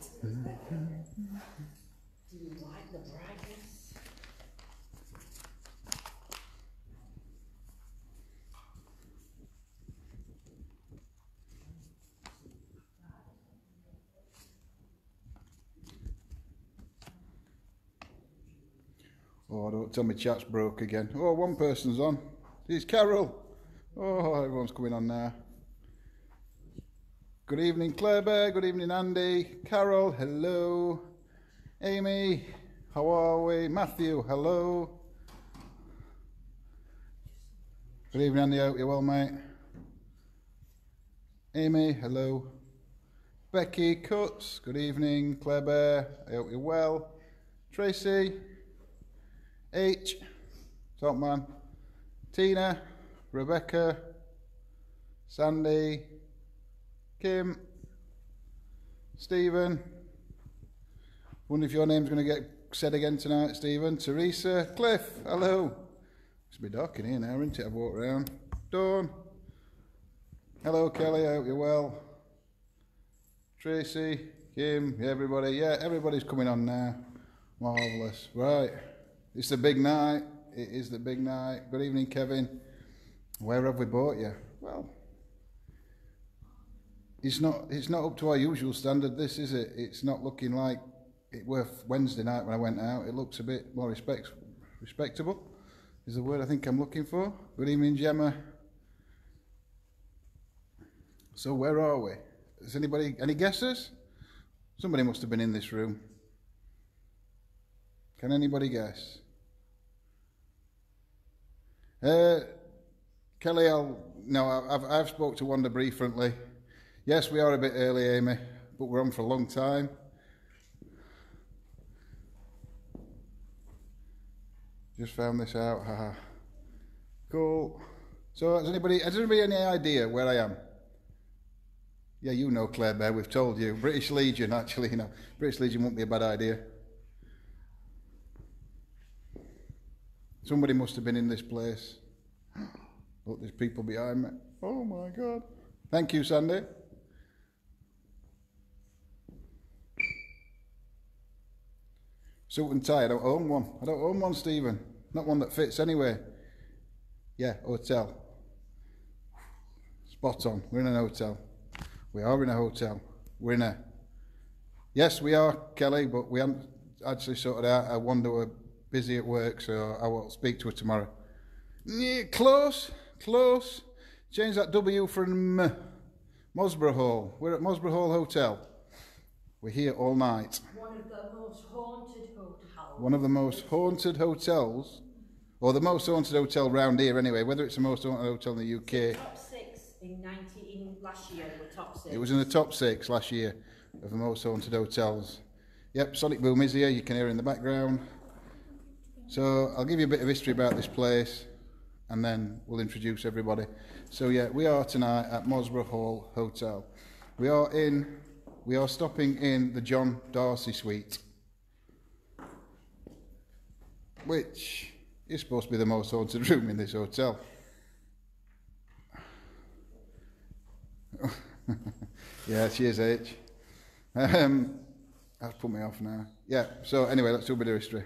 light. Do you like the brightness? Oh, don't tell me chat's broke again. Oh, one person's on. It's Carol. Oh, everyone's coming on now. Good evening, Claire Bear. Good evening, Andy. Carol, hello. Amy, how are we? Matthew, hello. Good evening, Andy. I hope you're well, mate. Amy, hello. Becky Cutts, good evening. Claire Bear, I hope you're well. Tracy, H, top man. Tina, Rebecca, Sandy, Kim, Stephen. Wonder if your name's going to get said again tonight, Stephen. Teresa, Cliff, hello. It's a bit dark in here now, isn't it? I've walked around. Dawn, hello, Kelly, I hope you're well. Tracy, Kim, everybody. Yeah, everybody's coming on now. Marvellous. Right, it's the big night. It is the big night. Good evening, Kevin. Where have we brought you? Well, it's not up to our usual standard, this, is it? It's not looking like it were Wednesday night when I went out. It looks a bit more respectable is the word I think I'm looking for. Good evening, Gemma. So where are we? Is anybody, any guesses? Somebody must have been in this room. Can anybody guess? Kelly, I've spoke to Wanda briefly. Yes, we are a bit early, Amy, but we're on for a long time. Just found this out, haha. Cool. So, has anybody any idea where I am? Yeah, you know, Claire Bear, we've told you. British Legion, actually, you know. British Legion wouldn't be a bad idea. Somebody must have been in this place. Look, there's people behind me. Oh my God. Thank you, Sandy. Suit and tie, I don't own one. I don't own one, Stephen. Not one that fits anyway. Yeah, hotel. Spot on, we're in an hotel. We are in a hotel. We're in a... Yes, we are, Kelly, but we haven't actually sorted out. I wonder we're busy at work, so I will speak to her tomorrow. Yeah, close, close. Change that W from Mosborough Hall. We're at Mosborough Hall Hotel. We're here all night. One of the most haunted hotels. One of the most haunted hotels, or the most haunted hotel round here anyway, whether it's the most haunted hotel in the UK. It's top six last year, we're top six. It was in the top six last year of the most haunted hotels. Yep, Sonic Boom is here, you can hear it in the background. So I'll give you a bit of history about this place, and then we'll introduce everybody. So yeah, we are tonight at Mosborough Hall Hotel. We are stopping in the John D'Arcy Suite, which is supposed to be the most haunted room in this hotel. Yeah, cheers, H. That's put me off now. Yeah, so anyway, let's do a bit of history.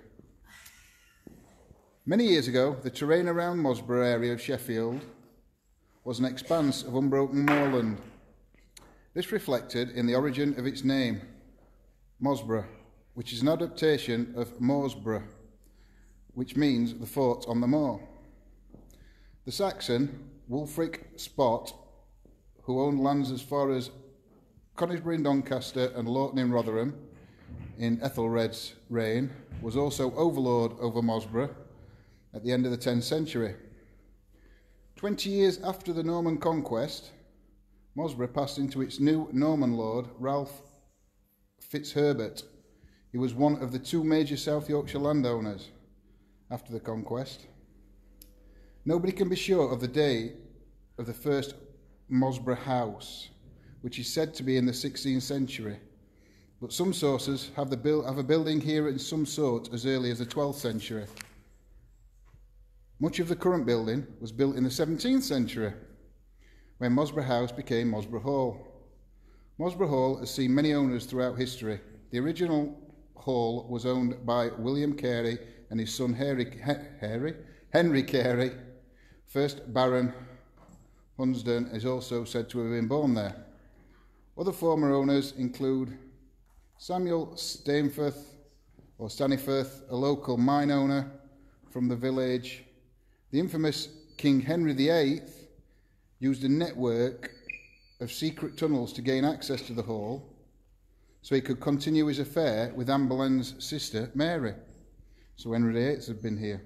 Many years ago, the terrain around Mosborough area of Sheffield was an expanse of unbroken moorland. This reflected in the origin of its name, Mosborough, which is an adaptation of Mosborough, which means the fort on the moor. The Saxon Wulfric Spot, who owned lands as far as Conisbrough in Doncaster and Lawton in Rotherham in Ethelred's reign, was also overlord over Mosborough at the end of the 10th century. 20 years after the Norman conquest, Mosborough passed into its new Norman lord, Ralph Fitzherbert. He was one of the two major South Yorkshire landowners after the conquest. Nobody can be sure of the date of the first Mosborough house, which is said to be in the 16th century, but some sources have a building here in some sort as early as the 12th century. Much of the current building was built in the 17th century, when Mosborough House became Mosborough Hall. Mosborough Hall has seen many owners throughout history. The original hall was owned by William Carey and his son Henry Carey. First Baron Hunsdon is also said to have been born there. Other former owners include Samuel Staniforth, a local mine owner from the village. The infamous King Henry VIII used a network of secret tunnels to gain access to the hall so he could continue his affair with Anne Boleyn's sister Mary. So Henry VIII had been here.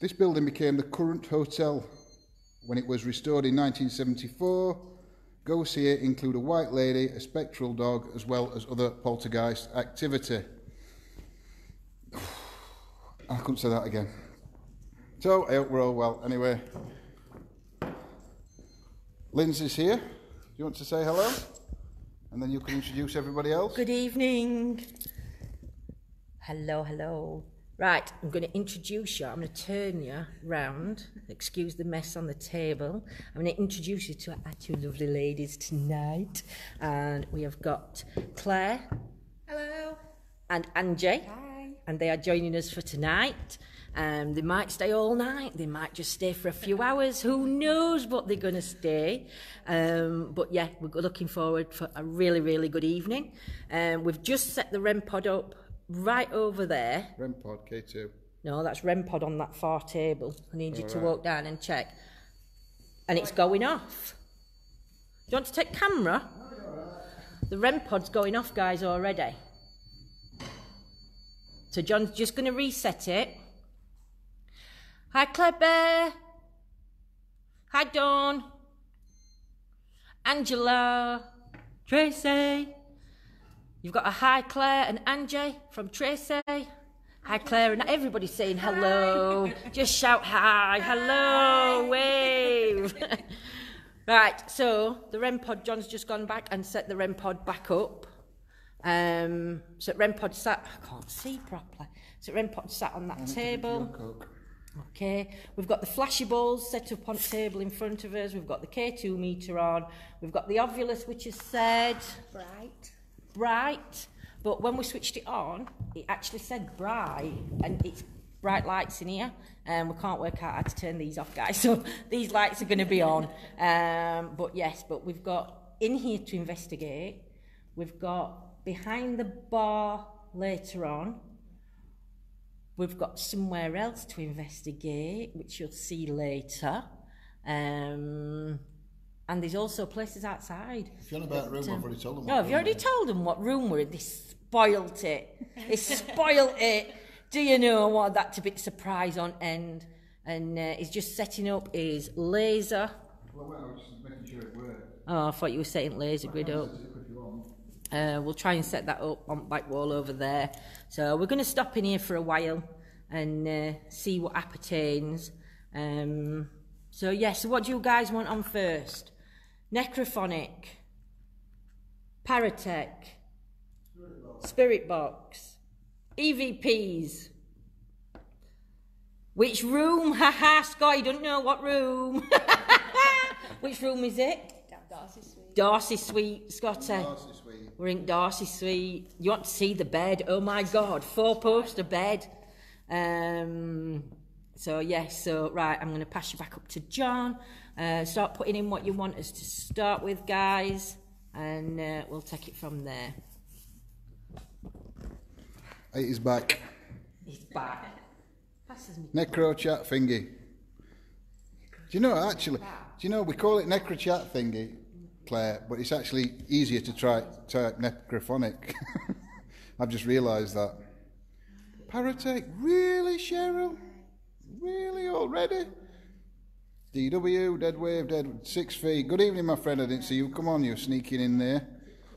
This building became the current hotel when it was restored in 1974. Ghosts here include a white lady, a spectral dog, as well as other poltergeist activity. I couldn't say that again. So I hope we're all well. Anyway, Lindsay's here. Do you want to say hello? And then you can introduce everybody else. Good evening. Hello, hello. Right, I'm going to introduce you. I'm going to turn you round. Excuse the mess on the table. I'm going to introduce you to our two lovely ladies tonight. And we have got Claire. Hello. And Angie. Hi. And they are joining us for tonight. They might stay all night. They might just stay for a few hours. Who knows what they're going to stay. But yeah, we're looking forward for a really, really good evening. We've just set the REM pod up right over there. REM pod, K2. No, that's REM pod on that far table. I need you to walk down and check. And it's going off. Do you want to take camera? The REM pod's going off, guys, already. So John's just going to reset it. Hi, Claire. Hi, Dawn. Angela. Tracy. You've got a hi Claire and Angie from Tracy. Hi Claire, and everybody's saying hello. Hi. Just shout hi, hello, hi. Wave. Right, so the REM pod, John's just gone back and set the REM pod back up. So REM pod sat, I can't see properly. So REM pod sat on that table. Okay, we've got the flashy balls set up on the table in front of us. We've got the K2 meter on. We've got the Ovulus, which is said bright, but when we switched it on, it actually said bright, and it's bright lights in here, and we can't work out how to turn these off, guys, so these lights are going to be on. But yes, but we've got in here to investigate, we've got behind the bar later on, we've got somewhere else to investigate, which you'll see later. And there's also places outside. If you're on about room, I've already told them. No, have you already told them what room we're in? They spoilt it. They spoilt it. Do you know what? That's a big surprise on end. And he's just setting up his laser. Well, I was just making sure it worked. Oh, I thought you were setting laser grid up. We'll try and set that up on the back wall over there. So we're going to stop in here for a while and see what appertains. So yeah, so what do you guys want on first? Necrophonic, Paratech, Spirit Box, EVPs. Which room? Haha, Scott, you don't know what room. Which room is it? D'Arcy Suite. D'Arcy Suite, Scotty. D'Arcy Suite. We're in D'Arcy Suite. You want to see the bed? Oh my God, four-poster bed. So yes, so right, I'm going to pass you back up to John. Start putting in what you want us to start with, guys, and we'll take it from there. It is back. It's back. Passes me. Necro chat thingy. Do you know, actually, do you know, we call it necro chat thingy, Claire, but it's actually easier to type necrophonic. I've just realised that. Paratech, really, Cheryl? Really already? DW, Dead Wave, Dead 6 feet. Good evening, my friend. I didn't see you. Come on, you're sneaking in there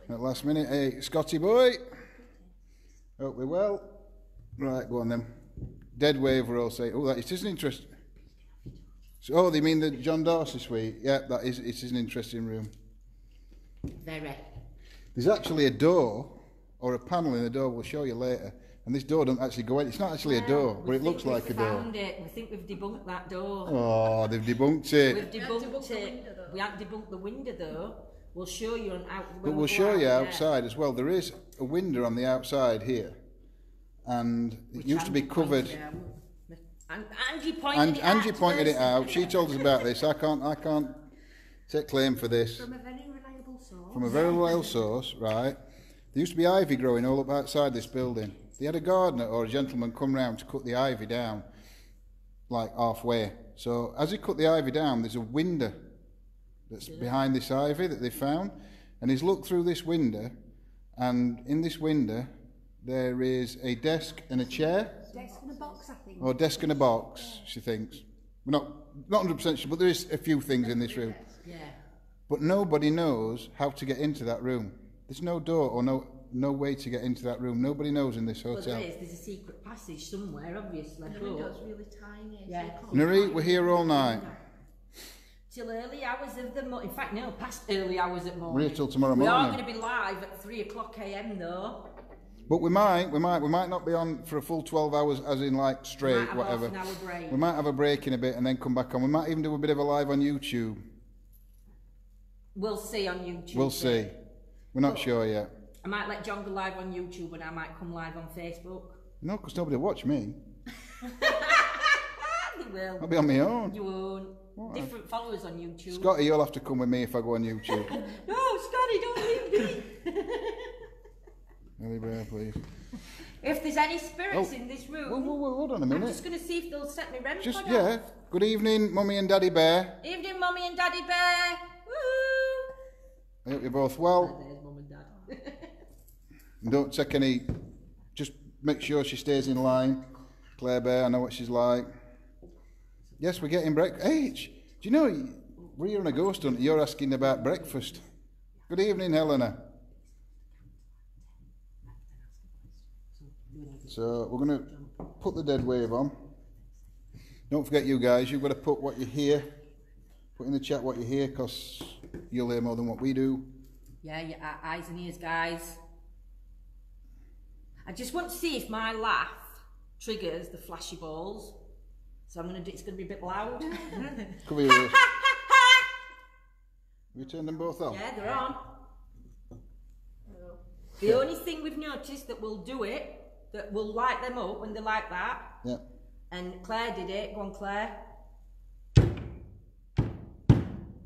at last minute. Hey, Scotty boy. Hope we're well. Right, go on then. Dead Wave, we're all saying. Oh, that it is an interesting. So, oh, they mean the John D'Arcy Suite. Yeah, that is. It is an interesting room. Very. There's actually a door or a panel in the door. We'll show you later And this door doesn't actually go in. It's not actually a door, but it looks like a door. We found it. We think we've debunked that door. Oh, they've debunked it. We've debunked it. We haven't debunked the window, though. We'll show you on out. But we'll show you outside as well. There is a window on the outside here, and it used to be covered. Angie pointed it out. She told us about this. I can't take claim for this. From a very reliable source. From a very reliable source, right? There used to be ivy growing all up outside this building. They had a gardener or a gentleman come round to cut the ivy down, like halfway. So as he cut the ivy down, there's a window that's behind this ivy that they found, and he's looked through this window, and in this window there is a desk and a chair. Desk and a box, I think. Or desk and a box, she thinks. We're not 100% sure, but there is a few things in this room. Yeah. But nobody knows how to get into that room. There's no door or no way to get into that room. Nobody knows in this hotel. Well, there's a secret passage somewhere, obviously. The window's really tiny. Yeah. Nari, we're here all night. Till early hours of the morning. In fact, no, past early hours at morning. We're here till tomorrow morning. We are going to be live at 3:00 a.m. though. But we might not be on for a full 12 hours, as in like straight, whatever. We might have a break in a bit and then come back on. We might even do a bit of a live on YouTube. We'll see on YouTube. We'll see. We're not sure yet. I might let John go live on YouTube and I might come live on Facebook. No, because nobody will watch me. They will. I'll be on my own. You won't. What? Different followers on YouTube. Scotty, you'll have to come with me if I go on YouTube. No, Scotty, don't leave me. Any prayer, please. If there's any spirits in this room... Well, hold on a minute. I'm just going to see if they'll set me REM pod off. Yeah. Good evening, Mummy and Daddy Bear. Evening, Mummy and Daddy Bear. Woo-hoo. I hope you're both well. There's Mum and Dad. Don't take any, just make sure she stays in line. Claire Bear, I know what she's like. Yes, we're getting breakfast. H, do you know, we're here on a ghost hunt, you're asking about breakfast. Good evening, Helena. So we're going to put the dead wave on. Don't forget, you guys, you've got to put what you hear, put in the chat what you hear, because you'll hear more than what we do. Yeah, yeah, eyes and ears, guys. I just want to see if my laugh triggers the flashy balls. So I'm going to do, it's going to be a bit loud. Come here. Have you turned them both on? Yeah, they're on. The only thing we've noticed that will do it, that will light them up when they're like that. Yeah. And Claire did it. Go on, Claire.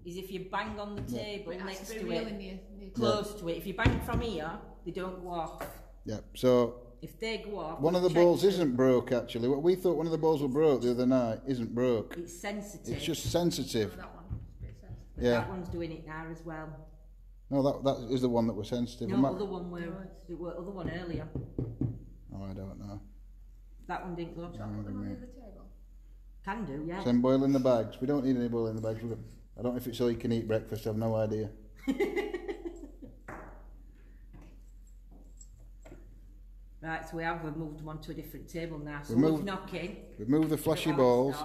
Is if you bang on the table next to it, close to it. If you bang from here, they don't go off. Yeah, so if they go off, one of the balls isn't broke actually. What we thought one of the balls was broke the other night isn't broke. It's sensitive. It's just sensitive. Oh, that one's a bit sensitive. Yeah. That one's doing it now as well. No, that is the one that was sensitive. No, the other one were other one earlier. Oh, I don't know. That one didn't go off. Can do, yeah. Send Boyle in the bags. We don't need any Boyle in the bags. I don't know if it's all you can eat breakfast. I've no idea. Right, so we have moved them onto a different table now, so we've knocking. We've moved the flashy balls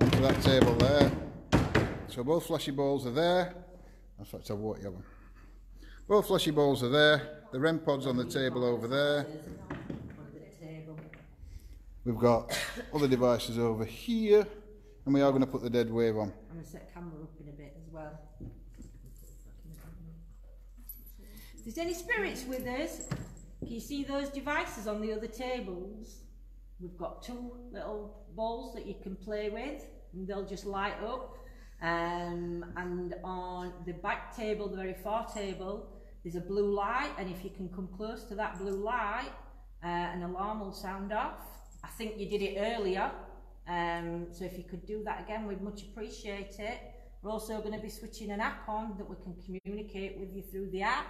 onto that table there. So both flashy balls are there. In fact, I've walked the other one. Both flashy balls are there. The REM pod's on the table over there. We've got other devices over here. And we are going to put the dead wave on. I'm going to set the camera up in a bit as well. If there's any spirits with us, can you see those devices on the other tables? We've got two little balls that you can play with and they'll just light up. And on the back table, the very far table, there's a blue light, and if you can come close to that blue light, an alarm will sound off. I think you did it earlier, so if you could do that again, we'd much appreciate it. We're also going to be switching an app on that we can communicate with you through the app.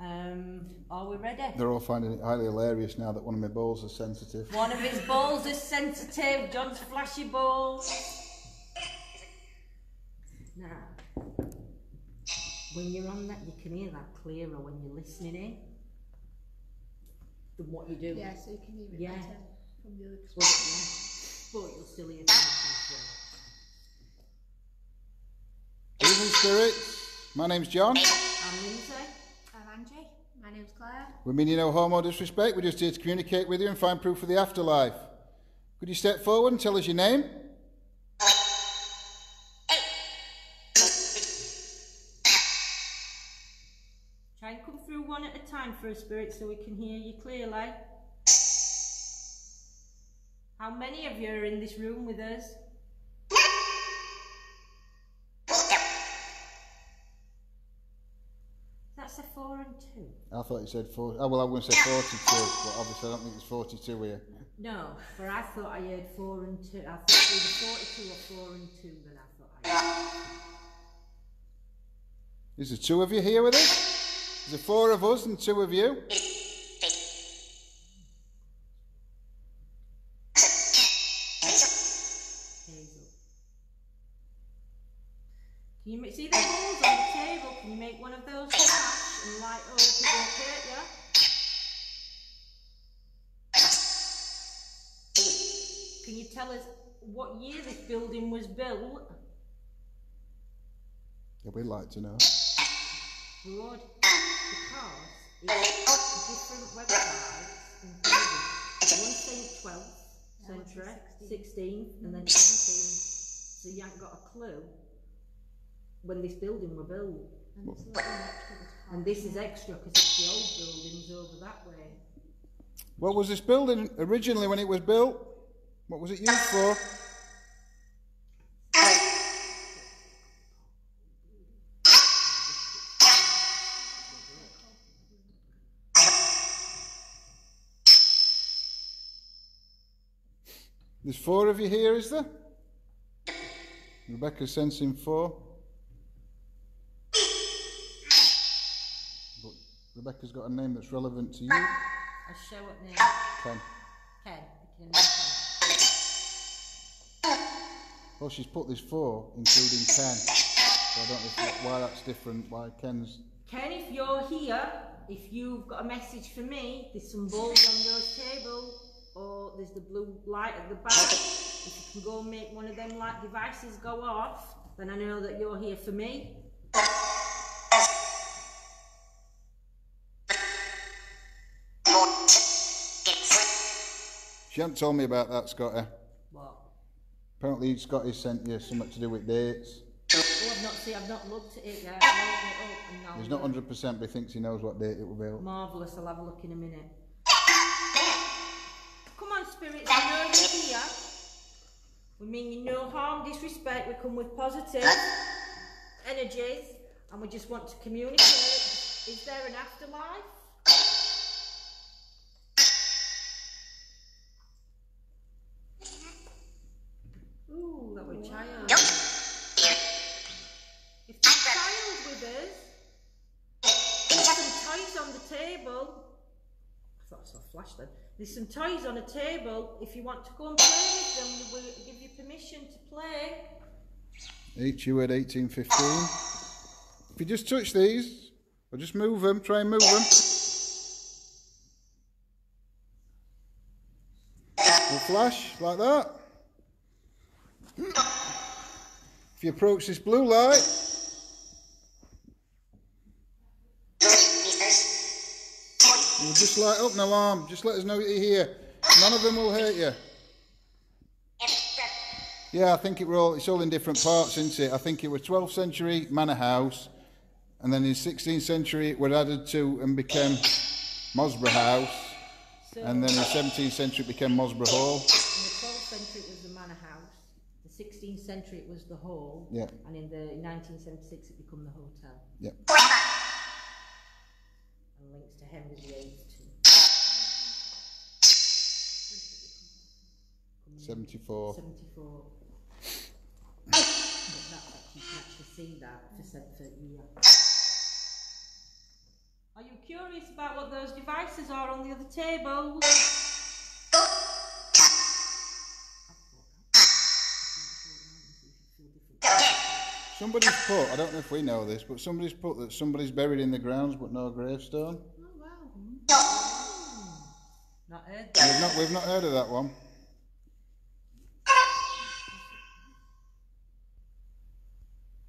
Are we ready? They're all finding it highly hilarious now that one of my balls is sensitive. One of his balls is sensitive, John's flashy balls. Now, when you're on that, you can hear that clearer when you're listening in than what you do. Yeah, so you can hear it better from the other side. But you'll still hear it. Evening, spirits. My name's John. I'm Lindsay. My name's Claire. We mean you no harm or disrespect. We're just here to communicate with you and find proof of the afterlife. Could you step forward and tell us your name? Try and come through one at a time for a spirit so we can hear you clearly. How many of you are in this room with us? That's a 4 and 2. I thought you said 4. Oh, well, I wouldn't say 42, but obviously I don't think it's 42 here. No, but I thought I heard 4 and 2. I thought it was 42 or 4 and 2, then I thought I heard. Is there 2 of you here with us? Is there 4 of us and 2 of you? Can you see the balls on the table? Can you make one of those flash and light up? It won't hurt ya? Can you tell us what year this building was built? Yeah, we'd like to know. Good, because it's different websites including one saying 12th century, 16th, and then 17th. So you ain't got a clue when this building were built. And this is extra because it's the old buildings over that way. What was this building originally when it was built? What was it used for? There's 4 of you here, is there? Rebecca's sensing 4. Rebecca's got a name that's relevant to you. I show what name? Ken. Ken. Well, she's put this 4, including Ken. So I don't know why that's different, why Ken's... Ken, if you're here, if you've got a message for me, there's some balls on those table, or there's the blue light at the back. If you can go and make one of them light devices go off, then I know that you're here for me. She hadn't told me about that, Scotty. What? Apparently Scotty sent you something to do with dates. Oh, I've not looked at it yet. I've opened it up and now he's not 100%, but he thinks he knows what date it will be. Marvellous, I'll have a look in a minute. Come on, spirits, I know you're here. We mean you no harm, disrespect, we come with positive energies and we just want to communicate. Is there an afterlife? Ooh, that was a child. Yep. If there's a child with us, there's some toys on the table. I thought I saw a flash then. There's some toys on a table. If you want to go and play with them, we'll give you permission to play. HU at 1815. If you just touch these, or just move them, try and move them. We'll flash like that. If you approach this blue light, you'll just light up an alarm. Just let us know you're here. None of them will hurt you. Yeah, I think it's all in different parts, isn't it? I think it was 12th century manor house, and then in 16th century it was added to and became Mosborough House, and then in 17th century it became Mosborough Hall. In the 12th century it was the manor house. 16th century it was the hall, yeah. And in 1976 it became the hotel. Yeah. And links to Henry VIII too. 74. 74. But that you can actually see that for years. Are you curious about what those devices are on the other table? Somebody's put, I don't know if we know this, but somebody's put that somebody's buried in the grounds but no gravestone. Oh, wow. Oh. Not heard that. We've not heard of that one.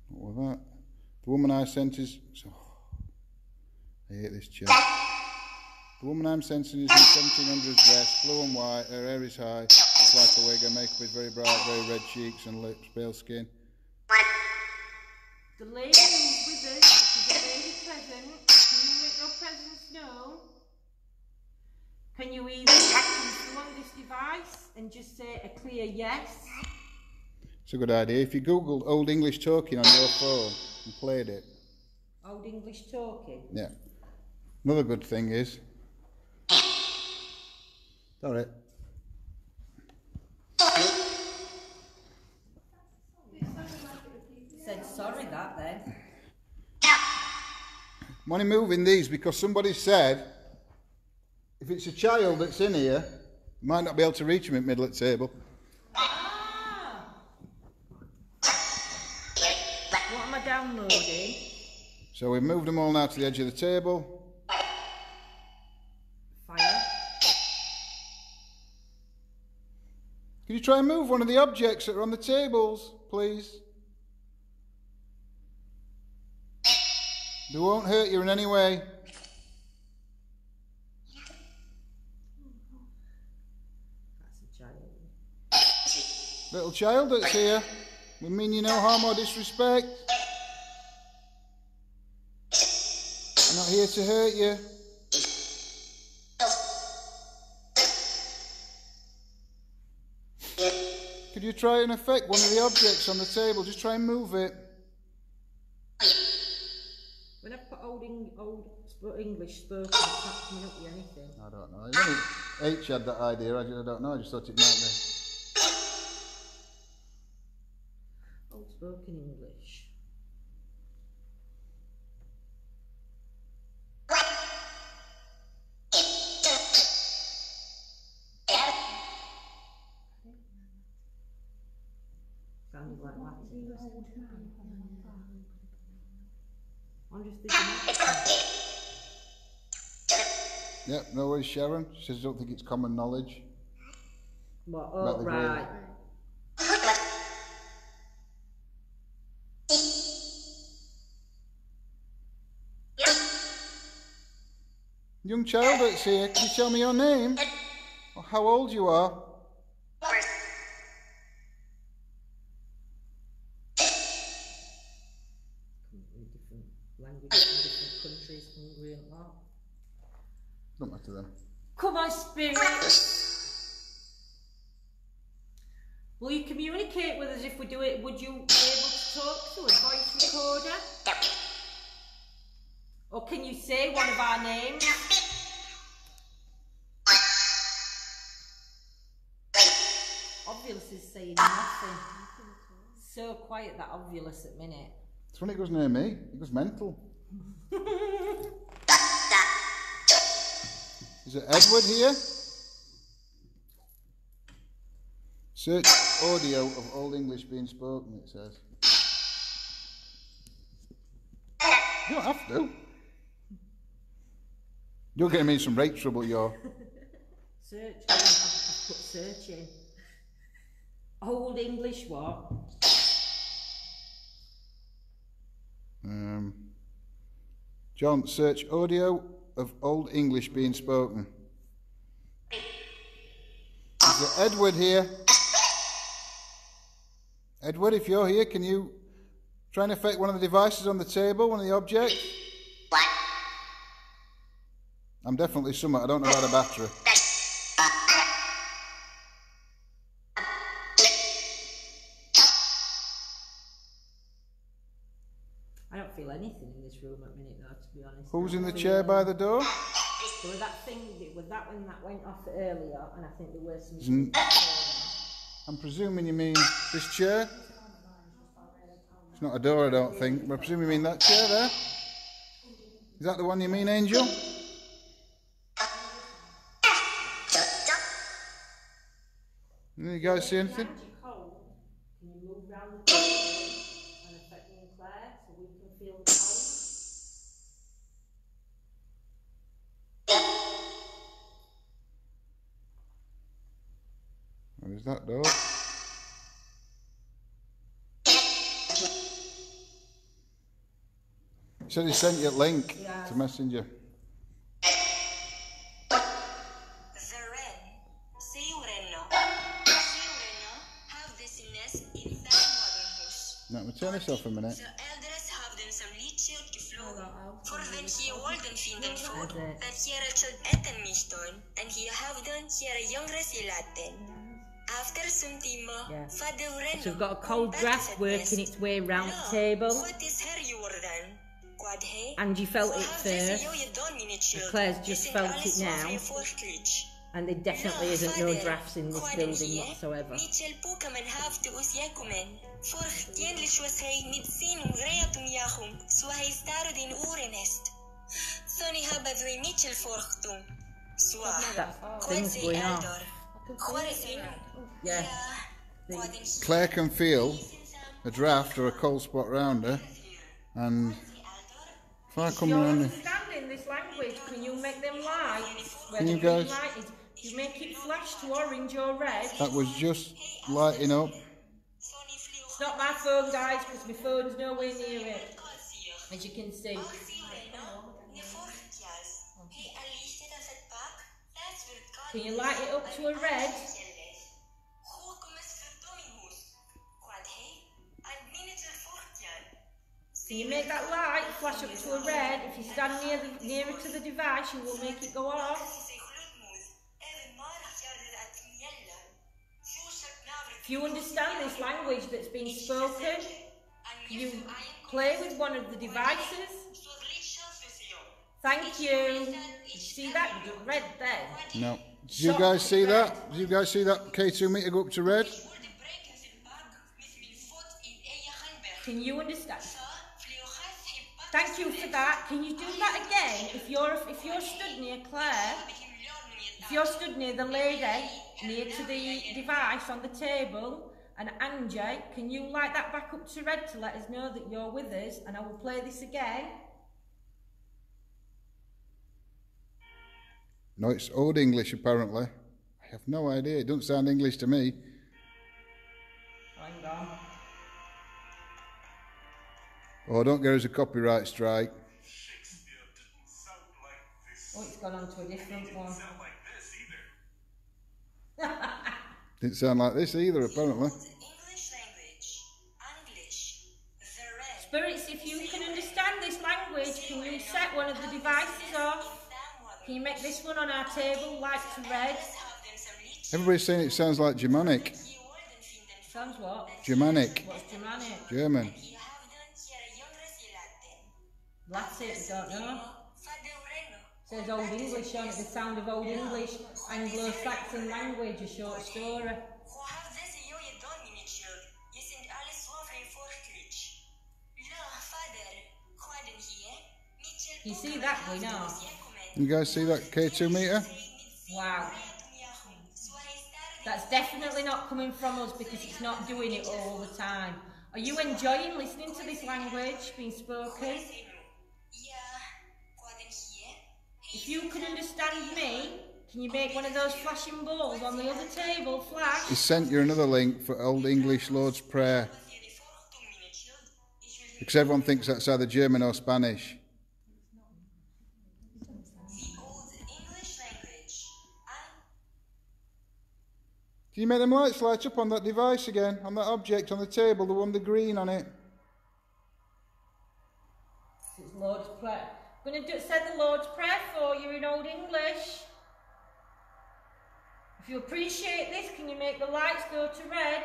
What was that? The woman I sent is... Oh, I hate this chair. The woman I'm sensing is in 1700s dress, blue and white, her hair is high, it's like a wig, her makeup is very bright, very red cheeks and lips, pale skin. The lady who's with us is a lady present. Can you make your presence known? Can you either come along this device and just say a clear yes? It's a good idea. If you googled Old English talking on your phone and played it. Old English talking? Yeah. Another good thing is... Sorry. Said sorry that then. I'm only moving these because somebody said if it's a child that's in here, you might not be able to reach him at middle at table. Ah. What am I downloading? So we've moved them all now to the edge of the table. Could you try and move one of the objects that are on the tables, please? They won't hurt you in any way. That's a child. Little child that's here. We mean you no harm or disrespect. I'm not here to hurt you. Could you try and affect one of the objects on the table? Just try and move it. When I put old English spoken, it's not coming up with anything. I don't know. Only H had that idea. I don't know. I just thought it might be. Old spoken English. I'm just thinking. Yep, no worries, Sharon. She says I don't think it's common knowledge. Well, oh, right. Young child that's here, can you tell me your name? Or how old you are? Don't matter then. Come on, spirit. Will you communicate with us if we do it? Would you be able to talk to a voice recorder? Or can you say one of our names? Ovulus is saying nothing. So quiet, that Ovulus at minute. It's when it goes near me. It goes mental. Is it Edward here? Search audio of Old English being spoken, it says. You don't have to. You're getting me in some rate trouble, you're. Search. I've put search in. Old English what? John, search audio of Old English being spoken. Is there Edward here? Edward, if you're here, can you try and affect one of the devices on the table, one of the objects? I'm definitely somewhat, I don't know about a battery. I don't feel anything in this room at minute now, to be honest. Who's in the chair by the door? There was that thing, it was that one that went off earlier, and I think there were some... I'm presuming you mean this chair? It's not a door, I don't think, but I presume you mean that chair there? Is that the one you mean, Angel? You guys see anything? Where's that door? He said he sent you a link to Messenger. turn this off a minute. The elders have them some Liedschuld geflogen. Vorwen hier Wolden finden vor, dat hier het Schuld etten miston, en hier havden hier jongres ilaten. After some time, Father Renno. So we've got a cold draft working its way round the table. What is her Jordan? And you felt it first. And Claire's just felt it now. And there definitely isn't no drafts in this building whatsoever. That thing's going on. Yeah. Claire can feel a draft or a cold spot round her, and if I come around. This language, can you make them light? Can you guys? You make it flash to orange or red. That was just lighting up. It's not my phone, guys, because my phone's nowhere near it, as you can see. Can you light it up to a red? Can you make that light flash up to a red? If you stand nearer to the device, you will make it go off. If you understand this language that's been spoken, you play with one of the devices. Thank you. You see that red there? No. Do you guys see that? Do you guys see that K2 meter go up to red? Can you understand? Thank you for that. Can you do that again? If you're stood near Claire, if you're stood near the lady, near to the device on the table, and Angie, can you light that back up to red to let us know that you're with us, and I will play this again. No, it's Old English apparently. I have no idea, it doesn't sound English to me. Hang on. Oh, don't give us a copyright strike. Shakespeare didn't sound like this. Oh, it's gone on to a different one. Didn't sound like this either, apparently. English language, English, the red. Spirits, if you can understand this language, can you set one of the devices off? Can you make this one on our table light to red? Everybody's saying it sounds like Germanic. Sounds what? Germanic. What's Germanic? German. Latin, don't know. Says Old English on it, the sound of Old English, Anglo-Saxon language, a short story. You see that we know. You guys see that K2 meter? Wow. That's definitely not coming from us because it's not doing it all the time. Are you enjoying listening to this language being spoken? If you can understand me, can you make one of those flashing balls on the other table flash? He sent you another link for Old English Lord's Prayer. Because everyone thinks that's either German or Spanish. Can you make them lights light up on that device again? On that object on the table, the one with the green on it? It's Lord's Prayer. I'm going to say the Lord's Prayer for you in Old English. If you appreciate this, can you make the lights go to red?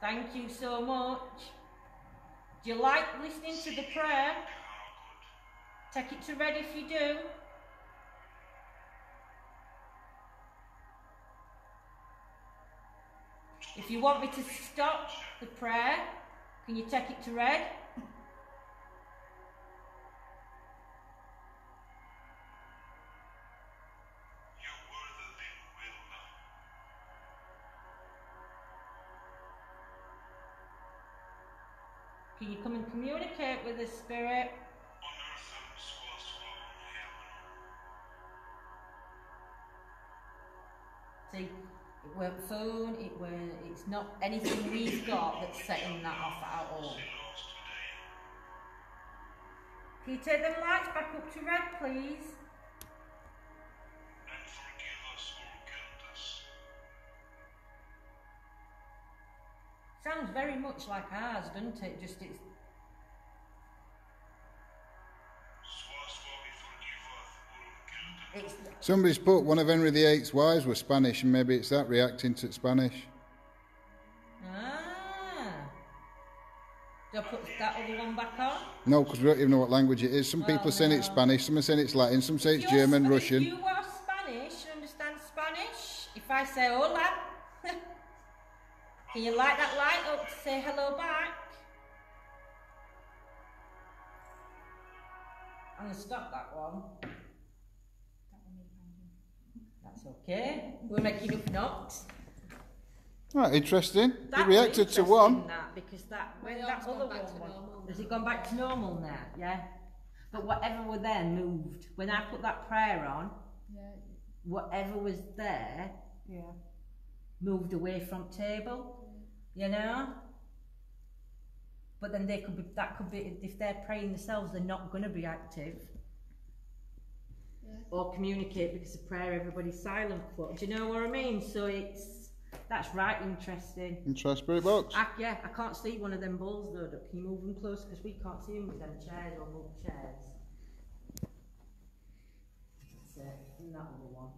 Thank you so much. Do you like listening to the prayer? Take it to red if you do. If you want me to stop the prayer, can you take it to red? Can you come and communicate with the spirit? See? It weren't phone, it's not anything we've got that's setting that off at all. Can you take them lights back up to red, please? Sounds very much like ours, doesn't it? Just it's. Somebody's put one of Henry VIII's wives was Spanish, and maybe it's that reacting to Spanish. Ah. Do I put that other one back on? No, because we don't even know what language it is. Some people saying it's Spanish, some are saying it's Latin, some say it's German, Russian. If you are Spanish, you understand Spanish. If I say hola, can you light that light up to say hello back? I'm going to stop that one. That's okay. We're making up knots. Right, interesting. It reacted to one. That, because that, when that other one was, has it gone back to normal now? Yeah. But whatever were there moved. When I put that prayer on, whatever was there moved away from table. You know? But then they could be, that could be, if they're praying themselves, they're not going to be active. Or communicate because of prayer, everybody's silent. But do you know what I mean? So it's that's right interesting. Interesting spirit box. Yeah, I can't see one of them balls though. Can you move them close? Because we can't see them with them chairs or move chairs. That's it. And that other one.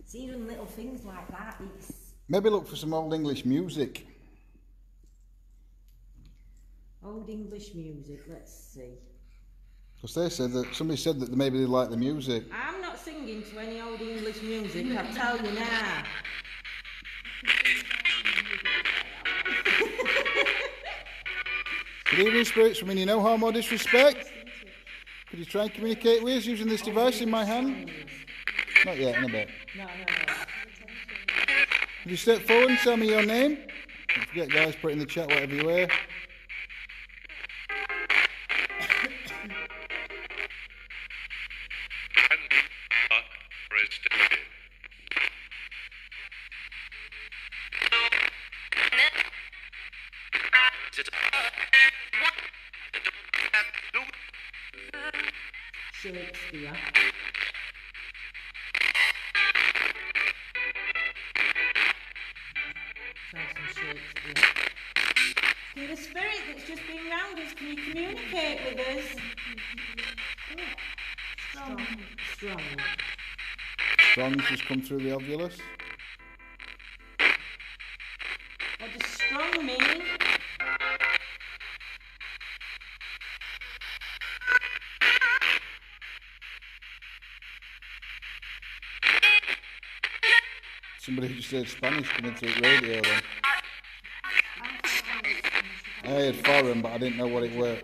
It's even little things like that. It's maybe look for some old English music. Old English music, let's see. Because they said that, somebody said that maybe they like the music. I'm not singing to any old English music, I tell you now. Good evening, spirits. I mean, you know, harm or disrespect. Could you try and communicate with us using this device in my hand? Not yet, in a bit. No, no, no. Could you step forward and tell me your name? Don't forget, guys, put it in the chat, whatever you wear. Just come through the Ovulus. What does strong mean? Somebody who just said Spanish coming through the radio then. I heard foreign, but I didn't know what it was.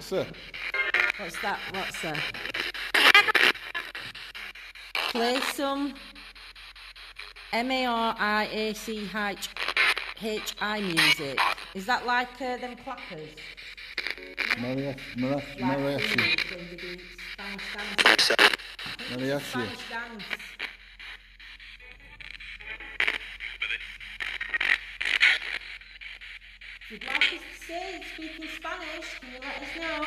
Sir. What's that? What's that? Play some MARIACHI music. Is that like them clappers? Mariachi. Mariachi. Speaking Spanish, can you let us know?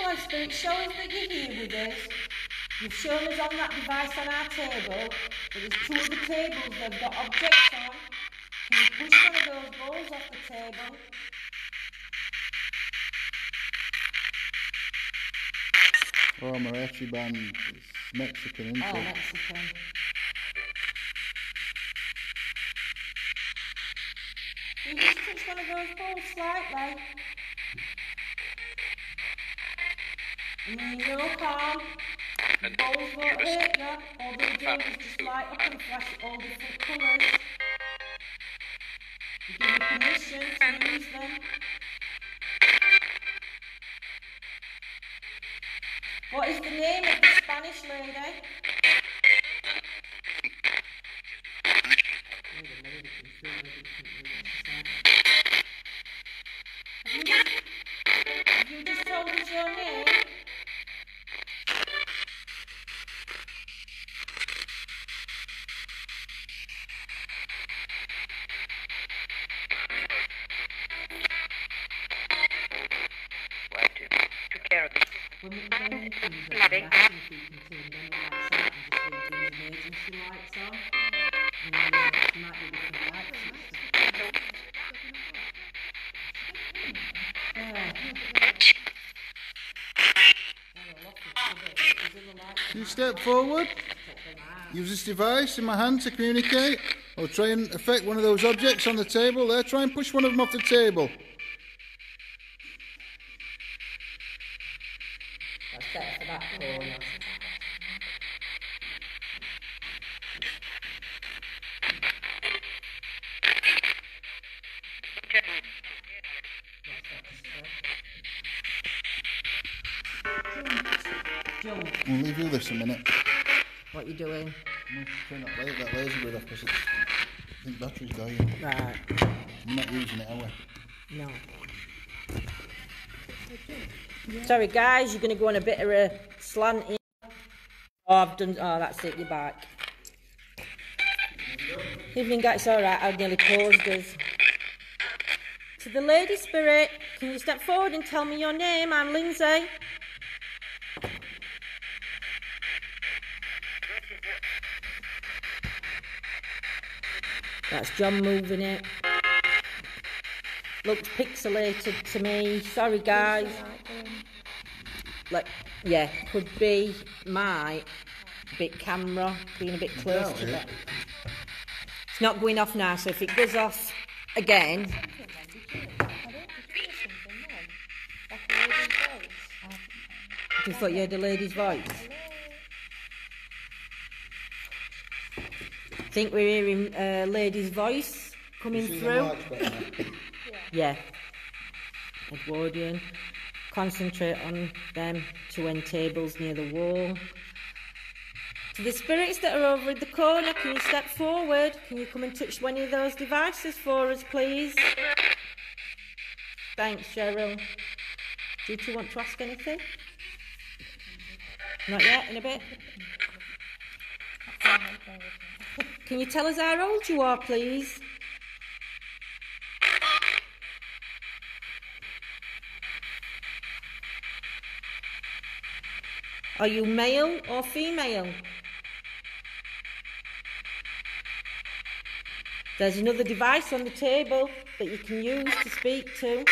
Well, Spirit, show us that you're here with us. You've shown us on that device on our table, but there's two other tables that have got objects on. Can you push one of those balls off the table? Oh, mariachi band. It's Mexican, isn't it? Oh, Mexican. You just touch one of those balls slightly. And then you look on. The balls won't hurt you. All they do is just light up and flash all different colours. You give you permission to use them. What is the name of the Spanish lady? You just told us your name? You step forward, use this device in my hand to communicate, or try and affect one of those objects on the table there. Try and push one of them off the table. I'll leave you this a minute. What are you doing? I'm trying not to light that laser grid off because I think battery's dying. Right. I'm not using it, are we? No. Yeah. Sorry guys, you're going to go on a bit of a slant here. Oh, I've done... Oh, that's it, you're back. Evening guys, it's alright, I've nearly closed us. To the lady spirit, can you step forward and tell me your name? I'm Lindsay. That's John moving it. Looks pixelated to me. Sorry, guys. Like, yeah, could be my bit camera being a bit close to that. It's not going off now, so if it goes off again. You thought you had a lady's voice? I think we're hearing a lady's voice coming through. Yeah. Edwardian. Concentrate on them two end tables near the wall. To the spirits that are over at the corner, can you step forward? Can you come and touch one of those devices for us, please? Thanks, Cheryl. Do you two want to ask anything? Not yet, in a bit. Can you tell us how old you are, please? Are you male or female? There's another device on the table that you can use to speak to.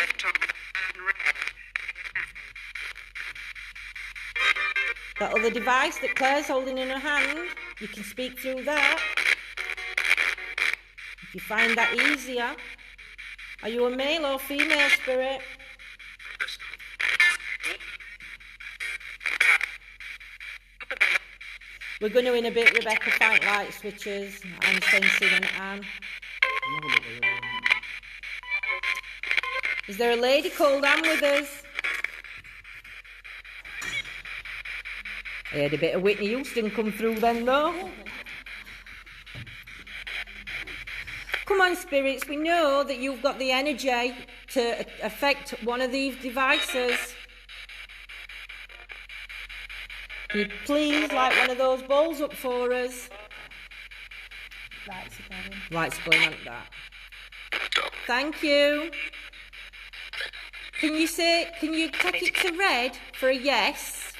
That other device that Claire's holding in her hand, you can speak through that. If you find that easier. Are you a male or female spirit? We're going to in a bit, Rebecca, find light switches. I'm sensing and Anne. Is there a lady called Anne with us? I heard a bit of Whitney Houston come through then, though. Come on, spirits, we know that you've got the energy to affect one of these devices. Can you please light one of those balls up for us? Lights are going. Lights are going like that. Thank you. Can you say, can you take it to red for a yes?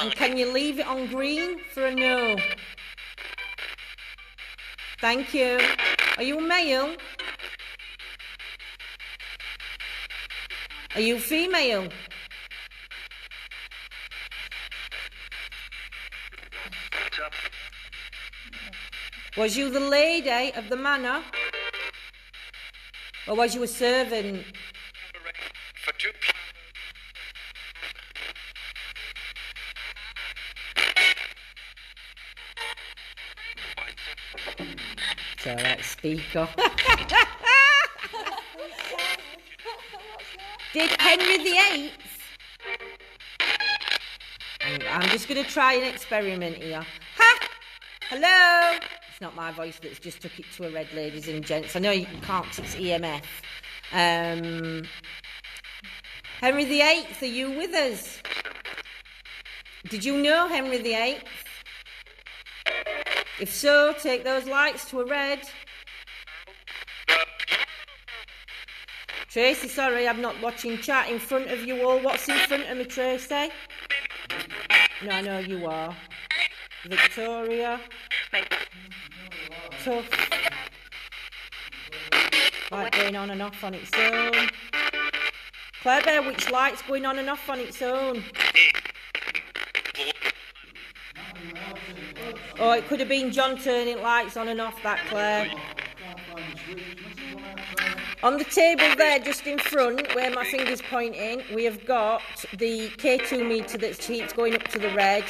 And can you leave it on green for a no? Thank you. Are you a male? Are you female? Was you the lady of the manor? Or was you a servant? It's alright, speaker. Did Henry VIII? I'm just going to try an experiment here. Ha! Hello? It's not my voice that's just took it to a red, ladies and gents. I know you can't, it's EMF. Henry VIII, are you with us? Did you know Henry VIII? If so, take those lights to a red. Tracy, sorry, I'm not watching chat in front of you all. What's in front of me, Tracy? No, I know you are. Victoria. Tough. Light going on and off on its own. Claire Bear, which light's going on and off on its own? Oh, it could have been John turning lights on and off, that, Claire. On the table there, just in front, where my finger's pointing, we have got the K2 meter that keeps going up to the red.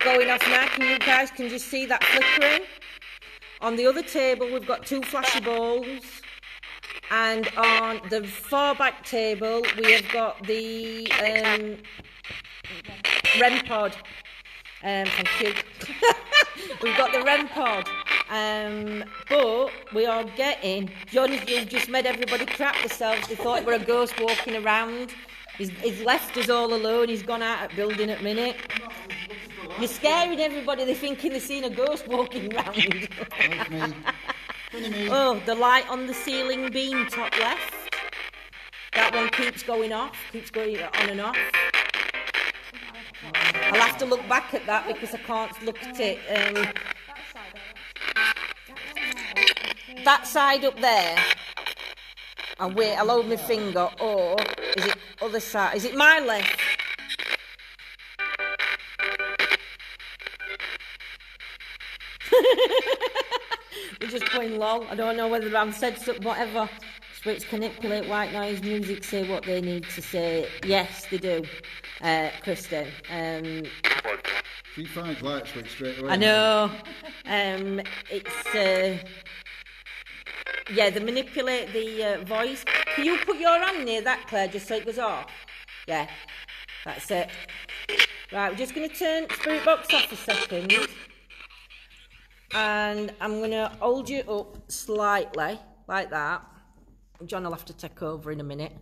Going off now, you guys can just see that flickering? On the other table, we've got two flashy balls. And on the far back table, we have got the REM pod. Thank you. We've got the REM pod. But we are getting... John, you've just made everybody crap themselves. They thought it were a ghost walking around. He's left us all alone. He's gone out at building at minute. You're scaring everybody. They're thinking they've seen a ghost walking around. Oh, the light on the ceiling beam, top left. That one keeps going off. Keeps going on and off. I'll have to look back at that because I can't look at it. That side up there. I'll wait, I'll hold my finger. Or is it other side? Is it my left? We're just playing lol. I don't know whether I've said something, whatever. Switch, manipulate, white noise, music, say what they need to say. Yes, they do. Kristen. She finds light switch straight away. I know. It's... yeah, they manipulate the voice. Can you put your hand near that, Claire, just so it goes off? Yeah, that's it. Right, we're just going to turn Spirit Box off a second. And I'm going to hold you up slightly, like that. John will have to take over in a minute.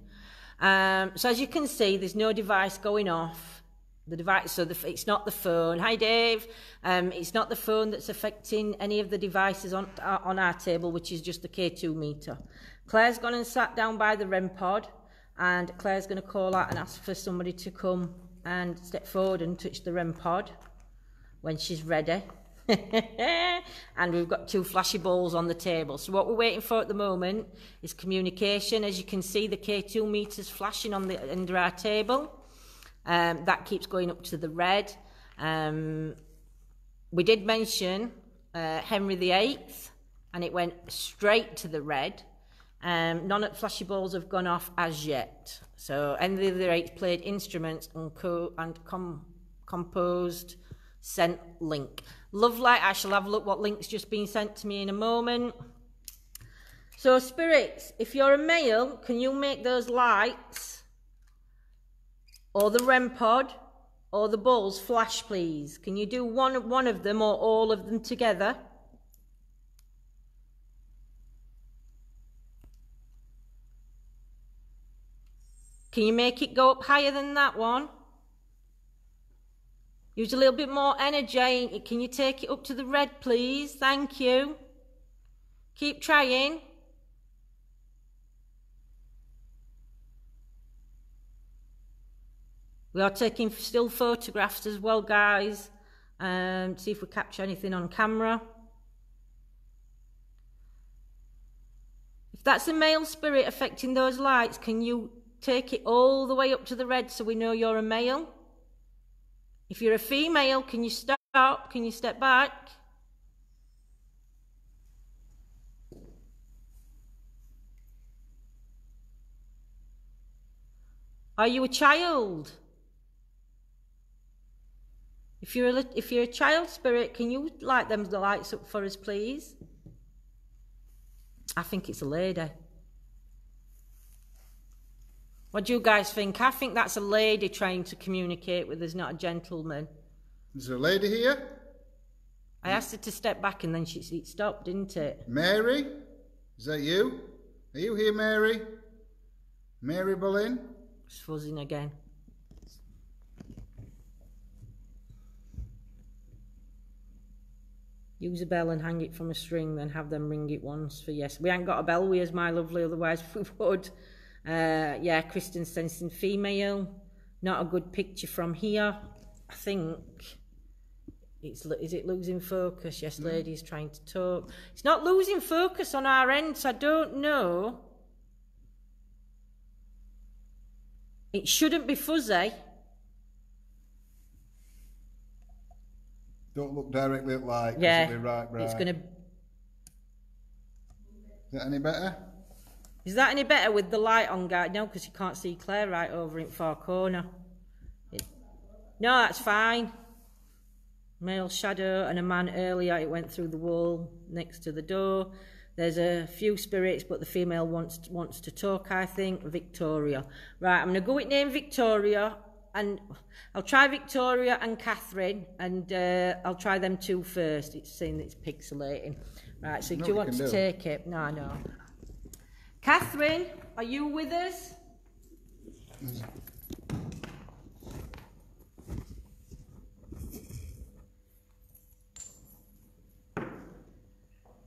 So as you can see, there's no device going off. The device, so it's not the phone. Hi, Dave. It's not the phone that's affecting any of the devices on our table, which is just the K2 meter. Claire's gone and sat down by the REM pod, and Claire's going to call out and ask for somebody to come and step forward and touch the REM pod when she's ready. And we've got two flashy balls on the table. So what we're waiting for at the moment is communication. As you can see, the K2 meter's flashing on the under our table. That keeps going up to the red. We did mention Henry VIII, and it went straight to the red. None of the flashy balls have gone off as yet. So Henry VIII played instruments and composed, sent link. Love light, I shall have a look what link's just been sent to me in a moment. So spirits, if you're a male, can you make those lights or the REM pod or the balls flash, please? Can you do one of them or all of them together? Can you make it go up higher than that one? Use a little bit more energy. Can you take it up to the red, please? Thank you. Keep trying. We are taking still photographs as well, guys. See if we capture anything on camera. If that's a male spirit affecting those lights, can you take it all the way up to the red so we know you're a male? If you're a female, can you stop? Can you step back? Are you a child? If you're a child spirit, can you light them the lights up for us, please? I think it's a lady. What do you guys think? I think that's a lady trying to communicate with us, not a gentleman. Is there a lady here? I asked her to step back and then she stopped, didn't it? Mary? Is that you? Are you here, Mary? Mary Boleyn? It's fuzzing again. Use a bell and hang it from a string, then have them ring it once for yes. We ain't got a bell, we is, my lovely, otherwise we would. Yeah, Kristen Stenson, female. Not a good picture from here. I think it's, is it losing focus? Yes, lady is trying to talk. It's not losing focus on our end, so I don't know. It shouldn't be fuzzy. Don't look directly at light. Yeah, it'll be right. It's gonna. Is that any better? Is that any better with the light on, guy? No, because you can't see Claire right over in far corner. No, that's fine. Male shadow and a man earlier. It went through the wall next to the door. There's a few spirits, but the female wants to talk, I think. Victoria. Right, I'm going to go with name Victoria, and I'll try Victoria and Catherine, and I'll try them two first. It's saying it's pixelating. Right, so do you want to take it? No, no. Catherine, are you with us?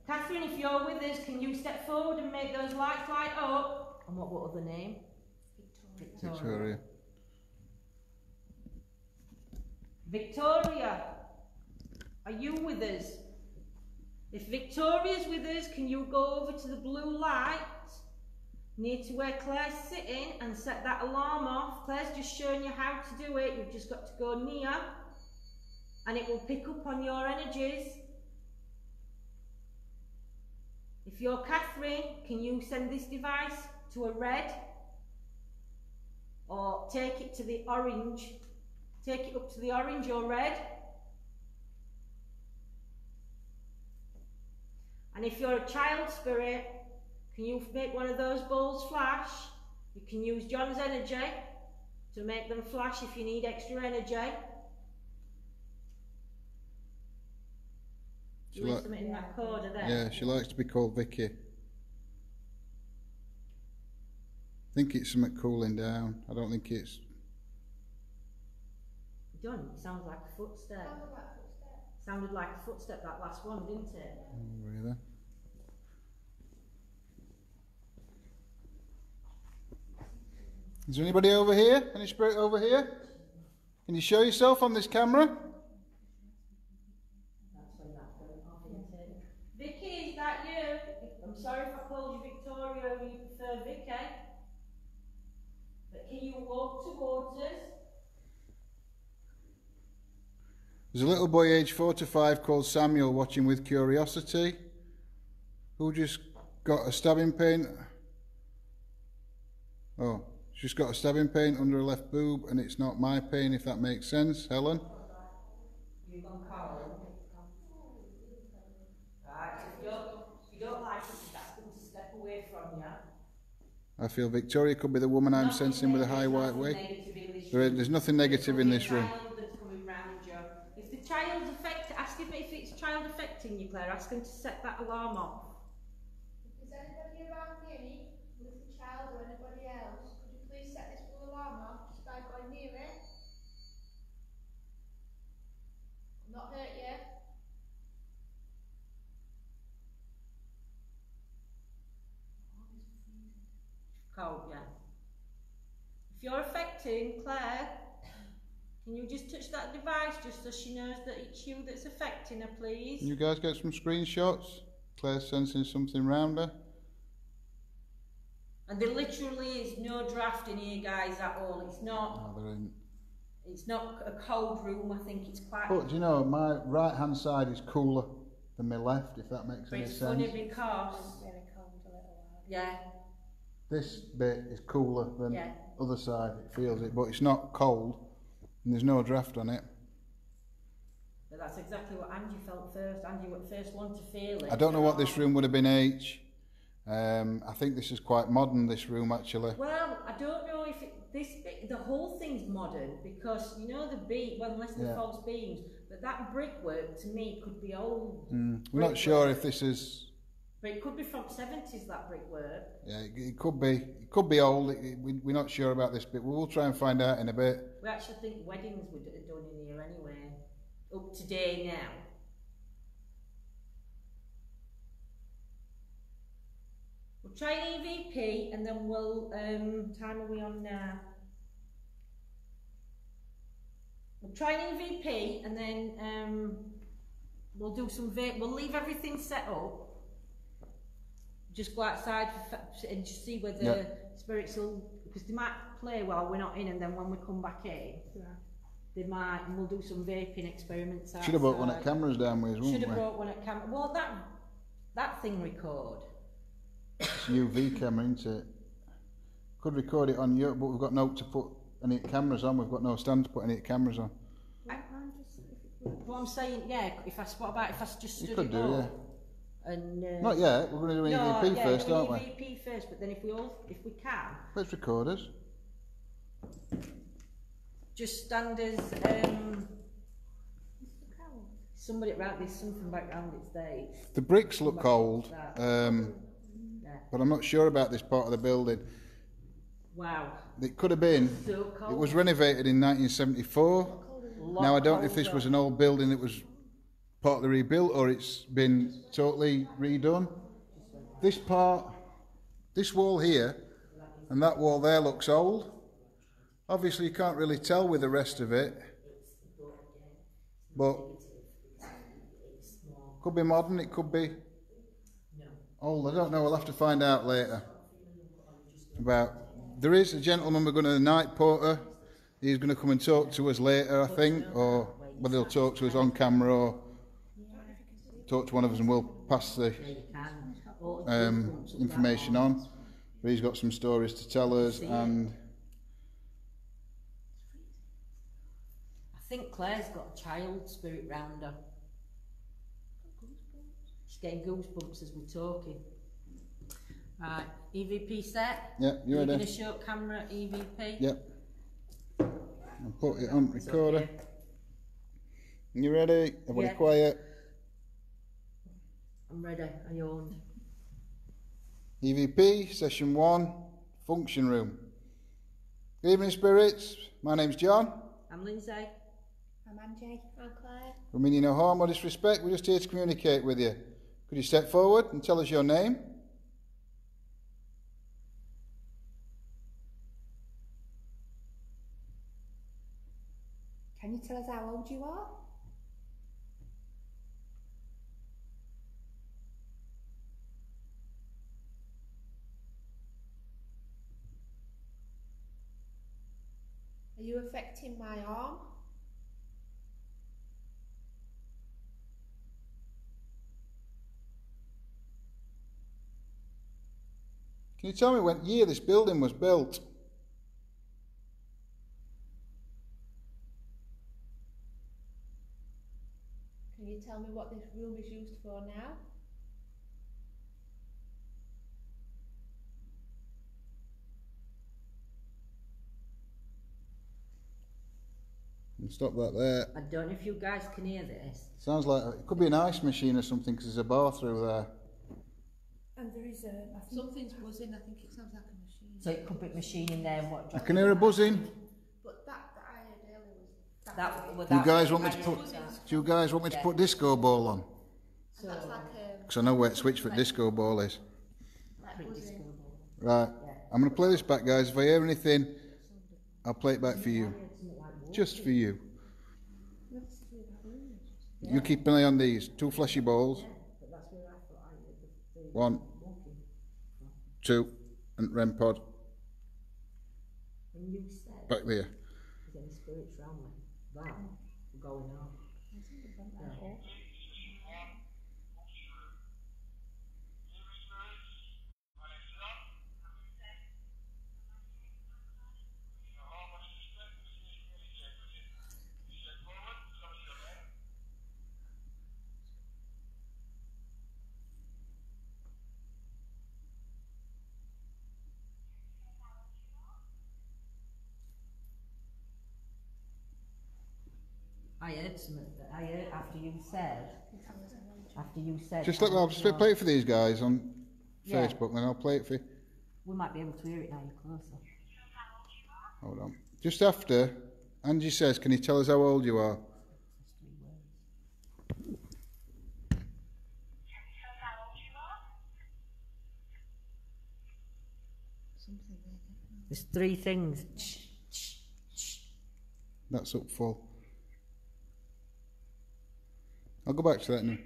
Catherine, if you're with us, can you step forward and make those lights light up? And what other name? Victoria. Victoria. Victoria, are you with us? If Victoria's with us, can you go over to the blue light near to where Claire's sitting and set that alarm off? Claire's just shown you how to do it. You've just got to go near and it will pick up on your energies. If you're Catherine, can you send this device to a red or take it to the orange? Take it up to the orange or red. And if you're a child spirit, can you make one of those balls flash? You can use John's energy to make them flash if you need extra energy. She likes them in that corner there. Yeah, she likes to be called Vicky. I think it's something cooling down. I don't think it's... Done. It sounds like a footstep. Sounded like a footstep, that last one, didn't it? Oh, really? Is there anybody over here? Any spirit over here? Can you show yourself on this camera? That's when that went off, isn't it? Vicky, is that you? I'm sorry if I called you Victoria and you prefer Vicky. But can you walk towards us? There's a little boy aged 4 to 5 called Samuel watching with curiosity, who just got a stabbing pain. Oh, she's got a stabbing pain under her left boob, and it's not my pain, if that makes sense. Helen? You don't like it, that's going to step away from you. I feel Victoria could be the woman I'm sensing with a high white wig. There's nothing negative in this room. Child effect, ask him if it's child affecting you, Claire. Ask him to set that alarm off. Is there anybody around here with a child or anybody else? Could you please set this blue alarm off just by going near it? I'm not hurt yet. Cold, yeah. If you're affecting Claire, can you just touch that device just so she knows that it's you that's affecting her, please? Can you guys get some screenshots? Claire's sensing something round her. And there literally is no draft in here, guys, at all. It's not... No, there isn't. It's not a cold room, I think it's quite... But, do you know, my right-hand side is cooler than my left, if that makes any sense. But it's funny because... It's very cold a little while. Yeah. This bit is cooler than the other side, it feels it, but it's not cold. And there's no draft on it. But that's exactly what Angie felt first. Angie was the first one to feel it. I don't know what this room would have been, H. I think this is quite modern, this room, actually. Well, I don't know if it, the whole thing's modern, because you know the beam, well, unless they're false beams, but that brickwork to me could be old. We're not sure if this is. But it could be from the 70s, that brickwork. Yeah, it could be. It could be old. We're not sure about this bit. We'll try and find out in a bit. We actually think weddings were done in here anyway. Up to date now. We'll try an EVP and then we'll... time are we on now? We'll try an EVP and then we'll do some... We'll leave everything set up. Just go outside and just see whether spirits will, because they might play while we're not in, and then when we come back in, they might, and we'll do some vaping experiments outside. Should have brought one at cameras down with us, wouldn't we? Should have brought one at camera. Well, that thing record. It's UV camera, isn't it? Could record it on Europe, but we've got no to put any cameras on. We've got no stand to put any cameras on. What I'm saying, what about if I just stood it up? Yeah. And, not yet. We're going to do an EVP first, aren't we? EVP first, but then if we can, let's record us. Just stand as somebody around. There's something back round its day. The bricks look old, but I'm not sure about this part of the building. Wow! It could have been. So cold. It was renovated in 1974. Now I don't know if this was an old building that was partly rebuilt, or it's been totally redone. This part, this wall here, and that wall there looks old. Obviously you can't really tell with the rest of it, but could be modern, it could be old, I don't know, we'll have to find out later. There is a gentleman we're going to, the night porter, he's going to come and talk to us later, I think, or whether he'll talk to us on camera or talk to one of us, and we'll pass the information on. But he's got some stories to tell us, and I think Claire's got a child spirit round her. She's getting goosebumps as we're talking. Right, EVP set. Yep, you're ready. A short camera EVP. Yep. I'll put it on recorder. Okay. You ready? Everybody quiet. I'm ready, I yawned. EVP, session 1, function room. Good evening, spirits. My name's John. I'm Lindsay. I'm Angie. I'm Claire. We mean you no harm or disrespect, we're just here to communicate with you. Could you step forward and tell us your name? Can you tell us how old you are? Are you affecting my arm? Can you tell me what year this building was built? Can you tell me what this room is used for now? Stop that there. I don't know if you guys can hear this. Sounds like it could be an ice machine or something, because there's a bar through there. And there is a... Something's buzzing, I think it sounds like a machine. So it could be a machine in there. What? I can hear a buzzing. But that I heard earlier was... Do you guys want me to put disco ball on? So that's like a... Because I know where the switch for disco ball is. Like disco ball. Right. Yeah. I'm going to play this back, guys. If I hear anything, I'll play it back for you. Just for you. You keep an eye on these. 2 fleshy balls. 1, 2, and REM pod. Back there. heard something that I heard after you said. Just let me, I'll play it for these guys on Facebook, then I'll play it for you. We might be able to hear it now, you're closer. Hold on. Just after, Angie says, can you tell us how old you are? There's three things. That's up full. I'll go back to that now.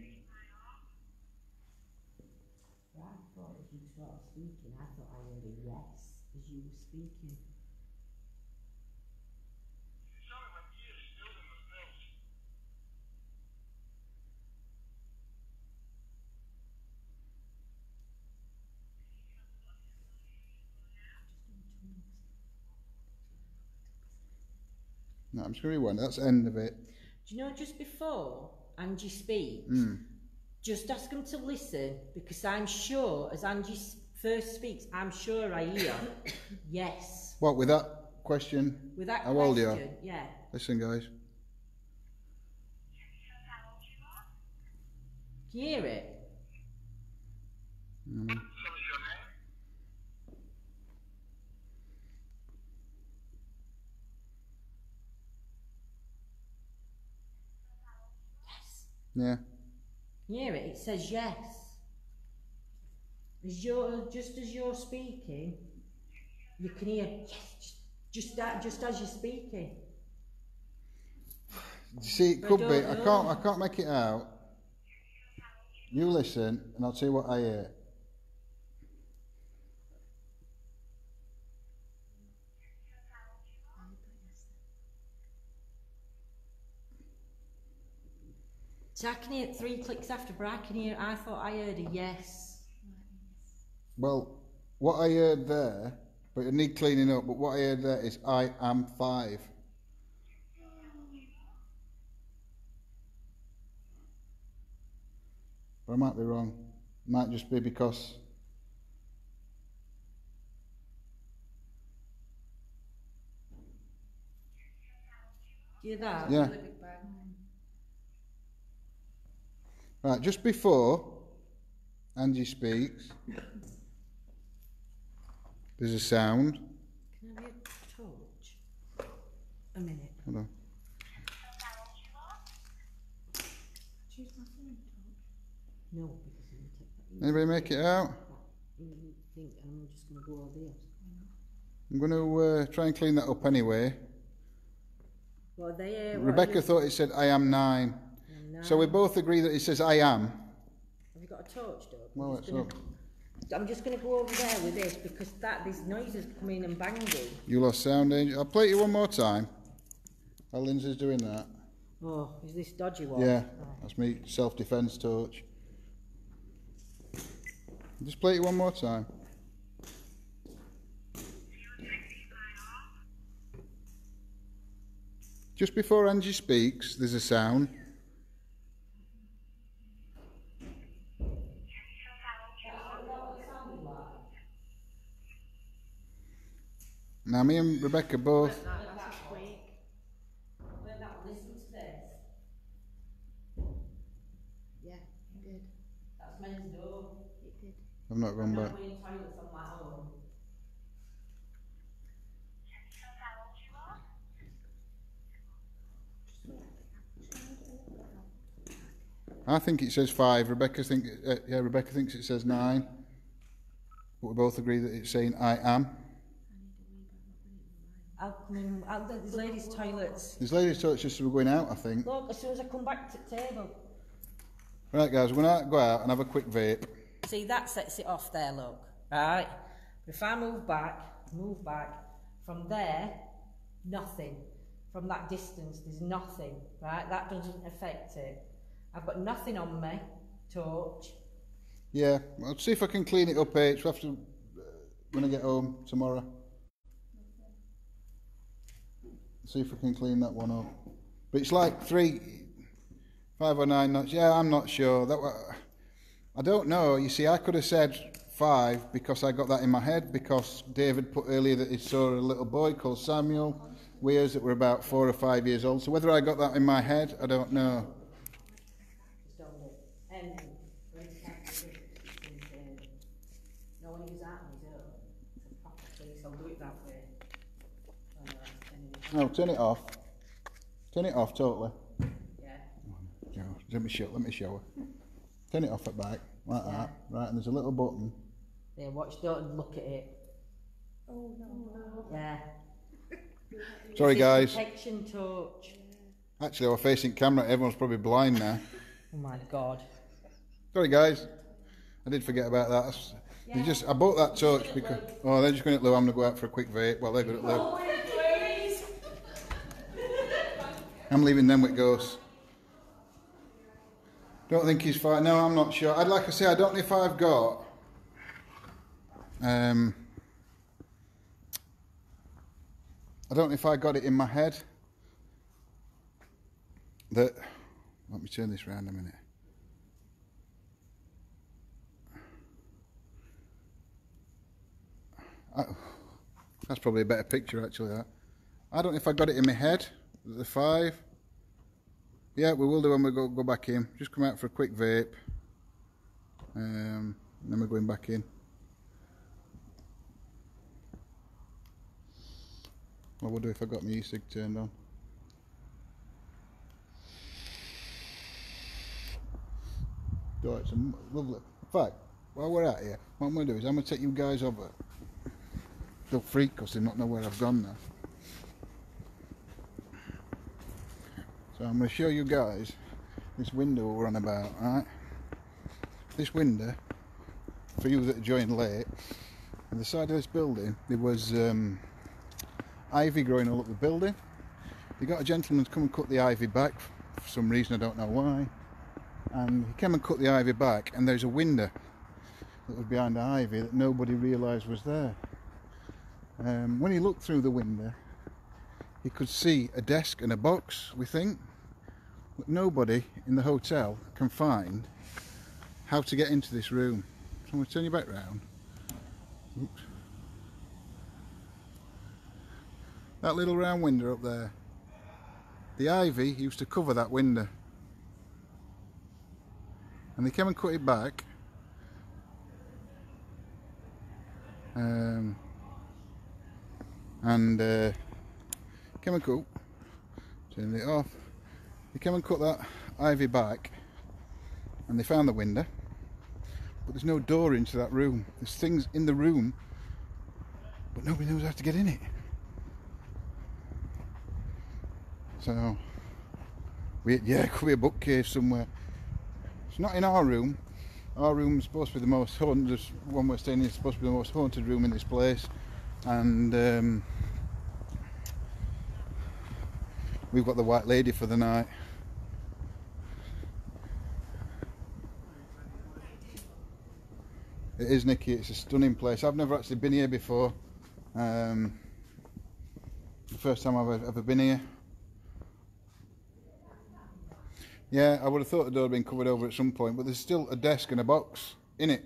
No, I'm just going to rewind. That's the end of it. Do you know, just before Angie speaks, just ask them to listen, because I'm sure, as Angie first speaks, I'm sure I hear, yes. What, with that question? With that question, how old are you? Yeah. Listen, guys. Can you hear it? Mm. Yeah. Hear it? It says yes. As you're, just as you're speaking, you can hear yes. Just as you're speaking. You see, it could be. I can't make it out. You listen, and I'll tell you what I hear. So I can hear it 3 clicks after, but I can hear, I thought I heard a yes. Well, what I heard there, but I need cleaning up, but what I heard there is I am 5. But I might be wrong. It might just be because... Do you hear that? Yeah. Right, just before Angie speaks, there's a sound. Can I have your torch? A minute. Hold on. No, because I'm going to take that. Anybody make it out? I'm just going to go all day. I'm going to try and clean that up anyway. Well, they, Rebecca thought it said, I am 9. So we both agree that it says I am. Have you got a torch, Doug? Well, it's up. I'm just going to go over there with this, because that these noises come in and banging. You lost sound, Angel. I'll play you one more time. How Lindsay's doing that. Oh, is this dodgy one? Yeah, that's me, self-defense torch. I'll just play you one more time. Just before Angie speaks, there's a sound. Now, me and Rebecca both... Weren't that listening to this? Yeah, it did. That's men's door. It did. I've not gone back. I think it says 5. Rebecca thinks it says 9. But we both agree that it's saying I am. There's ladies' toilets. There's ladies' toilets just as we're going out, I think. Look, as soon as I come back to the table. Right, guys, we're going to go out and have a quick vape. See, that sets it off there, look. Right? If I move back, from there, nothing. From that distance, there's nothing, right? That doesn't affect it. I've got nothing on me, torch. Yeah, I'll see if I can clean it up, H, after, when I get home tomorrow. See if we can clean that one up. But it's like 3, 5 or 9 knots. Yeah, I'm not sure. I don't know. You see, I could have said 5 because I got that in my head, because David put earlier that he saw a little boy called Samuel weirs that were about 4 or 5 years old. So whether I got that in my head, I don't know. No, turn it off. Turn it off totally. Yeah. Oh, let me show her. Turn it off at back, like that. Right, and there's a little button. Yeah, watch, don't look at it. Oh, no. Yeah. Sorry, guys. Protection torch. Actually, we're facing camera. Everyone's probably blind now. Oh, my God. Sorry, guys. I did forget about that. Yeah. I bought that torch because... Oh, they're just going at Lou. I'm going to go out for a quick vape. Well, they're good at Lou. Oh, I'm leaving them with ghosts. Don't think he's fine. No, I'm not sure. I'd like to say I don't know if I've got... I don't know if I got it in my head that... Let me turn this round a minute. That's probably a better picture, actually, that. I don't know if I got it in my head. The five. Yeah, we will do when we go back in. Just come out for a quick vape. And then we're going back in. I wonder if I got my e-cig turned on. God, it's a lovely... In fact, while we're out here, what I'm going to do is I'm going to take you guys over. They'll freak because they don't know where I've gone now. So I'm going to show you guys this window we're on about, right? This window, for you that joined late, on the side of this building there was ivy growing all up the building. You got a gentleman to come and cut the ivy back, for some reason I don't know why, and he came and cut the ivy back, and there's a window that was behind the ivy that nobody realised was there. When he looked through the window, he could see a desk and a box, we think, but nobody in the hotel can find how to get into this room. So I'm going to turn you back round. Oops. That little round window up there, the ivy used to cover that window, and they came and cut it back. Came and cut, turned it off. They came and cut that ivy back, and they found the window, but there's no door into that room. There's things in the room, but nobody knows how to get in it. So, it could be a bookcase somewhere. It's not in our room. Our room's supposed to be the most haunted. One we're staying in is supposed to be the most haunted room in this place, and. We've got the White Lady for the night. It is, Nikki, it's a stunning place. I've never actually been here before. The first time I've ever been here. Yeah, I would have thought the door had been covered over at some point, but there's still a desk and a box in it.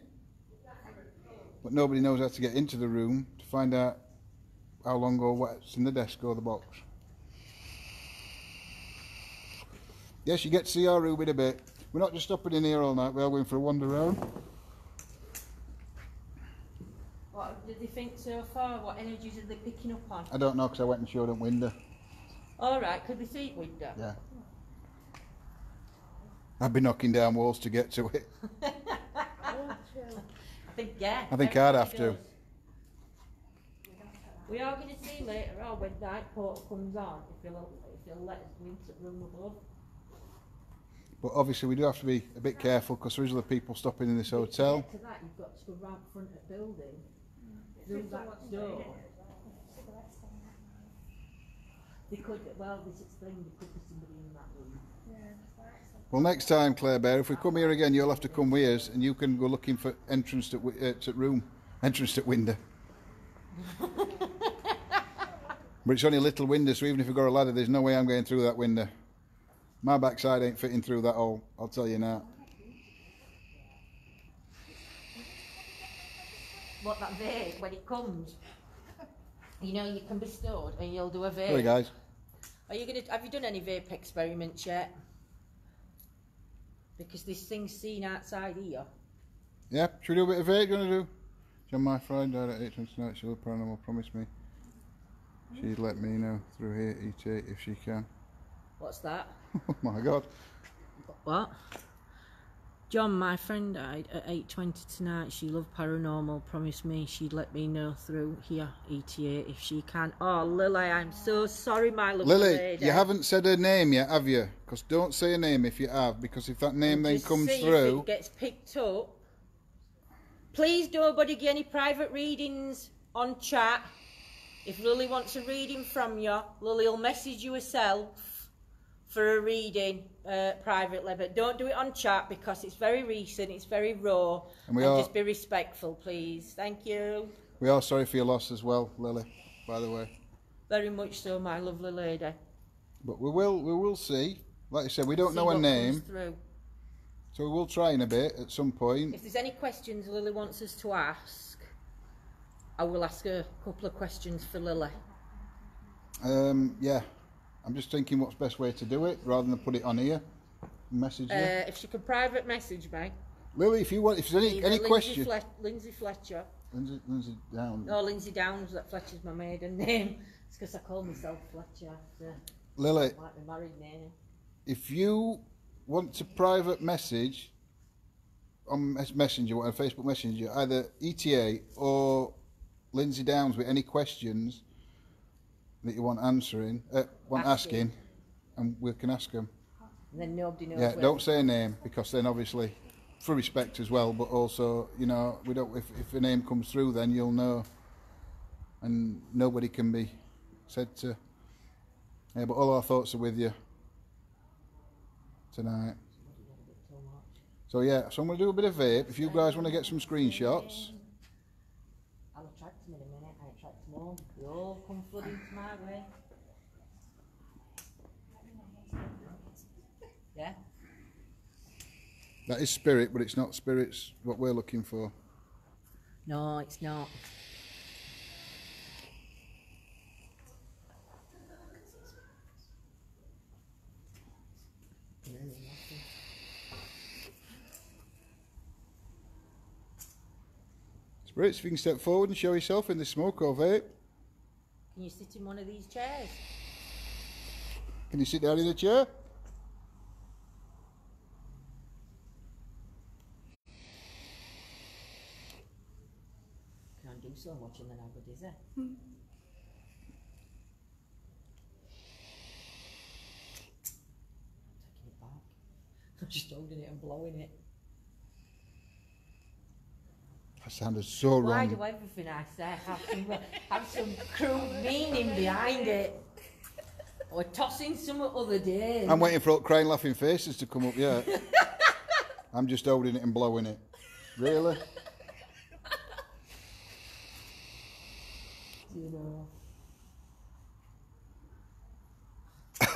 But nobody knows how to get into the room to find out how long or what's in the desk or the box. Yes, you get to see our room in a bit. We're not just stopping in here all night, we're all going for a wander around. What did they think so far? What energies are they picking up on? I don't know, because I went and showed them window. Alright, could they see it window? Yeah. I'd be knocking down walls to get to it. I think I'd have to. We are going to see later on when night portal comes on, if they'll let us go into the room above. But obviously we do have to be a bit careful because there is other people stopping in this hotel. To that, you've got to go round front of the building, through that door. They could, well, this is the thing, there could be somebody in that room. Well, next time, Claire Bear, if we come here again, you'll have to come with us, and you can go looking for entrance to window. But it's only a little window, so even if we got a ladder, there's no way I'm going through that window. My backside ain't fitting through that hole, I'll tell you now. What, that vague when it comes? You know, you can be stored and you'll do a vape. Hey guys. Are you gonna? Have you done any vape experiments yet? Because this thing's seen outside here. Yeah, should we do a bit of vape? Gonna do? John, my friend, died at 8 tonight. She'll paranormal. Promise me. She'd let me know through here, ETA, if she can. What's that? Oh my God. What? John, my friend died at 8:20 tonight. She loved paranormal. Promised me she'd let me know through here, ETA, if she can. Oh, Lily, I'm so sorry, my lovely Lily, lady. You haven't said her name yet, have you? Because don't say her name if you have, because if that name then comes through... If it gets picked up. Please, nobody get any private readings on chat. If Lily wants a reading from you, Lily will message you herself for a reading privately, but don't do it on chat because it's very recent, it's very raw, and just be respectful, please. Thank you. We are sorry for your loss as well, Lily, by the way. Very much so, my lovely lady. But we will see. Like I said, we don't know her name, so we will try in a bit at some point. If there's any questions Lily wants us to ask, I will ask her a couple of questions for Lily. Yeah. I'm just thinking what's the best way to do it, rather than put it on here. Message her. If she can private message me. Lily, if you want, if there's any question. Lindsay Fletcher. Lindsay Downs. No, Lindsay Downs, that Fletcher's my maiden name. It's because I call myself Fletcher. So Lily. I might be married now. If you want to private message on Messenger, or Facebook Messenger, either ETA or Lindsay Downs with any questions that you want answering, asking, and we can ask them. And then nobody knows. Yeah, don't say a name, because then obviously, for respect as well, but also, you know, we don't. If a name comes through, then you'll know, and nobody can be said to. Yeah, but all our thoughts are with you tonight. So yeah, so I'm going to do a bit of vape. If you guys want to get some screenshots. I'll attract them in a minute. I attract them all. They all come flooding to my way. Yeah. That is spirit, but it's not spirit's what we're looking for. No, it's not. Spirits, if you can step forward and show yourself in the smoke or vape. Can you sit in one of these chairs? Can you sit down in the chair? Can't do so much in the neighborhood, is there? I'm taking it back. I'm just holding it and blowing it. That sounded so wrong. Why do everything I say have some crude meaning behind it? Or tossing some other day. I'm waiting for crying laughing faces to come up, yeah. I'm just holding it and blowing it. Really? You know.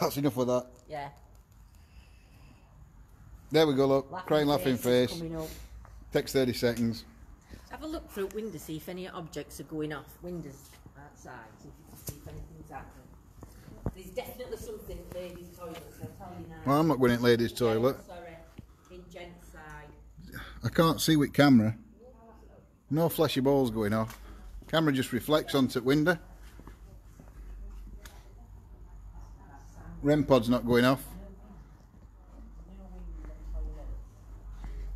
That's enough of that. Yeah. There we go, look. Crying laughing face. Takes 30 seconds. Have a look through windows, see if any objects are going off. Windows outside, so if you can see if anything's happening. There's definitely something in ladies' toilets, I'll tell you now. Well, I'm not going in ladies' toilet. Oh, sorry, in gents' side. I can't see with camera. No fleshy balls going off. Camera just reflects onto the window. REM pod's not going off.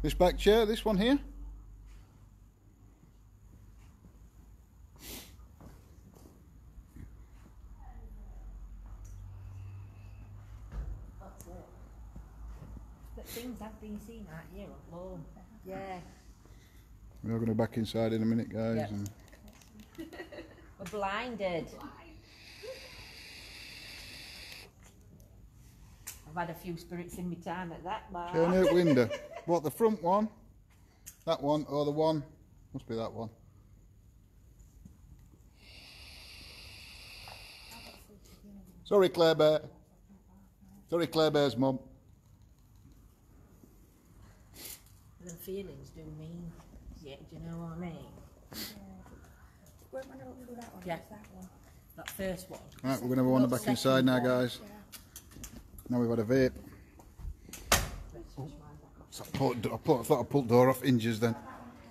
This back chair, this one here. Things have been seen out here at home. Yeah. We're going to back inside in a minute, guys. Yep. And we're blinded. I've had a few spirits in my time at that bar. Turn out window. What, the front one? That one or the one? Must be that one. Sorry, Claire Bear. Sorry, Claire Bear's mum. Feelings do mean, yeah, do you know what I mean? We're going to do that one. Yeah. That one. That first one. Right, we're going to go on the back inside now, guys. Yeah. Now we've had a vape. Oh. So I thought I pulled the door off hinges then.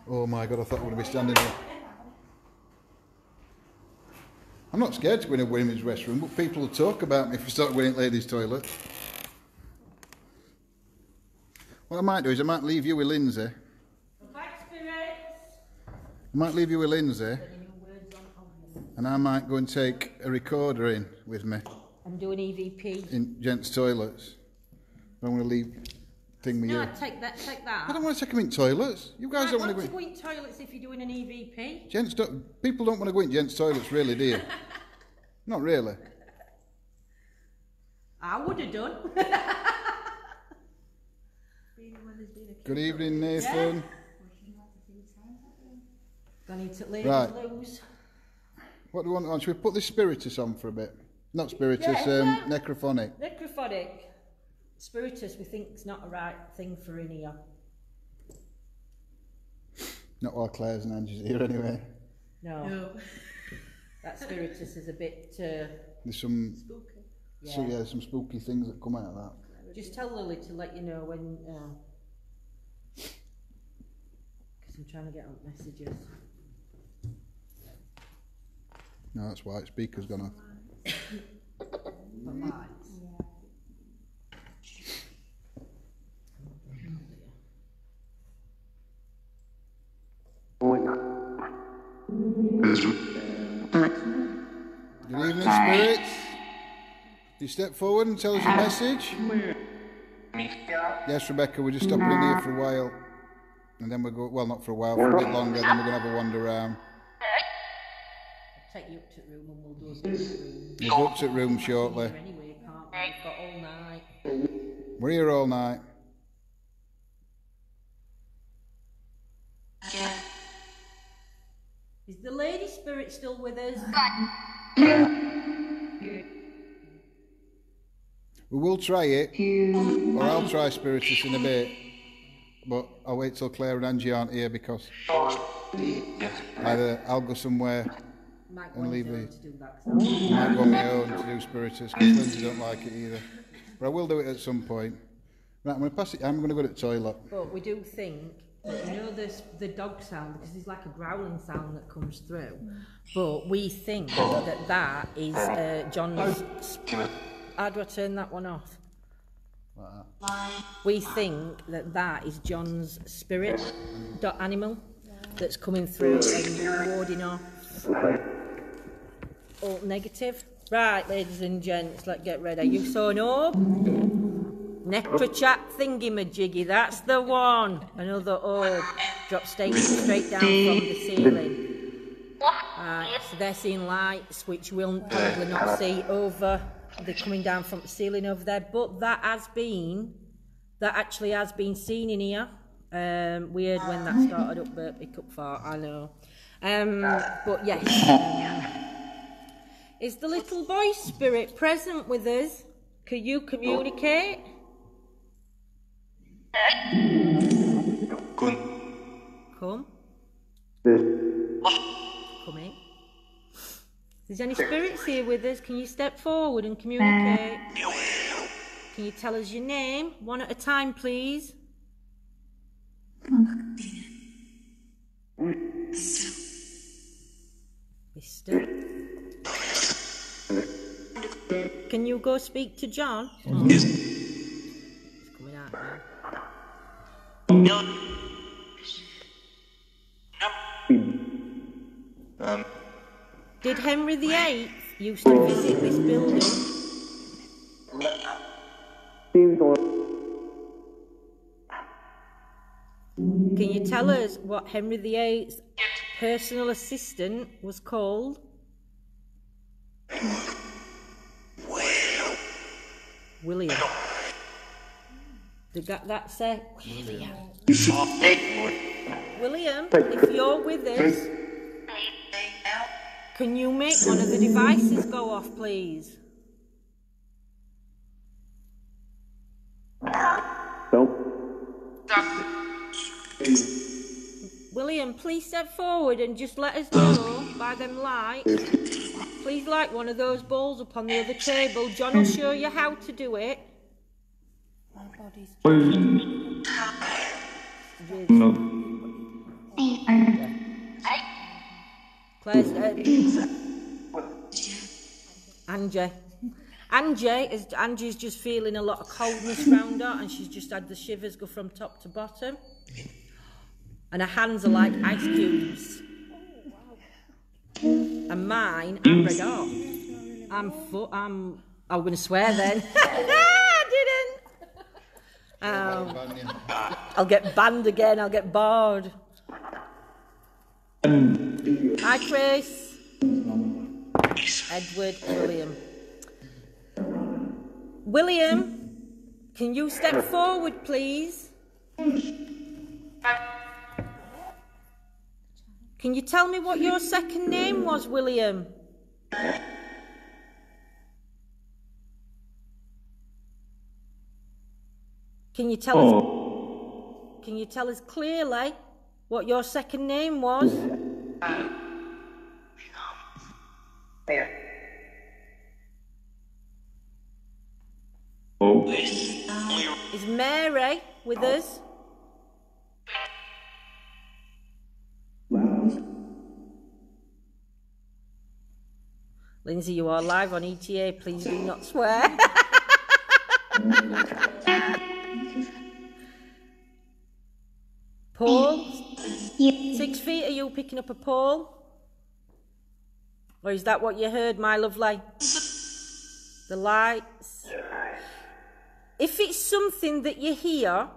Oh my God, I thought I would be standing here. I'm not scared to go in a women's restroom, but people will talk about me if I start going in a ladies' toilet. What I might do is I might leave you with Lindsay. And I might go and take a recorder in with me. I'm doing EVP. In gents' toilets. I'm going to leave thing with you. No, take that. I don't want to take them in toilets. You guys don't want to go in toilets if you're doing an EVP. Gents don't, people don't want to go in gents' toilets, really, do you? Not really. I would have done. Good evening, Nathan. Yeah. I need to leave loose. What do we want on? Should we put the Spiritus on for a bit? Not Spiritus, Necrophonic. Necrophonic. Spiritus we think is not a right thing for in here. Not while Claire's and Angie's here anyway. No. That Spiritus is a bit... There's some... Spooky. Yeah. So yeah, some spooky things that come out of that. Just tell Lily to let you know when... I'm trying to get out messages. No, that's why the speaker's gone off. Good evening, spirits. You step forward and tell us your message. Yes, Rebecca, we're just stopping in here for a while. And then we'll go, well, not for a while, for a bit longer, then we're going to have a wander around. I'll take you up to the room and we'll do a bit room. We'll go up to the room shortly. Anyway, we've got all night. We're here all night. Yeah. Is the lady spirit still with us? We will try it, or I'll try Spiritus in a bit. But I'll wait till Claire and Angie aren't here because either I'll go somewhere and leave me. I might go on my own to do Spiritus because Lindsay don't like it either. But I will do it at some point. Right, I'm going to pass it. I'm going to go to the toilet. But we do think, you know, the dog sound, because there's like a growling sound that comes through. But we think that that is John's. How do I turn that one off? We think that that is John's spirit animal that's coming through and warding off all negative. Right, ladies and gents, let's get ready. You saw an orb? Necrochat thingy-majiggy, that's the one. Another orb dropped straight down from the ceiling. Right, so they're seeing lights which we'll probably not see over. They're coming down from the ceiling over there, but that actually has been seen in here. Weird when that started up, but pick up far, I know. But yes, is the little boy spirit present with us? Can you communicate? Come in. Is there any spirits here with us? Can you step forward and communicate? Can you tell us your name? One at a time, please. Mister. Can you go speak to John? Oh. He's coming out now. Did Henry VIII used to visit this building? Can you tell us what Henry VIII's personal assistant was called? William. Did that say William? William, if you're with us, can you make one of the devices go off, please? William, William, please step forward and just let us know by them lights. Please light one of those balls up on the other table. John will show you how to do it. My body's... No. Claire's dead. Angie. Angie's just feeling a lot of coldness round her, and she's just had the shivers go from top to bottom. And her hands are like ice cubes. And mine, I'm red off. I'm going to swear then. I didn't. I'll get banned again. I'll get bored. Hi, Chris. Edward, William. William, can you step forward, please? Can you tell me what your second name was, William? Can you tell us? Can you tell us clearly what your second name was? Is Mary with us? Lindsay, you are live on ETA, please do not swear. Paul? 6 feet, are you picking up a Paul? Or is that what you heard, my lovely? The lights. If it's something that you hear,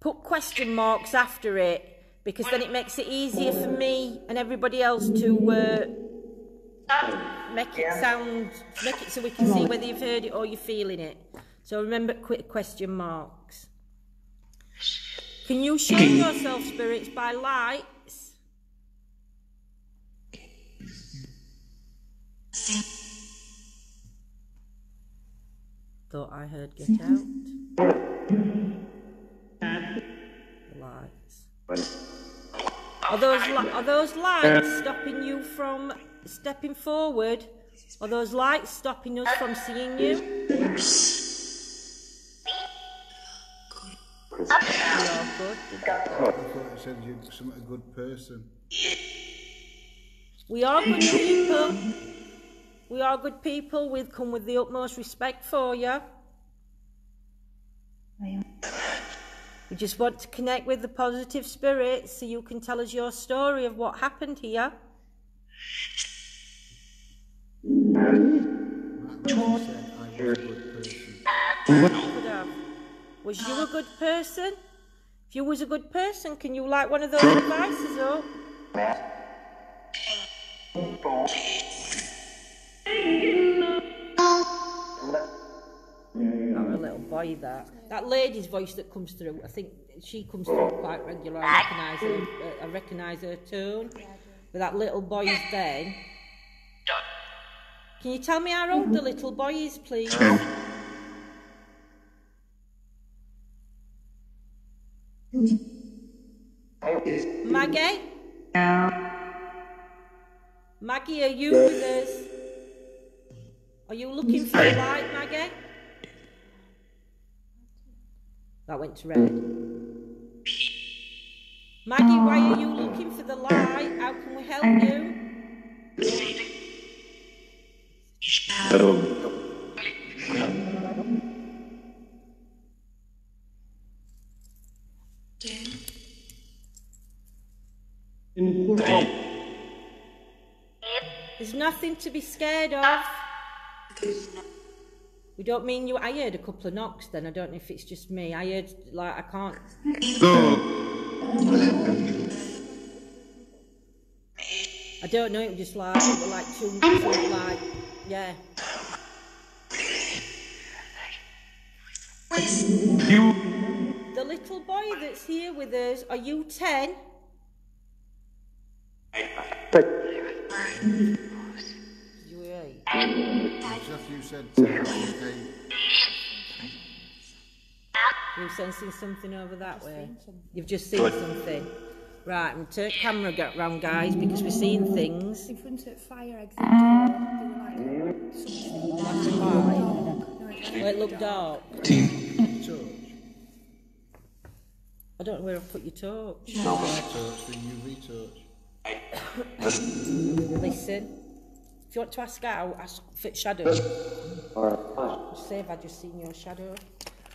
put question marks after it, because then it makes it easier for me and everybody else to... make it sound, make it so we can see whether you've heard it or you're feeling it. So remember, quick question marks. Can you show yourself, spirits, by lights? Thought I heard get out. Lights. Are those lights stopping you from stepping forward? Are those lights stopping us from seeing you? I said you're a good person. We are good people. We are good people. We'll come with the utmost respect for you. We just want to connect with the positive spirits so you can tell us your story of what happened here. Was you a good person? If you was a good person, can you light one of those devices up? Not a little boy, that. That lady's voice that comes through, I think she comes through quite regularly. I recognise her tone. But that little boy's there. Can you tell me how old the little boy is, please? 2. Maggie? Maggie, are you with us? Are you looking for a light, Maggie? That went to red. Maggie, why are you looking for the light? How can we help you? There's nothing to be scared of. We don't mean you. I heard a couple of knocks then. I don't know if it's just me. I heard, like, I can't. I don't know. It was just like, it was like two, like. Yeah. The little boy that's here with us, are you 10? You 8? You said 10. You're sensing something over that way. You've just seen something. Right, and turn camera got round, guys, because we're seeing things. In front of fire exit, they were like, well, it looked dark. I don't know where I've put your torch. No. The UV torch. Listen. If you want to ask out, ask Fit Shadow. Just say, have I just seen your shadow?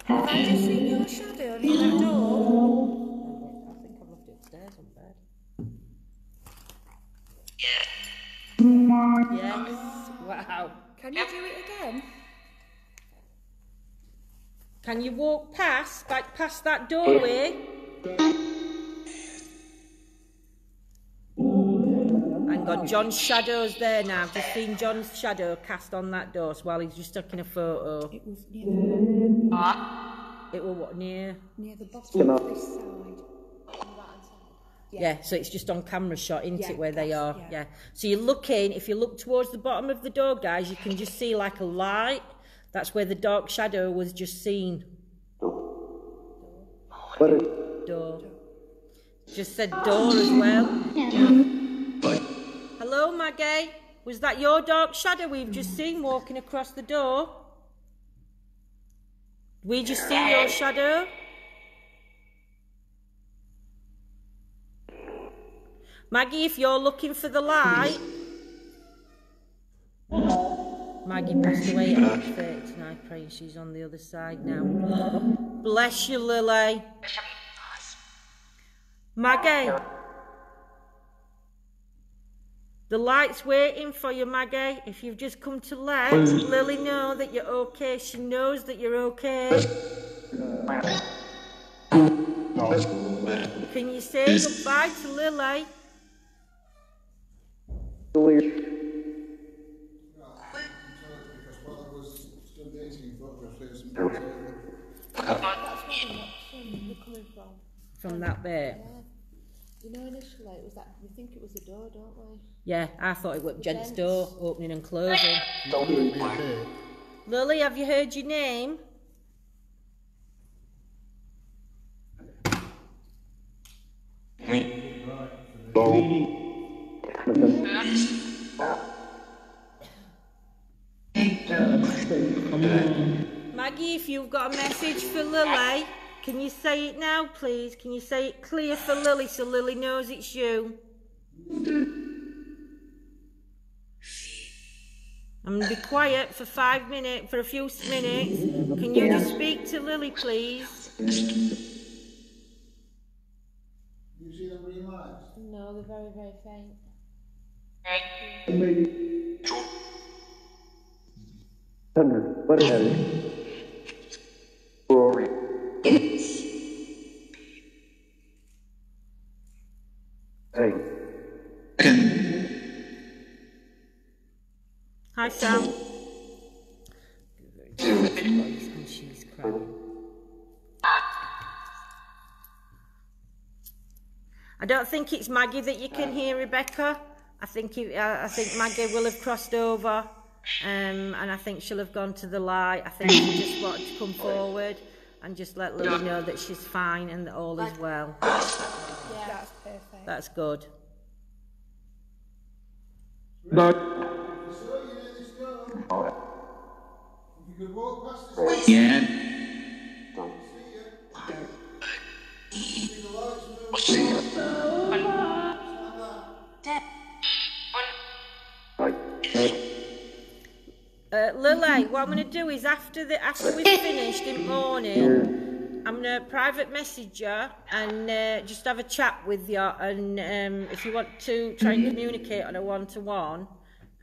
Have I just seen your shadow near that door? I think I've left it upstairs on bed. Yes. Wow. Can you do it again? Can you walk past, like past that doorway? Hang on, John's shadow's there now. I've just seen John's shadow cast on that door while he's just taking a photo. It was near the... It was what, near? Near the bottom of this side. Yeah. So it's just on camera shot, isn't it, where they are? Yeah. So you're looking, if you look towards the bottom of the door, guys, you can just see like a light. That's where the dark shadow was just seen. Door. Just said door as well. Hello, Maggie. Was that your dark shadow we've just seen walking across the door? We just see your shadow. Maggie, if you're looking for the light. Maggie passed away at 39, praying she's on the other side now. Bless you, Lily. Maggie. The light's waiting for you, Maggie. If you've just come to let Lily know that you're okay, she knows that you're okay. Can you say goodbye to Lily? From that there. Yeah. You know, initially it was that we think it was a door, don't we? Yeah, I thought it was Jen's door, opening and closing. Lily, have you heard your name? Maggie, if you've got a message for Lily, can you say it now, please? Can you say it clear for Lily so Lily knows it's you? I'm going to be quiet for for a few minutes. Can you just speak to Lily, please? You see them green lights? No, they're very, very faint. Thunder, what is it? Hi, Sam. And she's crying. I don't think it's Maggie that you can hear, Rebecca. I think Maggie will have crossed over, and I think she'll have gone to the light. I think she just wanted to come forward and just let Lily know that she's fine and that all is well. Yeah, that's perfect. That's good. No. Yeah. Lily, what I'm going to do is after we've finished in the morning, I'm going to private message you and just have a chat with you, and if you want to try and communicate on a one-to-one,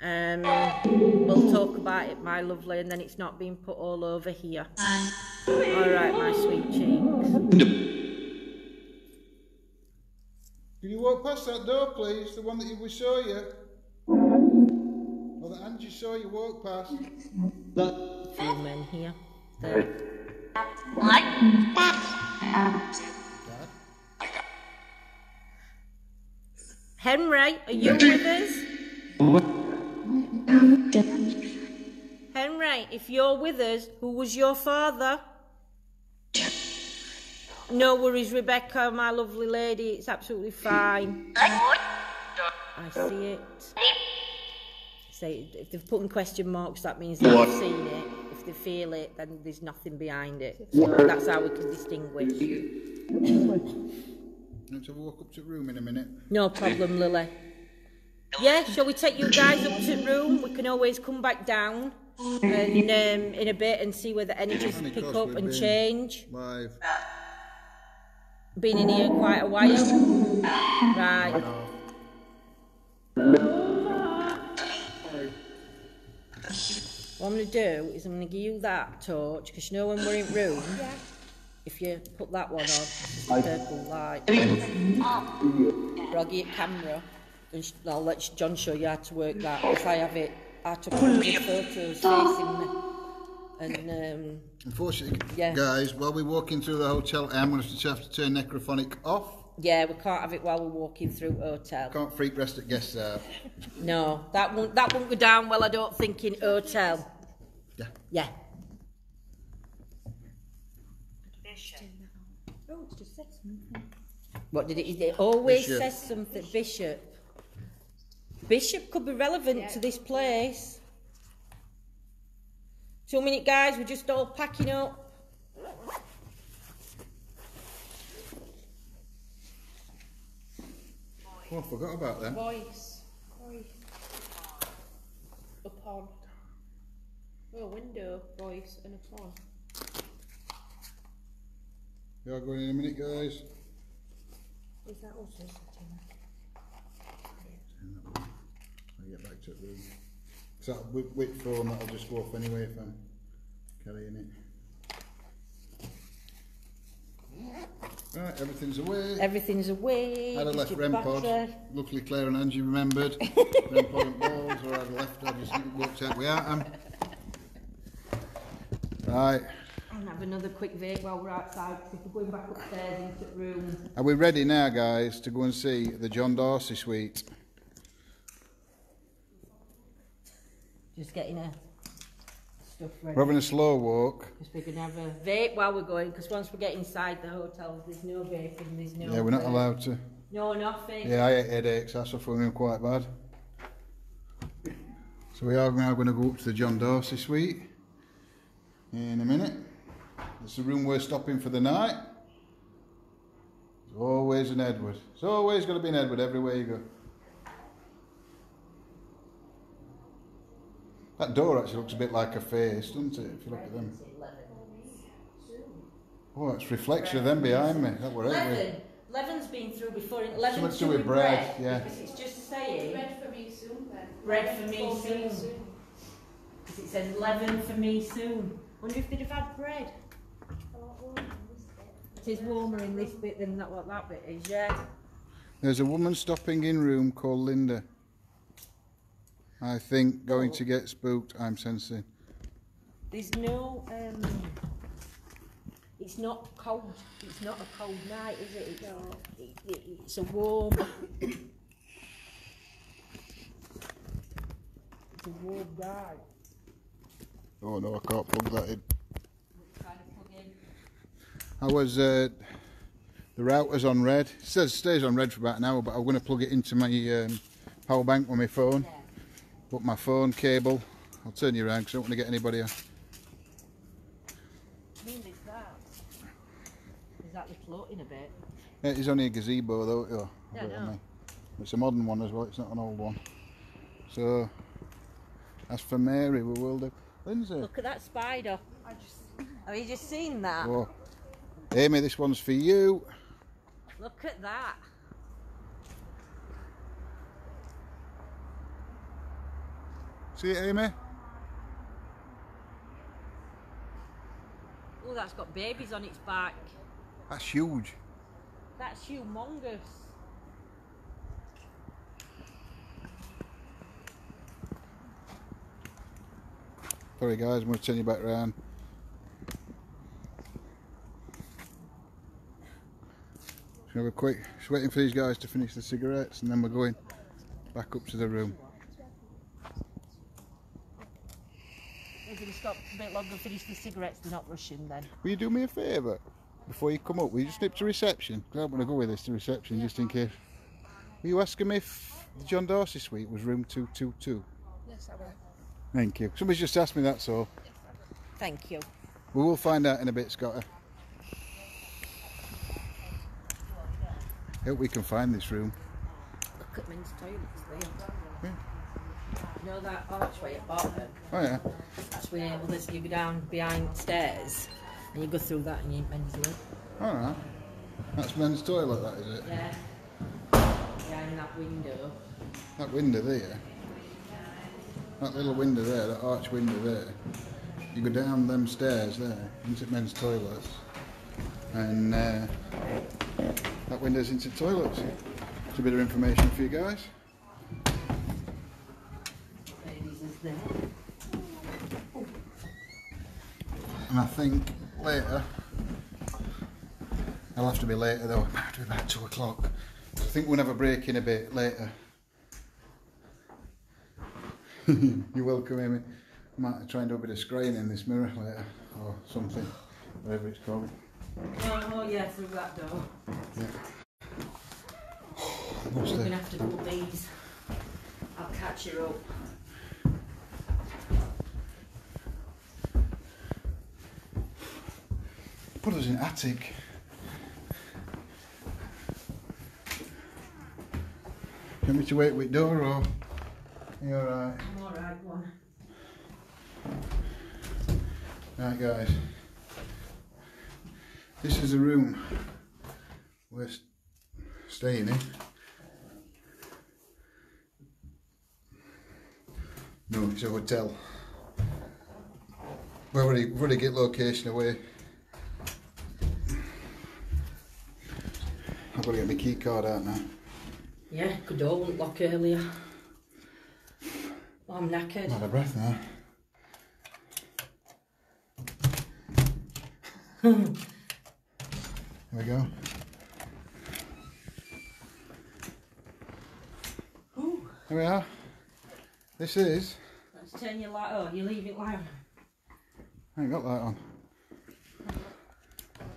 we'll talk about it, my lovely, and then it's not being put all over here. All right, my sweet cheeks. Can you walk past that door, please? The one that we saw you. Or that Angie saw you walk past. Few men here. There. Henry, are you with us? Henry, if you're with us, who was your father? No worries, Rebecca, my lovely lady. It's absolutely fine. I see it. Say if they've put in question marks, that means they've seen it. If they feel it, then there's nothing behind it. So that's how we can distinguish. I'm going to walk up to the room in a minute. No problem, Lily. Yeah, shall we take you guys up to the room? We can always come back down and in a bit and see whether energies pick up and change. Live. Been in here quite a while. Right. What I'm going to do is I'm going to give you that torch, because you know when we're in room, if you put that one on, it's a purple light. Roggy at camera, and I'll let John show you how to work that. If I have it, I have to put the photos facing me. And, unfortunately, guys, while we're walking through the hotel, I'm going to have to turn Necrophonic off. Yeah, we can't have it while we're walking through the hotel. Can't freak rest at guests out. No, that won't go down well, I don't think, in hotel. Yeah. Yeah. What did it always Bishop. Says something, Bishop. Bishop could be relevant to this place. 2 minute, guys, we're just all packing up. Oh, I forgot about that. Voice. Upon. Oh, window, voice, and upon. We are going in a minute, guys. Is that also something? I'll get back to the room. It's that whip phone that'll just go off anyway if I'm carrying it. Right, everything's away. Everything's away. I'd have left REM pod. Luckily Claire and Angie remembered. REM pod and balls, or I'd have left, I just walked out without them. Right. And have another quick vape while we're outside, because we're going back upstairs into the room. Are we ready now, guys, to go and see the John D'Arcy Suite? Just getting a... Stuff ready. We're having a slow walk. Because we're going to have a vape while we're going, because once we get inside the hotel, there's no vaping, there's no... Yeah, we're not allowed to. No, nothing. Yeah, I had headaches, I suffer from them quite bad. So we are now going to go up to the John D'Arcy Suite in a minute. It's the room we're stopping for the night. There's always an Edward. There's always going to be an Edward everywhere you go. That door actually looks a bit like a face, doesn't it, if you look at them? Oh, it's reflection of them behind me. That were it. Leaven's been through before. Leaven's to do with bread. Yeah. Because it's just saying... Bread for me soon, then. Bread for me soon. Because it says leaven for me soon. Wonder if they'd have had bread. It is warmer in this bit than that, what that bit is, yeah. There's a woman stopping in room called Linda. I think going to get spooked, I'm sensing. There's no, it's not cold, it's not a cold night, is it? It's a warm, it's a warm night. Oh no, I can't plug that in. I was, the router's on red. It says it stays on red for about an hour, but I'm going to plug it into my power bank on my phone. Yeah. But my phone cable, I'll turn you around because I don't want to get anybody off. I mean, it's that. It's actually floating a bit. Yeah, it's only a gazebo though. Oh, yeah, I know. It's a modern one as well, it's not an old one. So, as for Mary, we will do. Lindsay. Look at that spider. Have you just seen that? Whoa. Amy, this one's for you. Look at that. See it, Amy? Oh, that's got babies on its back. That's huge. That's humongous. Sorry guys, I'm going to turn you back round. Just going to have a quick, just waiting for these guys to finish the cigarettes and then we're going back up to the room. If you stop a bit longer, finish the cigarettes, they're not rushing then. Will you do me a favour? before you come up, will you just nip to reception? Because I'm going to go with this to reception just in case. Will you ask him if the John D'Arcy Suite was room 222? Yes, I will. Thank you. Somebody's just asked me that, so... Yes, I will. Thank you. We will find out in a bit, Scotter. I hope we can find this room. Look at men's toilets there. Yeah. You know that archway at Barton? Oh, yeah. That's where others you go down behind stairs and you go through that and you ain't men's room. Alright. That's men's toilet, that is it? Yeah. Behind that window. That window there? That little window there, that arch window there. You go down them stairs there into men's toilets and that window's into toilets. That's a bit of information for you guys. And I think later, I'll have to be later though, it might have to be about 2 o'clock. So I think we'll have a break in a bit later. You're welcome, Amy. I might try and do a bit of screening in this mirror later, or something, whatever it's called. Oh yeah, through that door. Yeah. We're going to have to do these. I'll catch you up. Put us in attic. Do you want me to wait with door or? You alright? I'm alright, go on. Right, guys. This is the room we're staying in. No, it's a hotel. We've already get location away. I've got to get my key card out now. Yeah, good door wouldn't lock earlier. Well, I'm knackered. I'm out of breath now. There we go. Ooh. There we are. This is... Let's turn your light on. You leave it light on. I ain't got light on.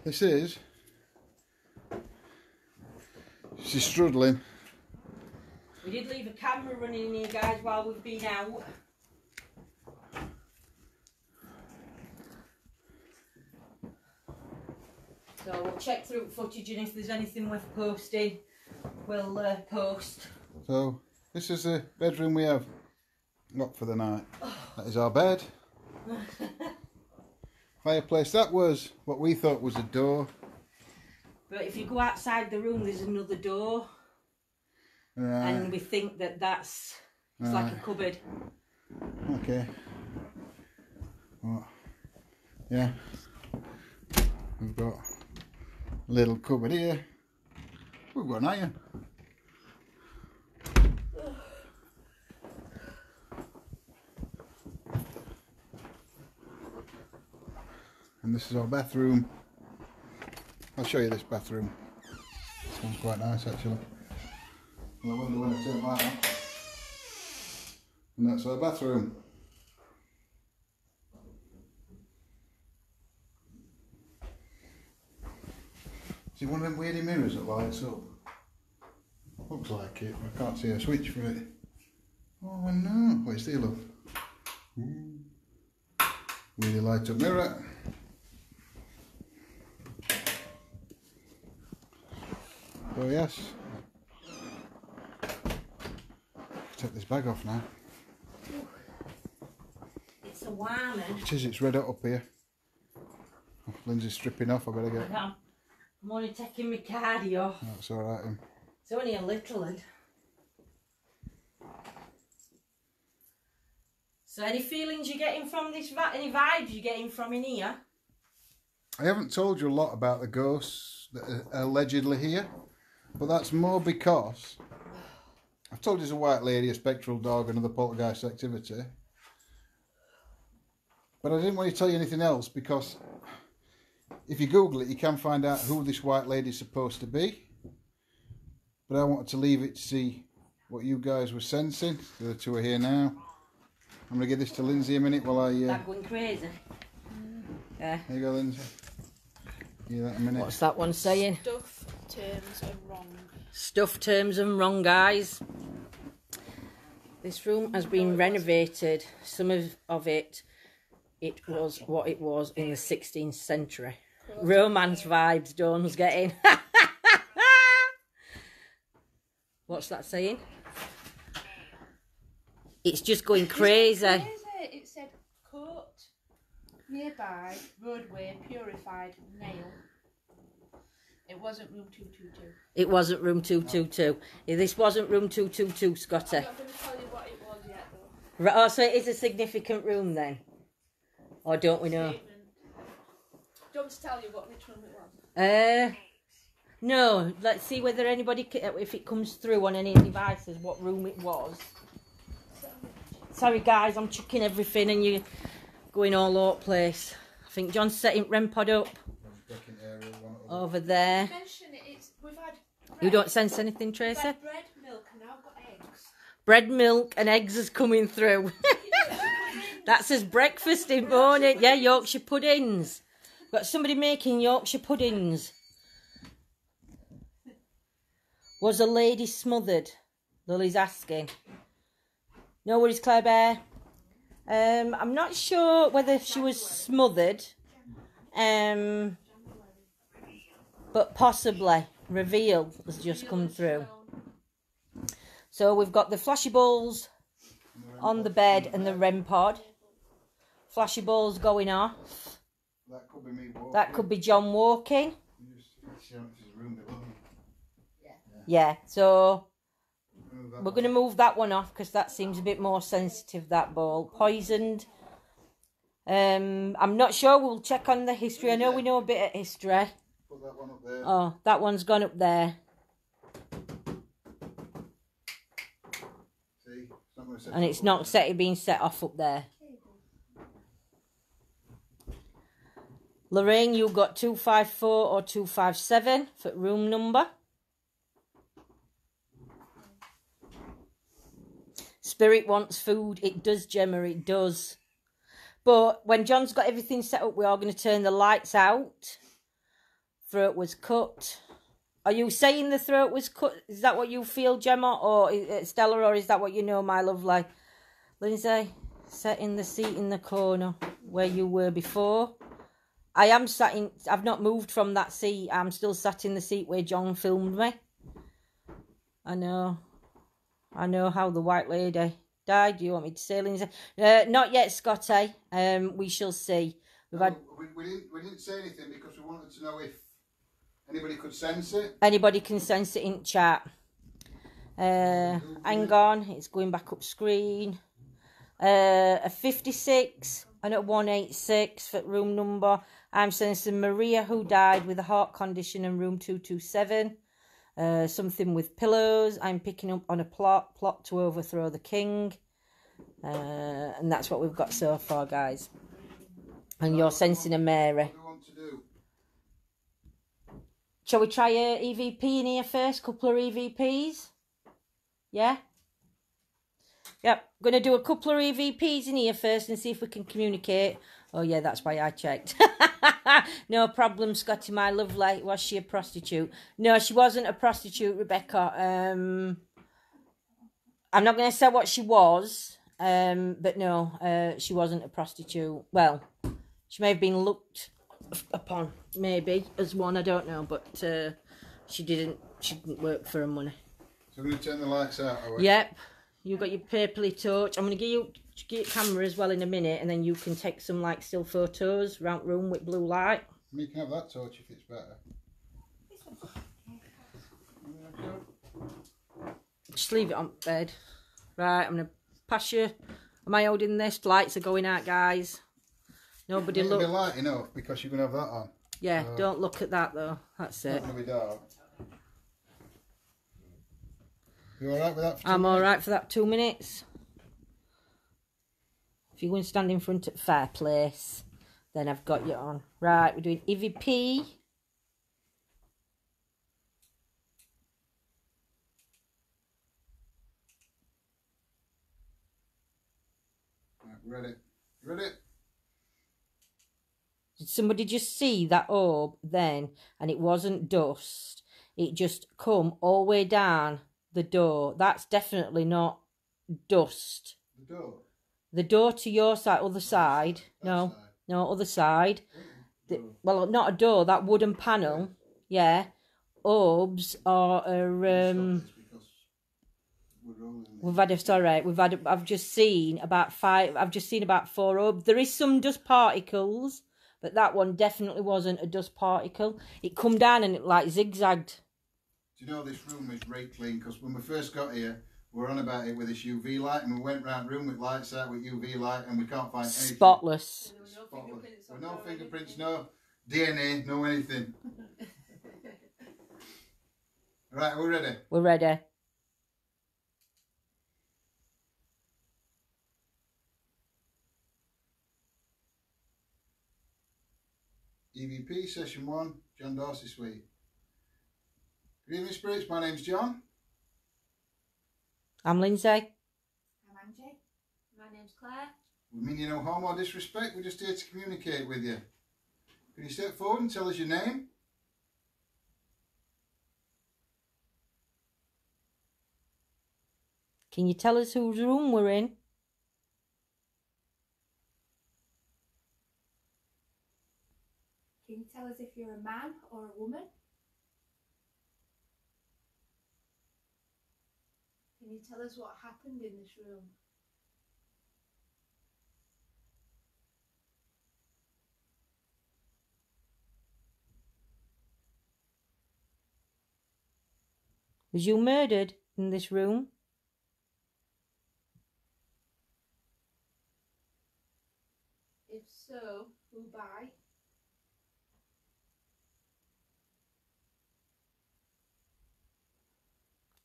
This is... She's struggling. We did leave a camera running in here, guys, while we've been out. So we'll check through footage, and if there's anything worth posting, we'll post. So this is the bedroom we have got for the night. That is our bed. Fireplace. That was what we thought was a door. But if you go outside the room, there's another door. Right. And we think that that's, it's right, like a cupboard. Okay. What? Yeah. We've got a little cupboard here. We've got an iron. And this is our bathroom. I'll show you this bathroom. This one's quite nice actually. Well, I wonder when I turn light on. And that's our bathroom. Is it one of them weirdy mirrors that lights up? Looks like it, but I can't see a switch for it. Oh no, wait, still love. Weirdy light up mirror. Oh yes. Take this bag off now. It's a warmer. It is, it's red hot up here. Oh, Lindsay's stripping off, I better get it. I'm only taking my cardio off. That's alright. It's only a little one. So any feelings you're getting from this, any vibes you're getting from in here? I haven't told you a lot about the ghosts that are allegedly here. But that's more because I've told you there's a white lady, a spectral dog, another poltergeist activity. But I didn't want to tell you anything else because if you Google it, you can find out who this white lady is supposed to be. But I wanted to leave it to see what you guys were sensing. The two are here now. I'm going to give this to Lindsay a minute while I... That going crazy. Yeah. There you go, Lindsay. You that a minute. What's that one saying? Stuff, terms and wrong. Stuff, terms and wrong, guys. This room has been renovated. Some of it was what it was in the 16th century. Romance vibes, Dawn's getting. What's that saying? It's just going crazy. It said coat, nearby, roadway, purified, nail. It wasn't room 222. It wasn't room 222. This wasn't room 222, Scotty. I'm not going to tell you what it was yet, though. Right, oh, so it is a significant room then? Or don't we know? Don't tell you which room it was. No, let's see whether anybody, if it comes through on any devices, what room it was. Sorry guys, I'm checking everything and you're going all over the place. I think John's setting REM pod up. Over there. You don't sense anything, Tracy? Bread, milk, and now I've got eggs. Bread, milk, and eggs is coming through. That says breakfast in morning. Yeah, Yorkshire puddings. Got somebody making Yorkshire puddings. Was a lady smothered? Lily's asking. No worries, Claire Bear. I'm not sure whether she was smothered, but possibly. Reveal has just come through. So we've got the flashy balls on the bed and the REM pod. Flashy balls going off. That could be me walking. That could be John walking. Yeah, so we're going to move that one off because that seems a bit more sensitive, that ball. Poisoned. I'm not sure. We'll check on the history. I know we know a bit of history. Put that one up there. Oh, that one's gone up there. See? It's not going to set and it's not set, being set off up there. Lorraine, you got 254 or 257 for room number. Spirit wants food. It does, Gemma, it does. But when John's got everything set up, we are going to turn the lights out. Throat was cut. Are you saying the throat was cut? Is that what you feel, Gemma, or Stella, or is that what you know, my lovely? Lindsay, setting the seat in the corner where you were before. I am sat in, I've not moved from that seat. I'm still sat in the seat where John filmed me. I know. I know how the white lady died. Do you want me to say, Lindsay? Not yet, Scotty. We shall see. We've had... we didn't say anything because we wanted to know if anybody could sense it. Anybody can sense it in chat. Hang on, it's going back up screen. A 56 and a 186 for room number. I'm sensing Maria, who died with a heart condition, in room 227. Something with pillows. I'm picking up on a plot to overthrow the king. And that's what we've got so far, guys. And you're sensing a Mary. What do you want to do? Shall we try an EVP in here first? Couple of EVPs? Yeah? Yep. Going to do a couple of EVPs in here first and see if we can communicate. Oh, yeah, that's why I checked. No problem, Scotty, my lovely. Was she a prostitute? No, she wasn't a prostitute, Rebecca. I'm not going to say what she was, but no, she wasn't a prostitute. Well, she may have been looked upon, maybe, as one, I don't know, but she didn't work for her money. So we're going to turn the lights out, are we? Yep. You've got your purpley torch. I'm going to give you... Get your camera as well in a minute, and then you can take some like still photos round room with blue light. You can have that torch if it's better. Just leave it on bed. Right, I'm gonna pass you. Am I holding this? Lights are going out, guys. Nobody look. It'll be light enough because you're gonna have that on. Yeah, so don't look at that though. That's it. It's gonna be dark. You all right with that? For I'm all right for that 2 minutes. If you go and stand in front of the fireplace, then I've got you on. Right, we're doing EVP. Right, ready? Ready? Did somebody just see that orb then? And it wasn't dust. It just come all the way down the door. That's definitely not dust. The door? The door to your side, other side. No, no, other side. The, well, not a door, that wooden panel. Yeah. Orbs are... We've had a, sorry, we've had, I've just seen about five, I've just seen about four orbs. There is some dust particles, but that one definitely wasn't a dust particle. It come down and it like zigzagged. Do you know this room is right clean? Because when we first got here, we were on about it with this UV light, and we went round room with lights out with UV light, and we can't find anything. Spotless. Spotless. There were no fingerprints, no DNA, no anything. Right, we're ready. We're ready. EVP session 1, John D'Arcy Suite. Good evening, spirits. My name's John. I'm Lindsay. I'm Angie. My name's Claire. We mean you no harm or disrespect. We're just here to communicate with you. Can you step forward and tell us your name? Can you tell us whose room we're in? Can you tell us if you're a man or a woman? Can you tell us what happened in this room? Was you murdered in this room? If so, who by?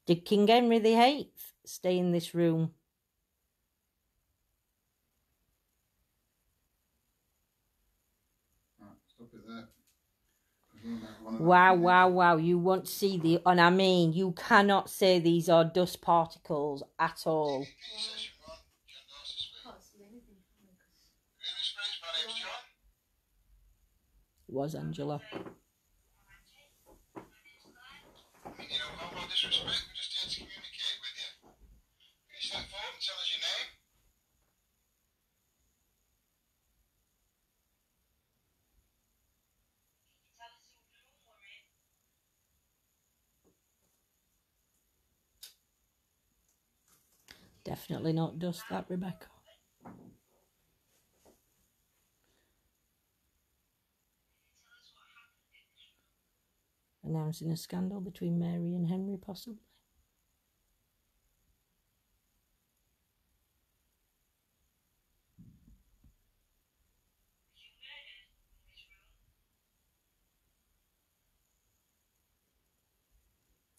Did King Henry VIII stay in this room? Right, stop it there. Wow, wow, wow. You won't see the... And I mean, you cannot say these are dust particles at all. Wow. It was Angela. Definitely not dust that, Rebecca. Announcing a scandal between Mary and Henry, possibly.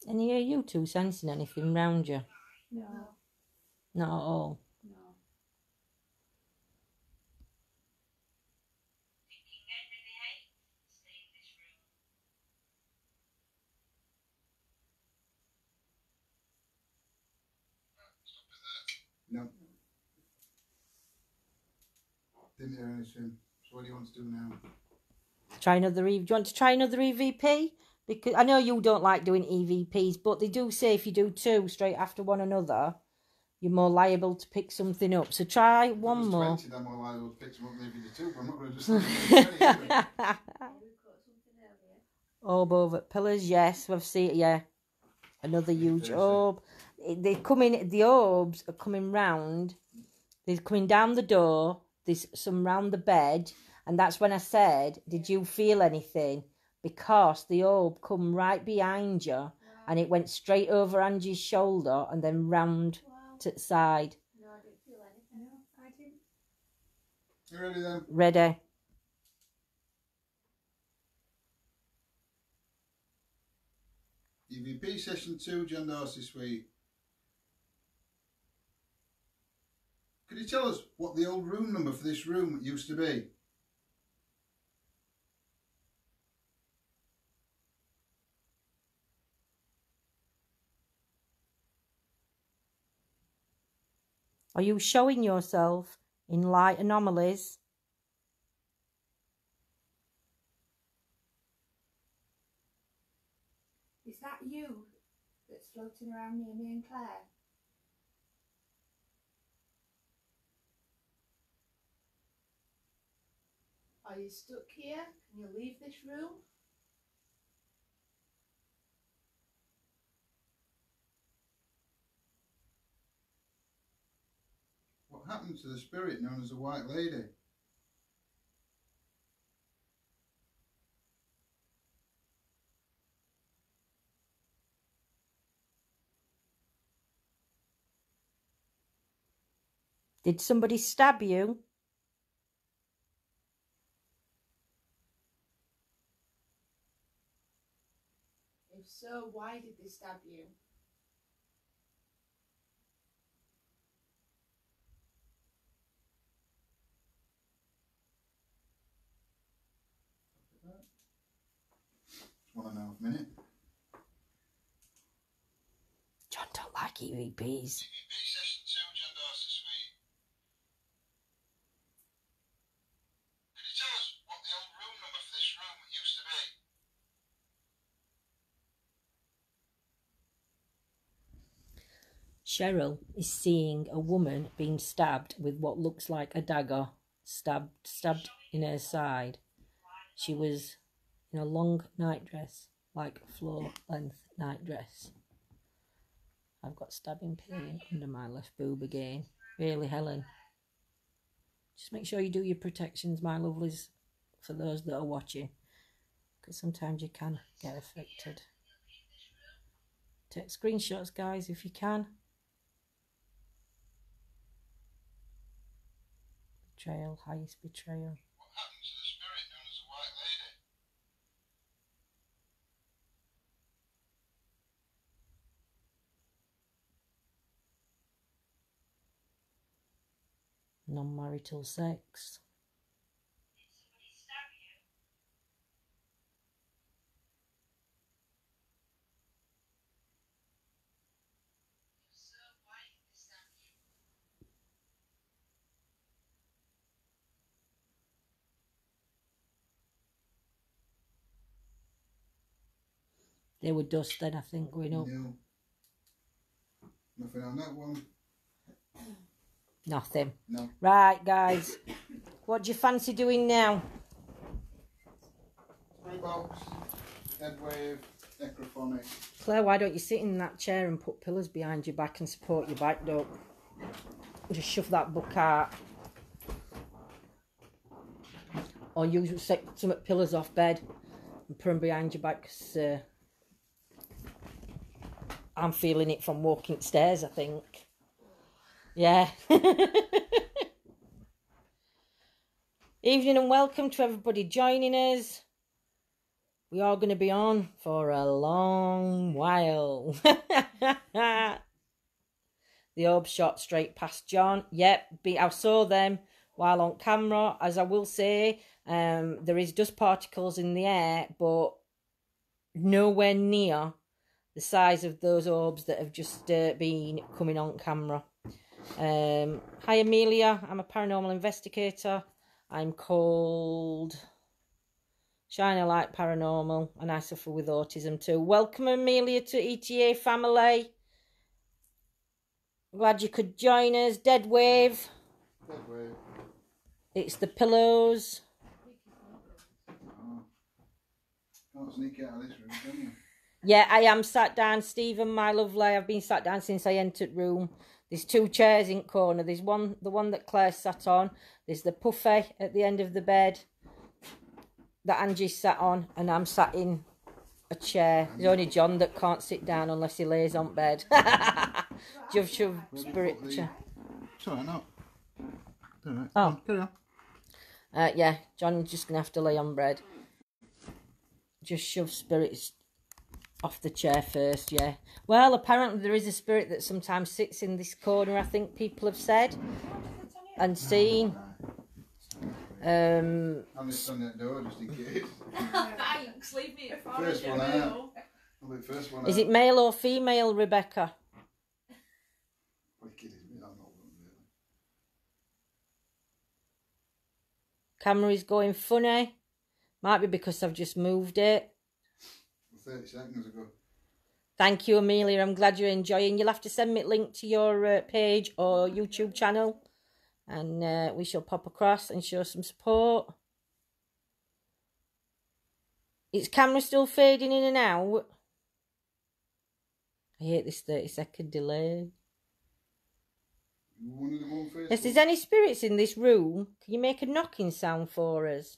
Any of you two sensing anything round you? No. Not at all. No. No. Didn't hear anything. So what do you want to do now? Try another EVP. Do you want to try another EVP? Because I know you don't like doing EVPs, but they do say if you do two straight after one another, you're more liable to pick something up. So try one more. I'm more liable to pick something up than if you do two, but I'm not going to just... Orb over pillars, yes, we've seen it, yeah. Another huge orb. They're coming, the orbs are coming round. They're coming down the door. There's some round the bed. And that's when I said, did you feel anything? Because the orb come right behind you, wow, and it went straight over Angie's shoulder and then round, wow, to the side. No, I didn't feel anything. No, I didn't. You ready then? Ready. EVP session 2, John D'Arcy Suite. Could you tell us what the old room number for this room used to be? Are you showing yourself in light anomalies? floating around near me and Claire. Are you stuck here? Can you leave this room? What happened to the spirit known as the White Lady? Did somebody stab you? If so, why did they stab you? Just 1.5 minutes. John don't like EVPs. EVP session 2, John D'Arcy Suite. Could you tell us what the old room number for this room used to be? Cheryl is seeing a woman being stabbed with what looks like a dagger, stabbed in her side. She was in a long nightdress, like floor-length nightdress. I've got stabbing pain under my left boob again. Really, Helen. Just make sure you do your protections, my lovelies, for those that are watching, because sometimes you can get affected. Take screenshots, guys, if you can. Betrayal, highest betrayal. What happened to the spirit known as the White Lady? Non-marital sex. Did somebody stab you? If so, why did they stab you? They were dusted, I think, going up. No. Nothing on that one. Nothing. No. Right, guys. What do you fancy doing now? Spirit box, dead wave, necrophonic. Claire, why don't you sit in that chair and put pillars behind your back and support your back up? Just shove that book out. Or you set some pillars off bed and put them behind your back, because I'm feeling it from walking upstairs, I think. Yeah. Evening and welcome to everybody joining us. We are going to be on for a long while. The orb shot straight past John. Yep, I saw them while on camera. As I will say, there is dust particles in the air, but nowhere near the size of those orbs that have just been coming on camera. Hi Amelia, I'm a paranormal investigator. I'm called Shine a Light Paranormal, and I suffer with autism too. Welcome Amelia to ETA family. Glad you could join us. Dead Wave. Dead Wave. It's the pillows. Oh. Can't sneak out of this room, can you? Yeah, I am sat down, Stephen, my lovely. I've been sat down since I entered room. There's two chairs in corner. There's one, the one that Claire sat on. There's the puffy at the end of the bed that Angie sat on, and I'm sat in a chair. There's only John that can't sit down unless he lays on bed. Jove shove spirit chair. Sorry, no. Right. Oh, carry on. Yeah, John's just gonna have to lay on bed. Just shove spirits off the chair first, yeah. Well, apparently there is a spirit that sometimes sits in this corner, I think people have said and seen. I'm just on that door just in case. Thanks, leave me at first one out. I'll be first one out. Is it male or female, Rebecca? Wicked, isn't it? I'm not one really. Camera is going funny. Might be because I've just moved it. 30 seconds ago. Thank you, Amelia. I'm glad you're enjoying. You'll have to send me a link to your page or YouTube channel, and we shall pop across and show some support. Is camera still fading in and out? I hate this 30-second delay. If there's any spirits in this room, can you make a knocking sound for us?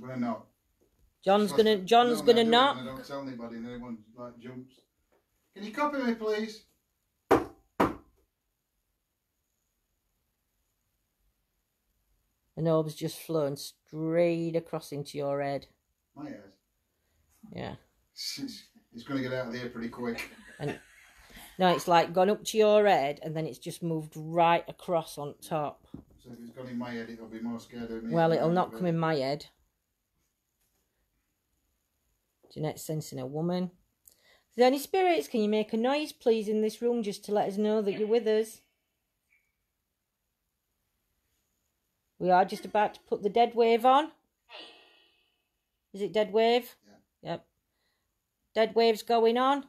Well, no. John's gonna knock. I don't tell anybody, and everyone like jumps. Can you copy me, please? An orb's just flown straight across into your head. My head. Yeah. It's gonna get out of here pretty quick. And no, it's like gone up to your head, and then it's just moved right across on top. So if it's gone in my head, it'll be more scared than me. Well, it'll not come in my head. Jeanette's sensing a woman. Is there any spirits? Can you make a noise, please, in this room just to let us know that you're with us? We are just about to put the dead wave on. Is it dead wave? Yeah. Yep. Dead wave's going on.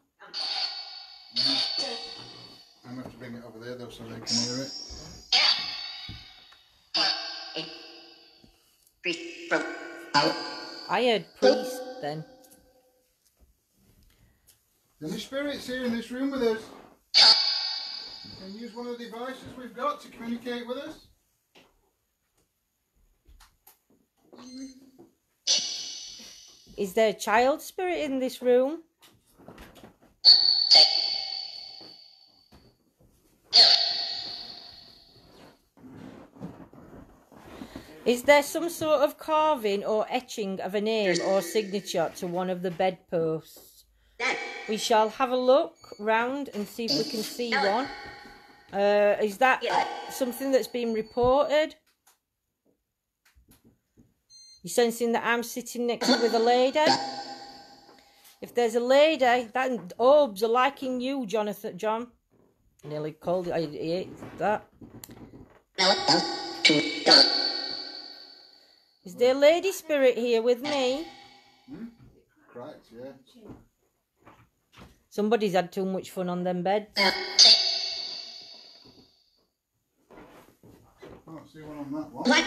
I'm going to have to bring it over there, though, so they can hear it. I heard priest then. There's any spirits here in this room with us? Can you use one of the devices we've got to communicate with us? Is there a child spirit in this room? Is there some sort of carving or etching of a name or signature to one of the bedposts? We shall have a look round and see if we can see one. Is that something that's been reported? You're sensing that I'm sitting next to with a lady? If there's a lady, that orbs are liking you, Jonathan. John. Nearly called it. I hate that. Is there a lady spirit here with me? Right, yeah. Somebody's had too much fun on them beds. Oh, see one on that one.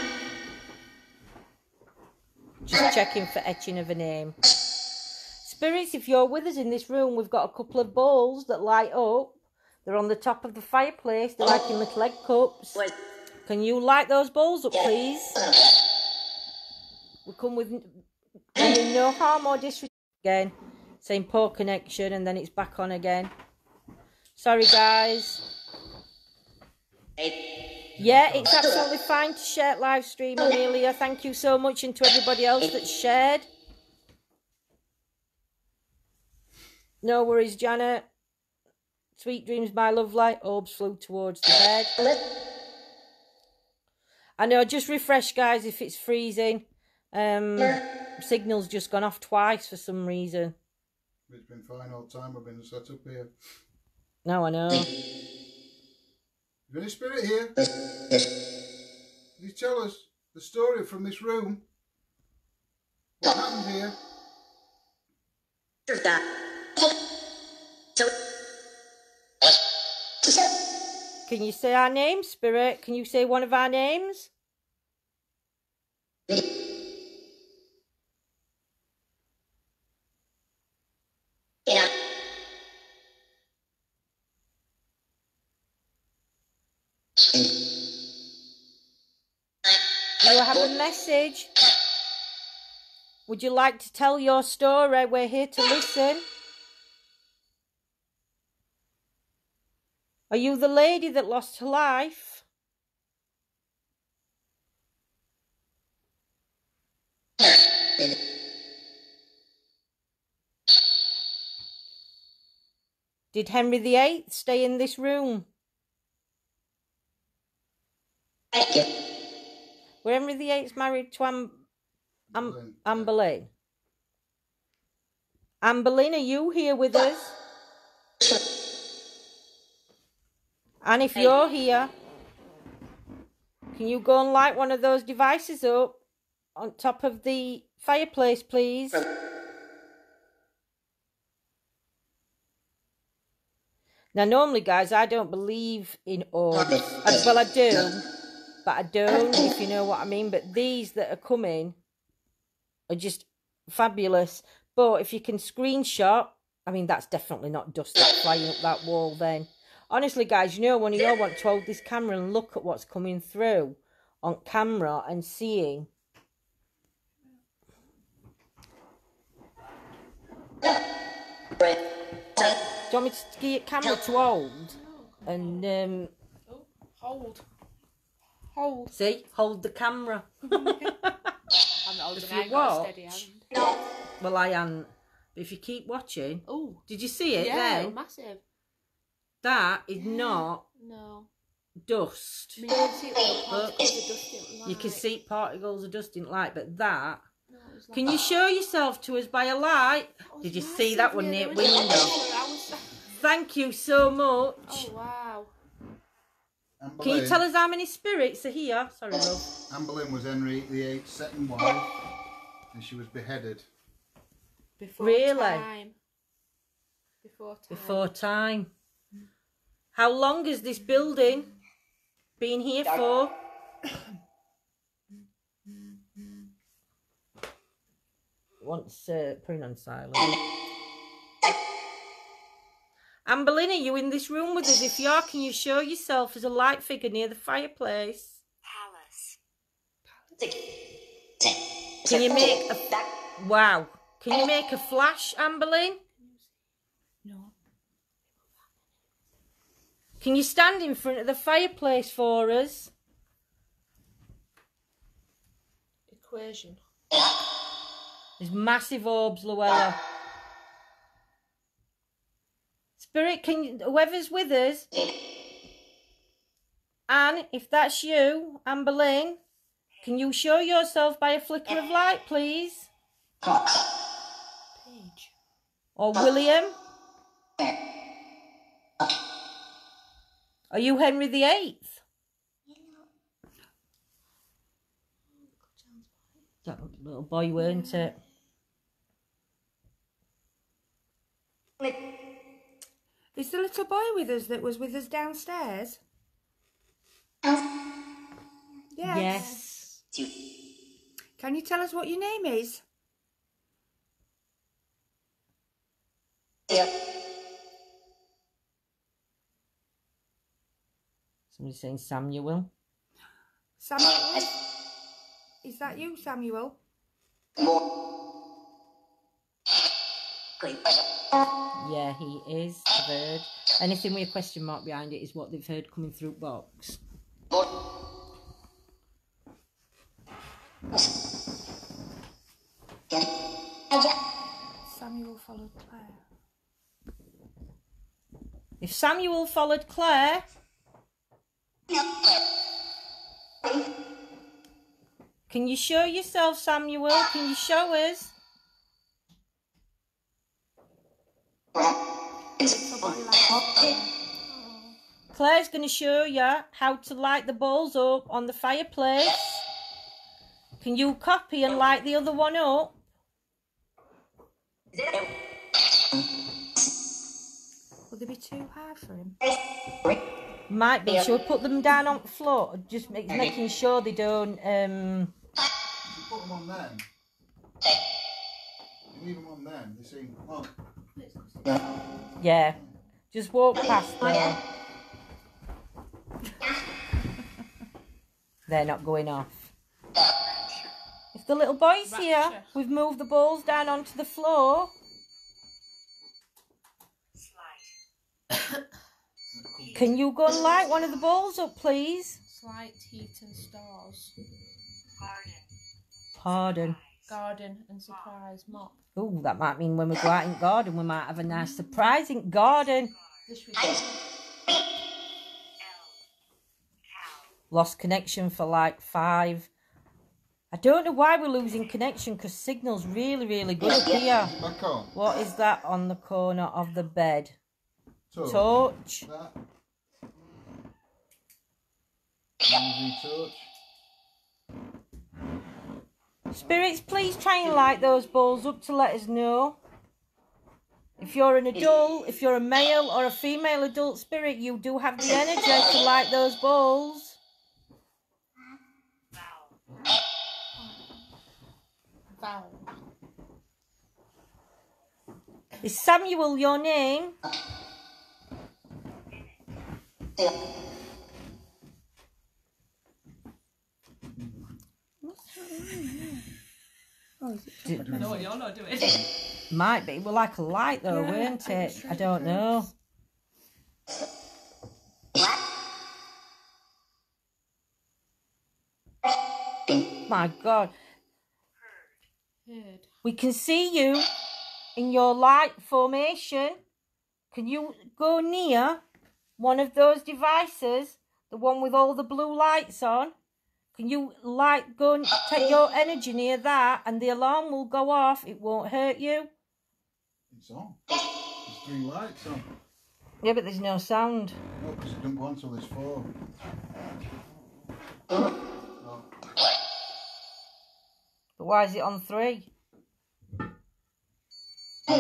Just checking for etching of a name. Spirits, if you're with us in this room, we've got a couple of bowls that light up. They're on the top of the fireplace. They're like in little egg cups. Can you light those bowls up, please? We come with no harm or disrespect again. Same poor connection, and then it's back on again. Sorry, guys. Yeah, it's absolutely fine to share live stream, Amelia. Thank you so much, and to everybody else that shared. No worries, Janet. Sweet dreams, my love light. Orbs flew towards the bed. I know, just refresh, guys, if it's freezing. Signal's just gone off twice for some reason. It's been fine all the time I've been set up here. No, I know. Is there any spirit here? Can you tell us the story from this room? What happened here? Can you say our name, spirit? Can you say one of our names? You have a message. Would you like to tell your story? We're here to listen. Are you the lady that lost her life? Did Henry VIII stay in this room? Were Henry VIII's married to Anne Boleyn? Anne Boleyn, are you here with us? And if you're here, can you go and light one of those devices up on top of the fireplace, please? Now, normally, guys, I don't believe in orbs. Well, I do, but I don't, if you know what I mean. But these that are coming are just fabulous. But if you can screenshot, I mean, that's definitely not dust that's flying up that wall then. Honestly, guys, you know, when you all want to hold this camera and look at what's coming through on camera and seeing. Do you want me to get camera to hold? And hold. See, hold the camera. I'm not holding. If you watch, steady hand. Well, I am. If you keep watching, oh, did you see it? Yeah, then? Massive. That is not dust. I mean, you can see particles of dust in light, but that. No, like, can you show yourself to us by a light? Did you see that one near window? Thank you so much. Oh, wow. Can you tell us how many spirits are here? Sorry, love. Anne Boleyn was Henry VIII's second wife, and she was beheaded. Before time. How long has this building been here for? Once putting on silent. Anne Boleyn, are you in this room with us? If you are, can you show yourself as a light figure near the fireplace? Palace. Can you make a... Wow. Can you make a flash, Anne Boleyn? No. Can you stand in front of the fireplace for us? Equation. There's massive orbs, Luella. Spirit, can you, whoever's with us, Anne, if that's you, Anne Boleyn, can you show yourself by a flicker of light, please? Page. Or William? Are you Henry VIII? That little boy, weren't it? Is the little boy with us that was with us downstairs? Yes. Yes. Can you tell us what your name is? Yeah. Somebody's saying Samuel. Samuel? Is that you, Samuel? Yeah, he is a bird. Anything with a question mark behind it is what they've heard coming through box. Samuel followed Claire. If Samuel followed Claire... Can you show yourself, Samuel? Can you show us? Claire's going to show you how to light the balls up on the fireplace. Can you copy and light the other one up? Will they be too hard for him? Might be. Shall we put them down on the floor? Just making sure they don't... Put them on them. You leave them on them. They seem... Oh. Yeah, just walk past them. They're not going off. If the little boy's here, we've moved the balls down onto the floor. Slide. Can you go and light one of the balls up, please? Slight heat and stars. Pardon. Garden and surprise mop. Oh, that might mean when we go out in garden, we might have a nice surprise in garden. Lost connection for like 5. I don't know why we're losing connection because signal's really good up here. What is that on the corner of the bed? Torch. UV torch. Spirits, please try and light those balls up to let us know. If you're an adult, if you're a male or a female adult spirit, you do have the energy to light those bowls. Is Samuel your name? What's happening? Oh, is it? I know what you're not doing. Might be. We're like a light though, weren't it? I don't know. My God. We can see you in your light formation. Can you go near one of those devices, the one with all the blue lights on? Can you go and take your energy near that and the alarm will go off? It won't hurt you. It's on. There's three lights on. Yeah, but there's no sound. No, because it doesn't go on until there's four. No. But why is it on three? Now it's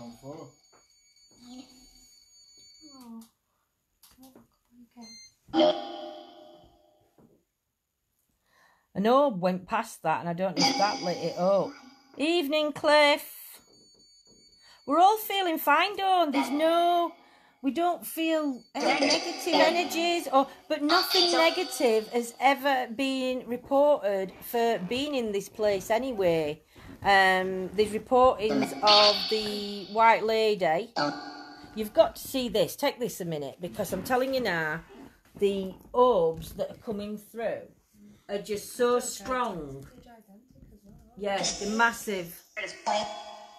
on four. Oh. Okay. An orb went past that and I don't know if that lit it up. Evening, Cliff. We're all feeling fine, Dawn. There's no... We don't feel any negative energies, but nothing negative has ever been reported for being in this place anyway. There's reportings of the White Lady. You've got to see this. Take this a minute, because I'm telling you now, the orbs that are coming through are just so strong. Yes, they're massive.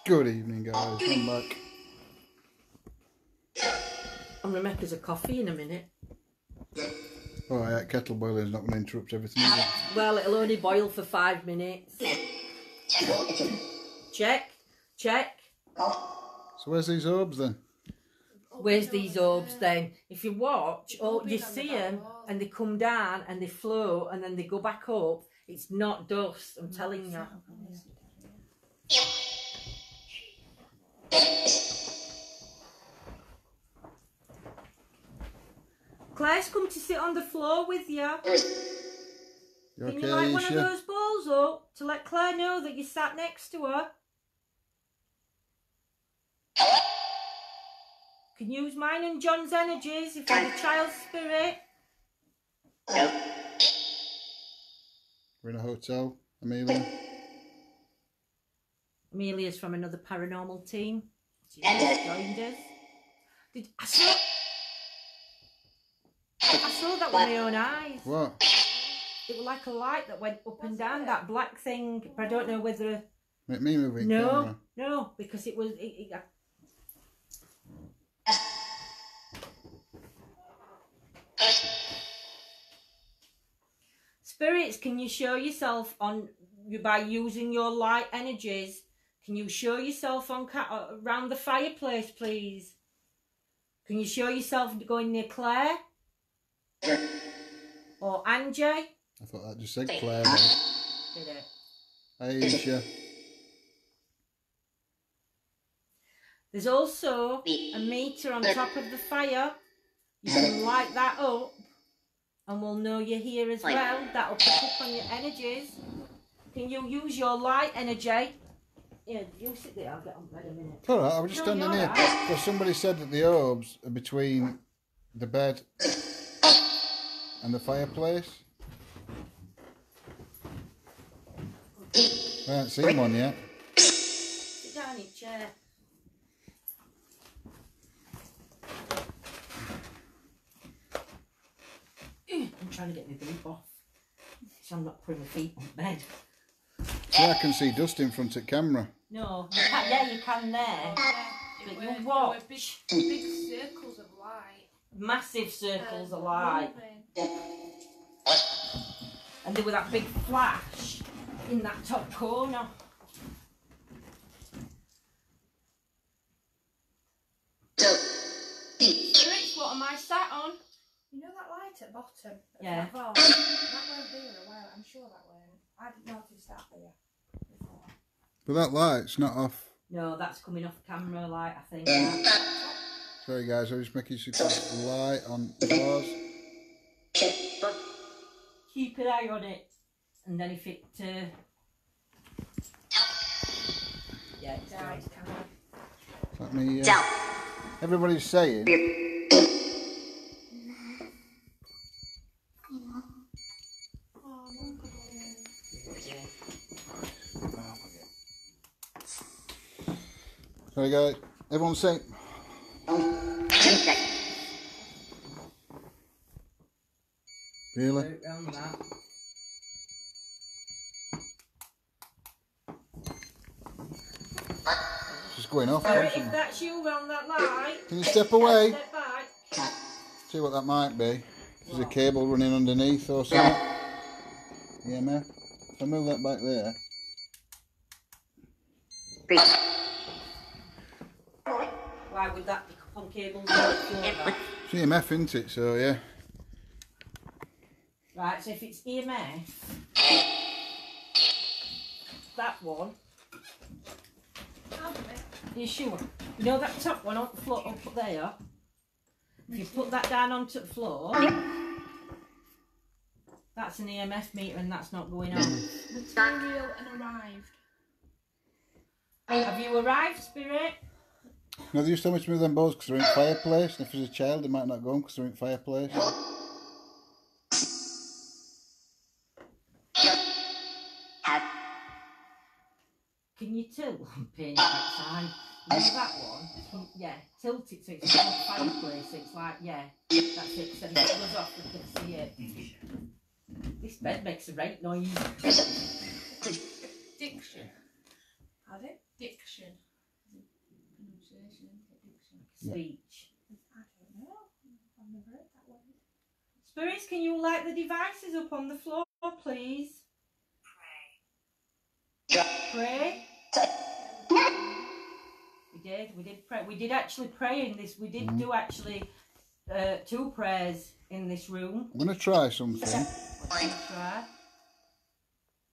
Good evening, guys. I'm back. And Rebecca's a coffee in a minute. Oh, yeah, that kettle boiling is not going to interrupt everything, is it? Well, it'll only boil for 5 minutes. Check. Check. So where's these orbs then? Where's these orbs then? If you watch, oh, you see them and they come down and they float and then they go back up. It's not dust, I'm telling you. Claire's come to sit on the floor with you. Can you light one of those balls up to let Claire know that you sat next to her? Can use mine and John's energies if you're a child's spirit. We're in a hotel, Amelia. Amelia's from another paranormal team. She just joined us. I saw that with my own eyes. What? It was like a light that went up and down, that black thing. But I don't know whether... Make me moving camera. No, because it was... Spirits, can you show yourself on by using your light energies? Can you show yourself on around the fireplace, please? Can you show yourself going near Claire or Angie? I thought that just said Claire. Did it? Aisha. There's also a meter on top of the fire. You can light that up and we'll know you're here as well. That'll pick up on your energies. Can you use your light energy? Yeah, you sit there, I'll get on bed a minute. It's alright, I was just standing here. Because somebody said that the orbs are between the bed and the fireplace. I haven't seen one yet. Sit down in your chair. I'm trying to get my boob off, so I'm not putting my feet on bed. See, I can see dust in front of camera. No, you can, yeah, you can there. But you watch. Big circles of light. Massive circles of light. And there was that big flash in that top corner. Rich, what am I sat on? You know that light at the bottom? Yeah. That won't be in a while, I'm sure that won't. I didn't notice that for you before. But that light's not off. No, that's coming off camera, like, I think. Sorry, guys, I'm just making sure you lie on the doors. Keep an eye on it, and then if it... yeah, it's dies. Let me... everybody's saying... There we go. Everyone's saying. Really? Just going off. If that's you round that light. Can you step away? Step back. See what that might be. There's a cable running underneath or something. EMF. If I move that back there. Why would that pick up on cables? It's EMF, isn't it? So, yeah. Right, so if it's EMF, that one. Are you sure? You know that top one on the floor up there? If you put that down onto the floor, that's an EMF meter and that's not going on. Material and arrived. Have you arrived, Spirit? No, they used to tell me to move them balls because they're in fireplace, and if there's a child they might not go on because they're in fireplace. Can you tilt one pin outside? You know that one? Yeah, tilt it so it's not fireplace, so it's like, yeah, that's it, so it goes off, we can see it. This bed makes a right noise. Diction. Has it? Diction. Speech. I don't know. I've never heard that word. Spirits, can you light the devices up on the floor, please? Pray. Pray. We did pray. We did actually pray in this. We did do actually 2 prayers in this room. I'm gonna try something.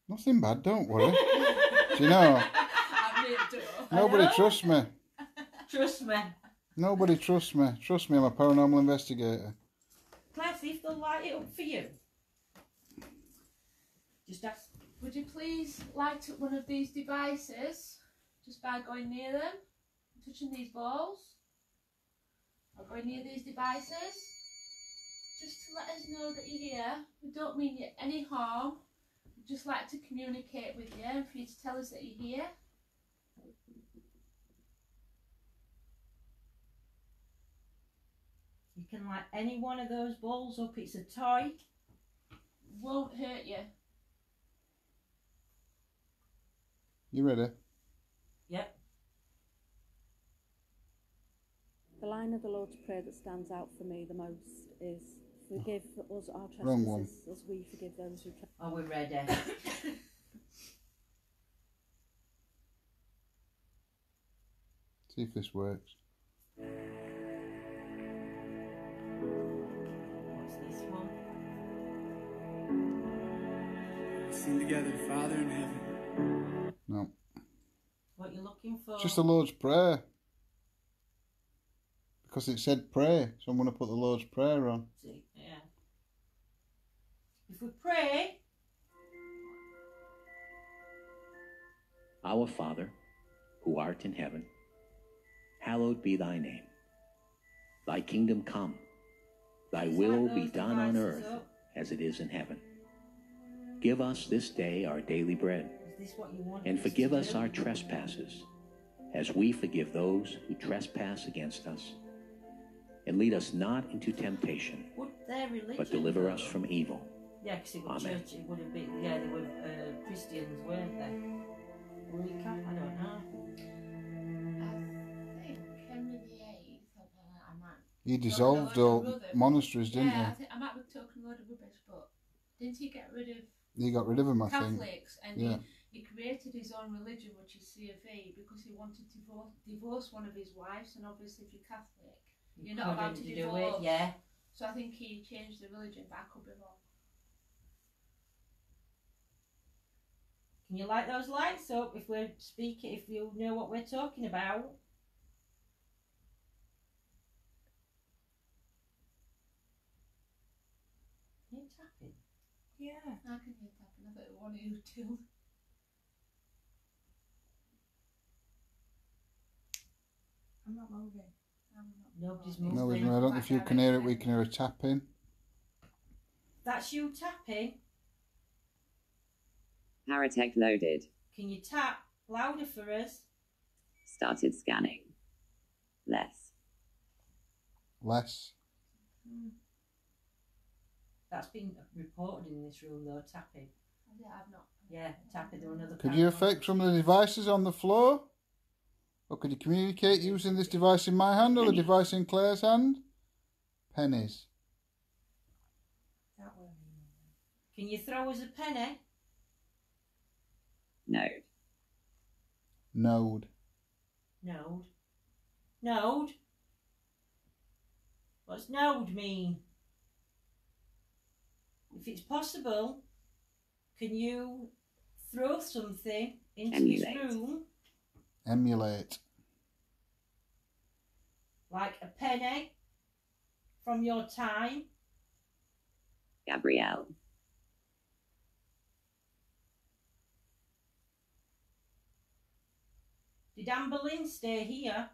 Nothing bad. Don't worry. Do you know? Nobody trusts me. Trust me. Nobody trusts me. Trust me, I'm a paranormal investigator. Can I see if they'll light it up for you? Just ask. Would you please light up one of these devices just by going near them, touching these balls, or going near these devices, just to let us know that you're here. We don't mean you any harm. We'd just like to communicate with you and for you to tell us that you're here. You can light any one of those balls up, it's a toy. Won't hurt you. You ready? Yep. The line of the Lord's Prayer that stands out for me the most is, forgive us our trespasses as we forgive those who trespass. Are we ready? See if this works. Sing together, Father in heaven. No. What are you looking for? It's just the Lord's Prayer. Because it said pray, so I'm going to put the Lord's Prayer on. See, yeah. If we pray. Our Father, who art in heaven, hallowed be thy name. Thy kingdom come. Thy will be done on earth as it is in heaven. Give us this day our daily bread, and forgive us our trespasses, as we forgive those who trespass against us. And lead us not into temptation, but deliver us from evil. Yeah, because it was church, it would have been, yeah, they were Christians, weren't they? Or you can't, I don't know. I think Henry VIII, I might. He dissolved all monasteries, didn't he? Yeah, I might be talking a lot of rubbish, but didn't he get rid of... He got rid of them, I think. Catholics, and yeah. He created his own religion, which is CFE, because he wanted to divorce one of his wives, and obviously if you're Catholic, you're not allowed to divorce. Do it, yeah. So I think he changed the religion, but I could be wrong. Can you light those lights up if we're speaking, if you know what we're talking about? Can you tap it? Yeah. I can hear tapping. I bet one of you two. I'm not moving. Nobody's moving. Nobody's moving. I don't know if you can hear it. We can hear a tapping. That's you tapping. Paratech loaded. Can you tap louder for us? Started scanning. Less. Less. Mm. That's been reported in this room though, tapping. Yeah, I've not. Yeah, tapping on another. Could you affect some of the devices on the floor? Or could you communicate using this device in my hand or the device in Claire's hand? Pennies. That one. Can you throw us a penny? Node. Node. Node. Node. What's node mean? If it's possible, can you throw something into Emulate. This room? Emulate. Like a penny from your time? Gabrielle. Did Anne Boleyn stay here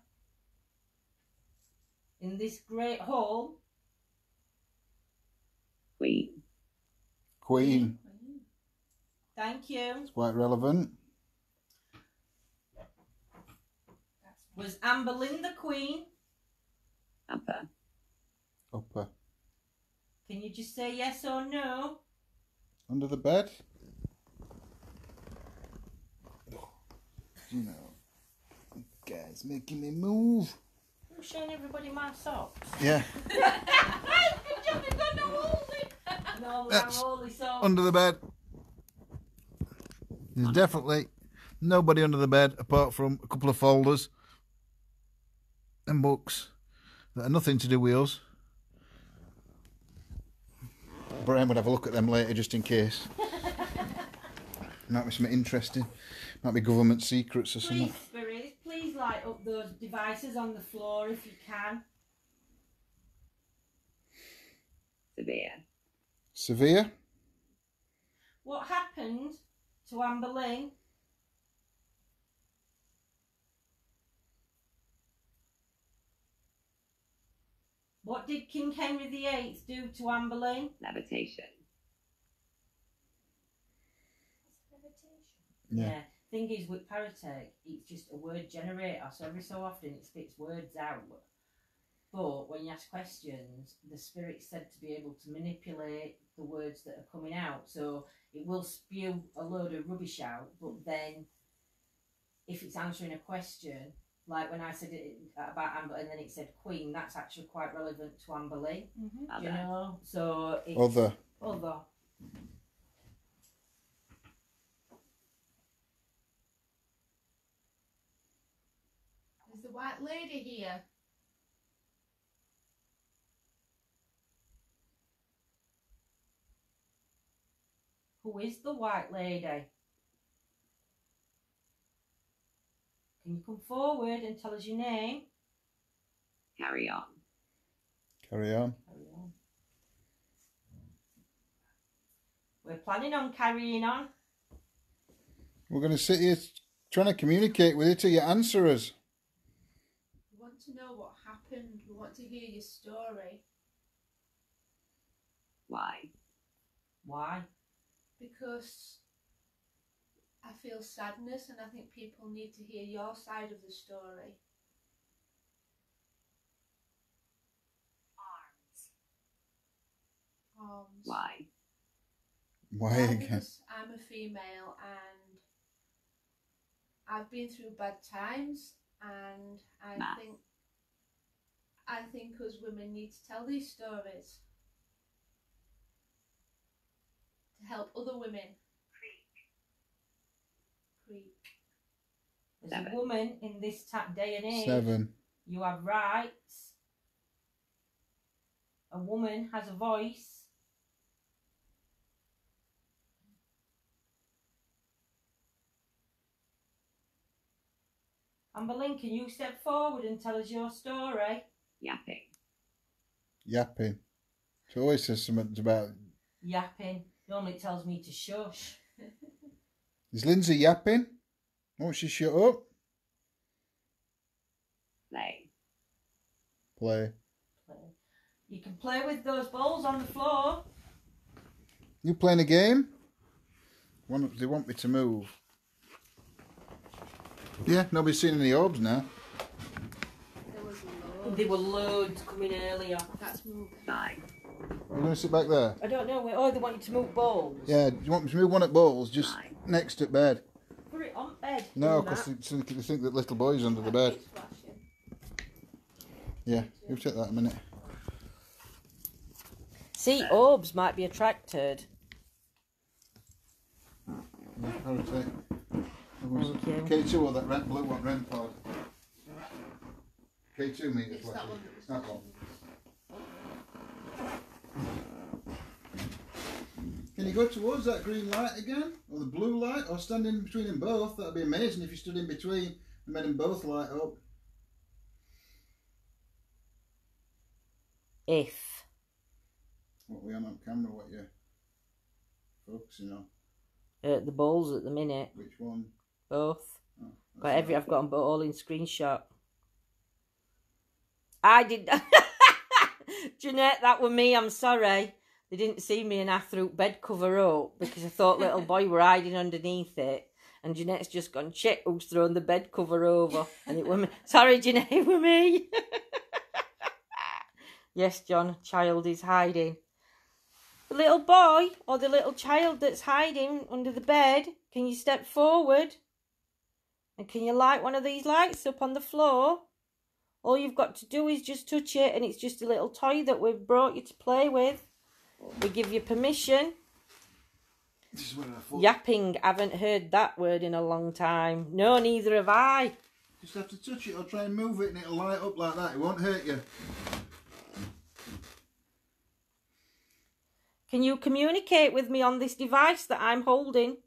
in this great hall? Queen. Queen. Thank you. It's quite relevant. Was Anne Boleyn the Queen? Upper. Upper. Can you just say yes or no? Under the bed? You know. Guys, making me move. You're showing everybody my socks. Yeah. No, that's under the bed. There's definitely nobody under the bed apart from a couple of folders and books that have nothing to do with us. Brian would have a look at them later just in case. Might be something interesting. Might be government secrets or something. Please light up those devices on the floor if you can. Severe. Severe? What happened to Anne Boleyn? What did King Henry VIII do to Anne Boleyn? Levitation. Levitation? Yeah. Thing is, with Paratech, it's just a word generator, so every so often it spits words out. But when you ask questions, the spirit's said to be able to manipulate the words that are coming out, so it will spew a load of rubbish out. But then, if it's answering a question, like when I said it about Amber, and then it said Queen, that's actually quite relevant to Anne Boleyn, you know. So it's other. The white lady here. Who is the white lady? Can you come forward and tell us your name? Carry on. Carry on. Carry on. We're planning on carrying on. We're going to sit here trying to communicate with you till you answer us. To know what happened, we want to hear your story. Why? Because I feel sadness and I think people need to hear your side of the story. Arms. Why again? Because I'm a female and I've been through bad times, and I think us women need to tell these stories to help other women. Creek. As a woman in this day and age, you have rights. A woman has a voice. Anne Boleyn, can you step forward and tell us your story? Yapping. She always says something about yapping. Normally it tells me to shush. Is Lindsay yapping? Won't she shut up? Play. You can play with those balls on the floor. You playing a game? They want me to move. Yeah, nobody's seen any orbs now. There were loads coming earlier. That's fine. Are you going to sit back there? I don't know. Oh, they want you to move balls. Yeah, do you want me to move one at balls just fine. Next to bed? Put it on bed. No, because they think that little boy's under the bed. Yeah, you'll check that in a minute. See, orbs might be attracted. Yeah, K2 or that red blue one, REM pod. K2 meter. It's that one. That one. Can you go towards that green light again? Or the blue light? Or stand in between them both? That would be amazing if you stood in between and made them both light up. What are we on camera? What you're focusing on? The balls at the minute. Which one? Both. Oh, I've got them both all in screenshot. I did. Jeanette, that were me. I'm sorry. They didn't see me, and I threw bed cover up because I thought little boy were hiding underneath it. And Jeanette's just gone, check who's thrown the bed cover over, and it were me. Sorry, Jeanette, it were me. Yes, John, child is hiding. The little boy or the little child that's hiding under the bed, can you step forward? And can you light one of these lights up on the floor? All you've got to do is just touch it, and it's just a little toy that we've brought you to play with. We give you permission. This is when I thought... Yapping, haven't heard that word in a long time. No, neither have I. Just have to touch it or try and move it and it'll light up like that. It won't hurt you. Can you communicate with me on this device that I'm holding?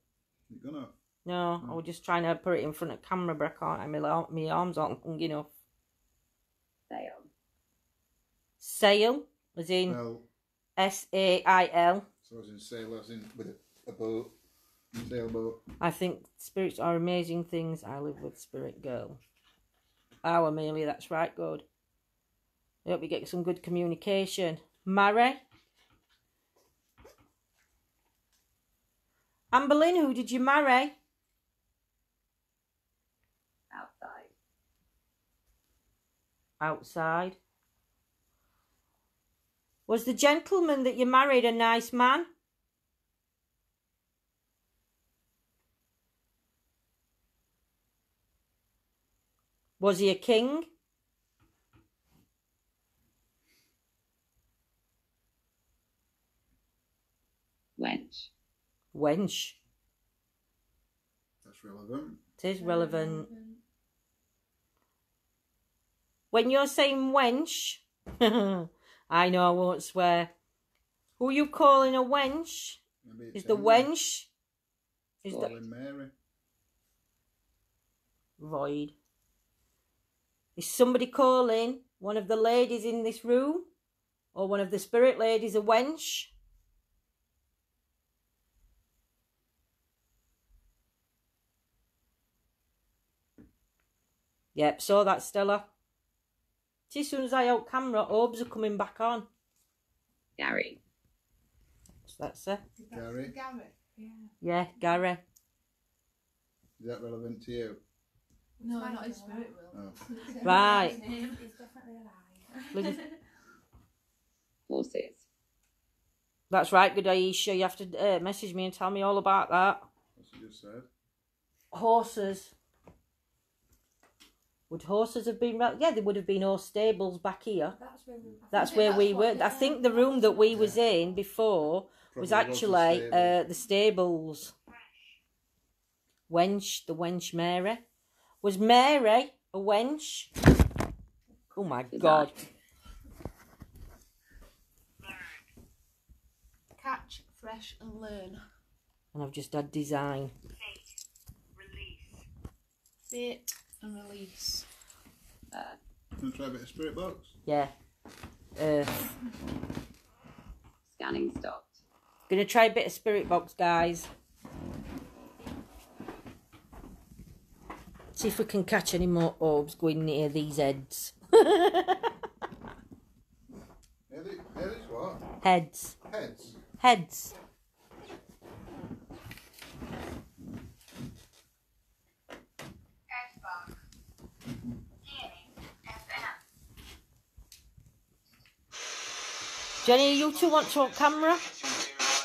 You're gonna? No, I was just trying to put it in front of camera, but I can't. My arms aren't long enough. Sail, as in no. S-A-I-L. So as in sail, as in with a boat, sailboat. I think spirits are amazing things. I live with Spirit Girl. Oh, Amelia, that's right, good. I hope we get some good communication. Mary? Anne Boleyn, who did you marry? Outside. Was the gentleman that you married a nice man? Was he a king? Wench. That's relevant. It is relevant. When you're saying wench, I know I won't swear. Who are you calling a wench? Is the wench? Is the Mary? Void. Is somebody calling one of the ladies in this room, or one of the spirit ladies, a wench? Yep, saw that, Stella. See, as soon as I out camera, orbs are coming back on. Gary. So that's it. Gary. Yeah, Gary. Is that relevant to you? No, not his spirit will. Oh. Right. He's definitely alive. Horses. That's right, good Aisha. You have to message me and tell me all about that. That's what you said. Horses. Would horses have been... Yeah, they would have been all stables back here. That's where we were. I think the room that we was in before was actually the stables. Wench, the wench Mary. Was Mary a wench? Oh, my God. Catch, fresh and learn. And I've just had design. Release. Bit. and release. Can I try a bit of Spirit Box? Yeah. Scanning stopped. Gonna try a bit of Spirit Box, guys. See if we can catch any more orbs going near these heads. Heads what? Heads. Heads? Heads. Jenny, you two want to on camera?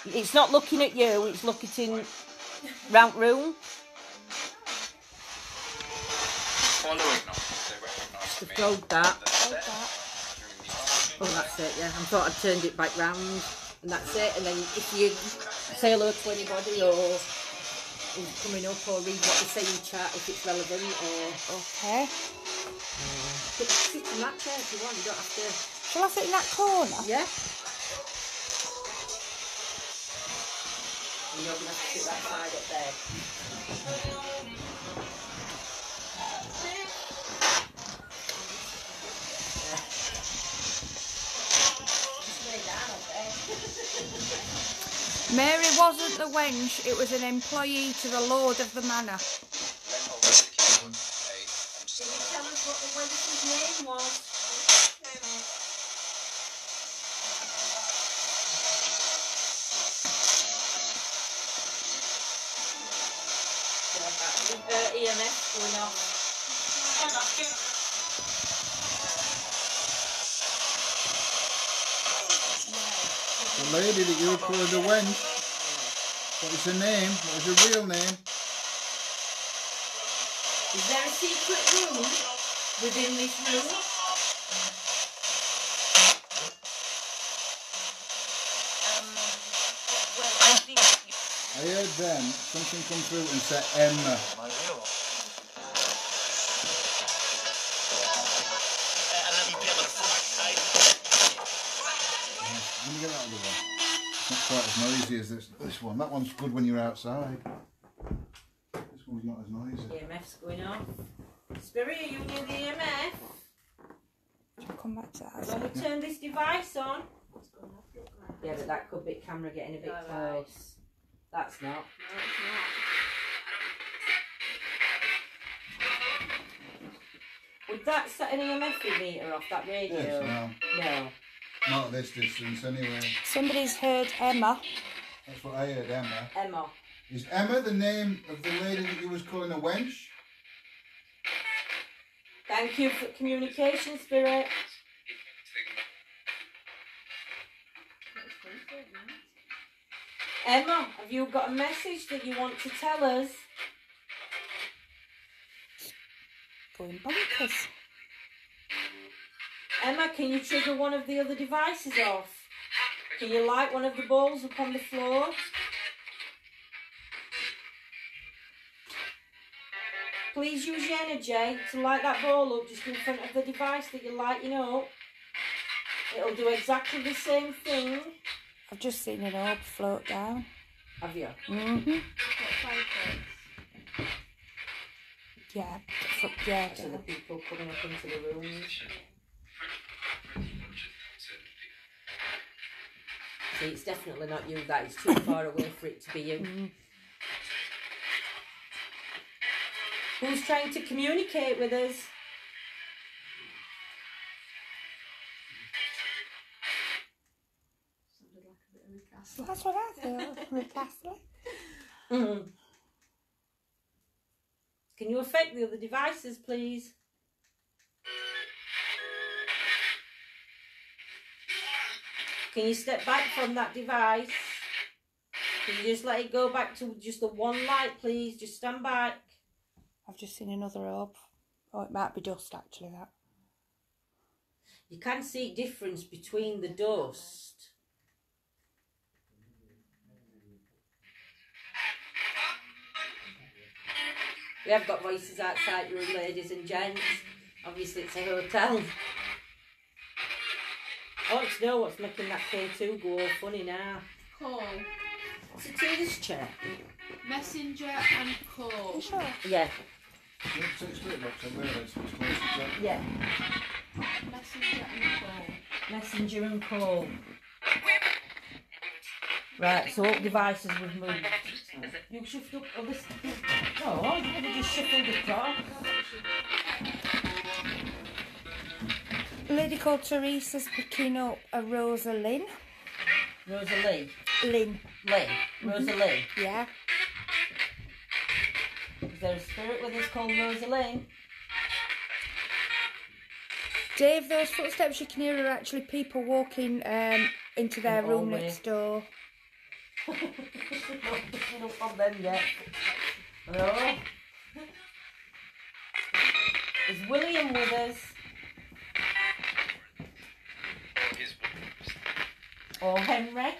It's not looking at you, it's looking in round room. Just hold that. Oh, that's it, yeah. I thought I'd turned it back round, and that's it. And then if you say hello to anybody or who's coming up or read what they say in chat if it's relevant or... Okay. You can sit in that chair if you want, you don't have to... Shall I sit in that corner? Yeah. And you're going to have to sit that side up there. Mary wasn't the wench, it was an employee to the lord of the manor. Did you tell us what the wench's name was? EMF going off. The lady that you called the wench. What was her name? What was her real name? Is there a secret room within this room? Well, I think... I heard them. Something come through and said Emma. My real one. Let me get that other one. Not quite as noisy as this one. That one's good when you're outside. This one's not as noisy. EMF's going on. Spirit, are you near the EMF? I'll come back to that. So we turn this device on. Yeah, but that could be camera getting a bit close. That's not. No, it's not. Would that set an EMF meter off that radio? Yes, no. No. Not this distance, anyway. Somebody's heard Emma. That's what I heard, Emma. Emma. Is Emma the name of the lady that you was calling a wench? Thank you for communication, Spirit. Emma, have you got a message that you want to tell us? Going bonkers. Emma, can you trigger one of the other devices off? Can you light one of the balls upon the floor? Please use your energy to light that ball up just in front of the device that you're lighting up. It'll do exactly the same thing. I've just seen an orb float down. Have you? Mm-hmm. Yeah, yeah. So the people coming up into the room. See, it's definitely not you, that is too far away for it to be you. Mm. Who's trying to communicate with us? Sounded like a bit of Newcastle. That's what I thought, Newcastle. Mm. Can you affect the other devices, please? Can you step back from that device? Can you just let it go back to just the one light, please? Just stand back. I've just seen another orb. Oh, it might be dust, actually, that. You can see difference between the dust. We have got voices outside the room, ladies and gents. Obviously, it's a hotel. I want to know what's making that K2 go all funny now. Call. What's it to this chair? Messenger and call. Sure? Yeah. You have to take Spirit Box on there, so it's close to that. Yeah. Messenger and call. Messenger and call. Right, so all devices we've moved. You shift up all this. No, you could have just shuffled the car. A lady called Teresa's picking up a Rosaline. Rosalie? Lynn. Lynn. Rosalie? Yeah. Is there a spirit with us called Rosaline? Dave, those footsteps you can hear are actually people walking into their room next door. Not picking up on them yet. Hello? Is William with us? Or Henry?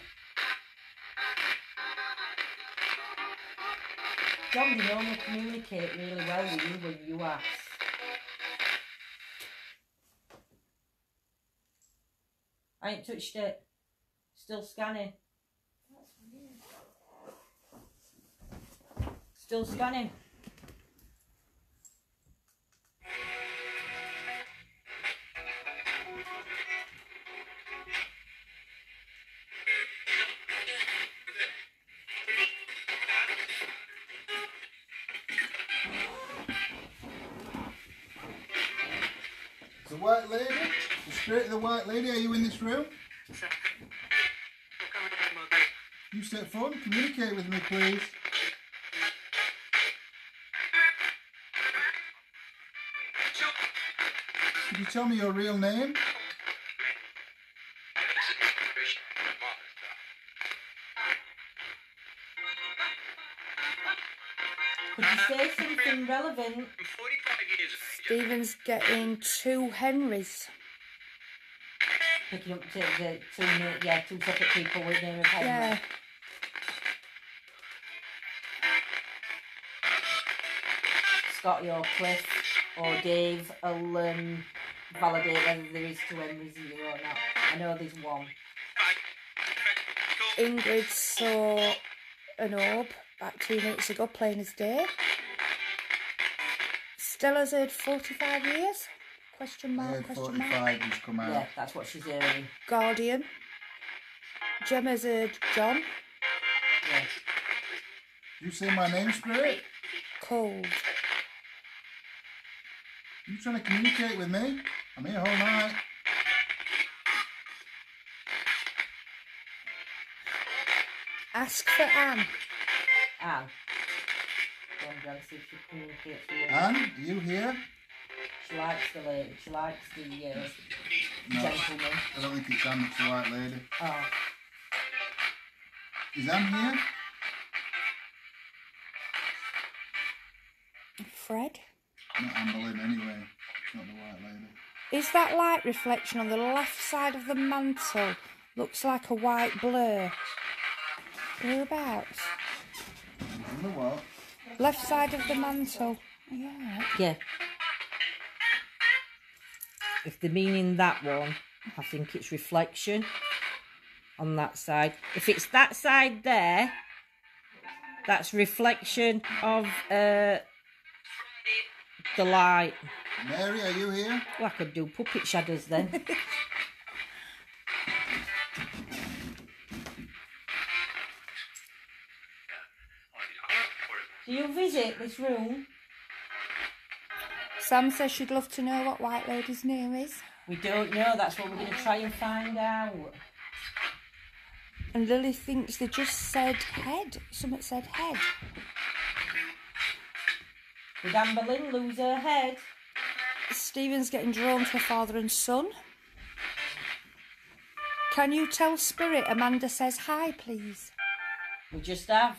John, you normally communicate really well with you when you ask. I ain't touched it. Still scanning. That's weird. Still scanning. White lady? The spirit of the white lady, are you in this room? You step forward, communicate with me please. Could you tell me your real name? Could you say something relevant? Stephen's getting two Henrys. Picking up two separate people with their Henry. Yeah. Scotty or Cliff or Dave will validate whether there is two Henrys either or not. I know there's one. Ingrid saw an orb about 2 minutes ago, plain as day. Stella's heard 45 years? Question mark, heard question 45 mark. 45 has come out. Yeah, that's what she's hearing. Guardian. Gemma's heard John. Yes. You say my name, Spirit? Cold. You trying to communicate with me? I'm here all night. Ask for Anne. Anne. Anne, are you here? She likes the lady. She likes the no, gentleman. I don't think it's Anne, it's the white lady. Oh. Is Anne here? Fred? Not Anne Boleyn anyway. Not the white lady. Is that light reflection on the left side of the mantle? Looks like a white blur. Whereabouts? I wonder what. Left side of the mantle. Yeah. Yeah. If they're meaning that one, I think it's reflection on that side. If it's that side there, that's reflection of the light. Mary, are you here? Well, I could do puppet shadows then. Do you visit this room? Sam says she'd love to know what White Lady's name is. We don't know, that's what we're going to try and find out. And Lily thinks they just said head. Someone said head. Did Anne Boleyn lose her head? Stephen's getting drawn to her father and son. Can you tell Spirit Amanda says hi, please? We just have.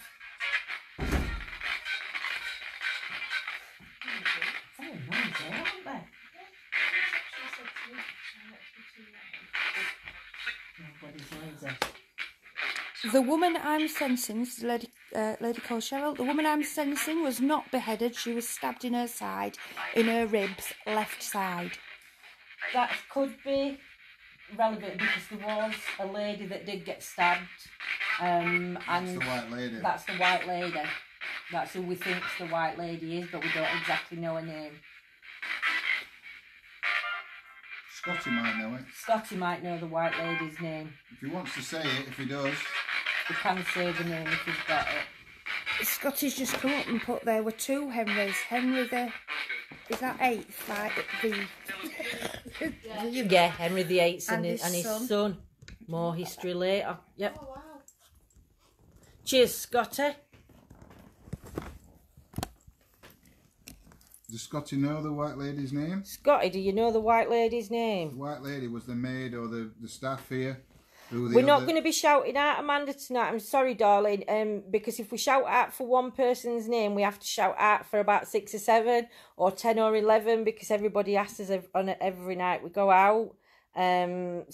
The woman I'm sensing, lady called Cheryl, the woman I'm sensing was not beheaded, she was stabbed in her side, in her ribs, left side. That could be relevant because there was a lady that did get stabbed. And that's the white lady. That's who we think the White Lady is, but we don't exactly know her name. Scotty might know it. Scotty might know the White Lady's name. If he wants to say it, if he does. He can say the name if he's got it. Scotty's just come up and put there were two Henrys. Henry the... Is that eighth? Like the... Yeah, Henry VIII and his son. More history later. Yep. Oh, wow. Cheers, Scotty. Does Scotty know the White Lady's name? Scotty, do you know the White Lady's name? The White Lady was the maid or the staff here. We're not going to be shouting out Amanda tonight. I'm sorry, darling, because if we shout out for one person's name, we have to shout out for about 6 or 7 or 10 or 11 because everybody asks us on every night we go out. So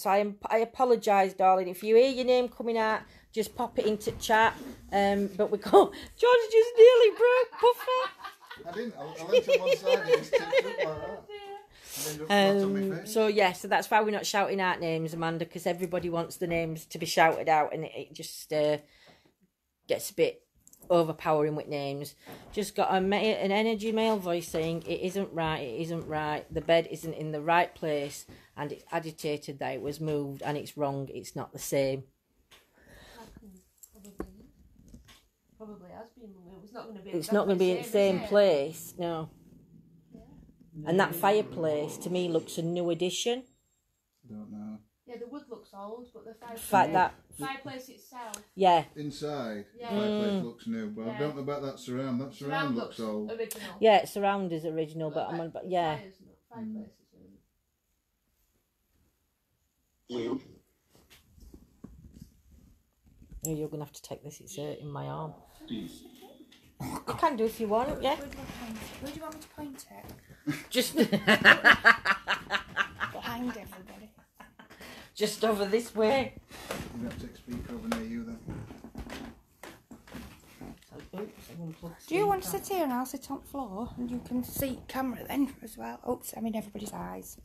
I apologise, darling. If you hear your name coming out, just pop it into chat. But we go. George just nearly broke Puffer. I didn't. I went to one side and just tipped up like that. So yeah, so that's why we're not shouting out names, Amanda, because everybody wants the names to be shouted out, and it just gets a bit overpowering with names. Just got an energy male voice saying it isn't right, it isn't right. The bed isn't in the right place, and it's agitated that it was moved, and it's wrong. It's not the same. Probably has been moved. It was not going to be. It's not going to be in the same place. No. And that fireplace, to me, looks a new addition. I don't know. Yeah, the wood looks old, but the fireplace itself. Yeah. Inside, yeah. The fireplace looks new, but yeah. I don't know about that surround. That surround looks old. Original. Yeah, surround is original, but I'm on. But yeah. Fireplace is new. Oh, you're gonna have to take this. It's in my arm. Please. You can do if you want, yeah. Where do you want me to point it? Just behind everybody. Just over this way. You have to speak over near you then. Do you want to sit here and I'll sit on the floor and you can see camera then as well? Oops, I mean everybody's eyes.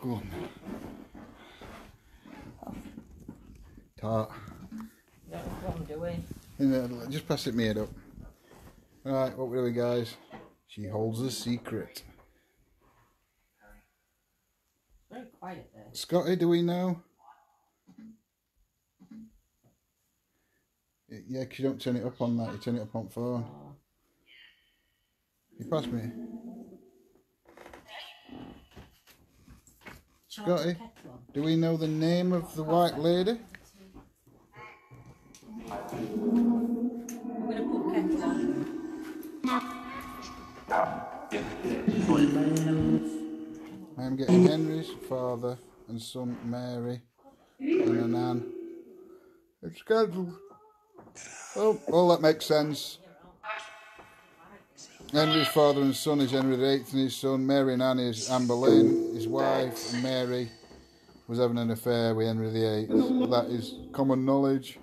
Go on. Tart. That's what I'm doing. Just pass it made up. Alright, what we're doing, guys. She holds a secret. Very quiet there. Scotty, do we know? Yeah, because you don't turn it up on that, you turn it up on phone. Oh. You pass me? Scotty, do we know the name of the White Lady? I'm gonna put kettle on. I'm getting Henry's father and son Mary and an Anne. It's scheduled. Oh, all that makes sense. Henry's father and son is Henry VIII and his son. Mary and Anne is Anne Boleyn. His wife, Mary, was having an affair with Henry VIII. That is common knowledge.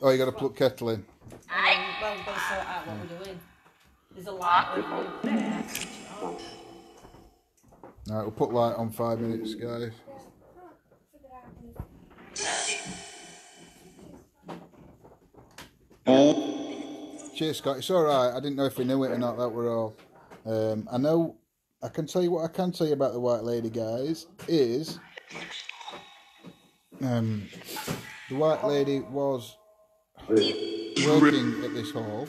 Oh, you got to plug kettle in. Well, we've got to sort out what we're doing. There's a light. Alright, we'll put light on 5 minutes, guys. Cheers, Scott. It's alright. I didn't know if we knew it or not, that we're all. I know. I can tell you what I can tell you about the White Lady, guys, is... the White Lady was working at this hall.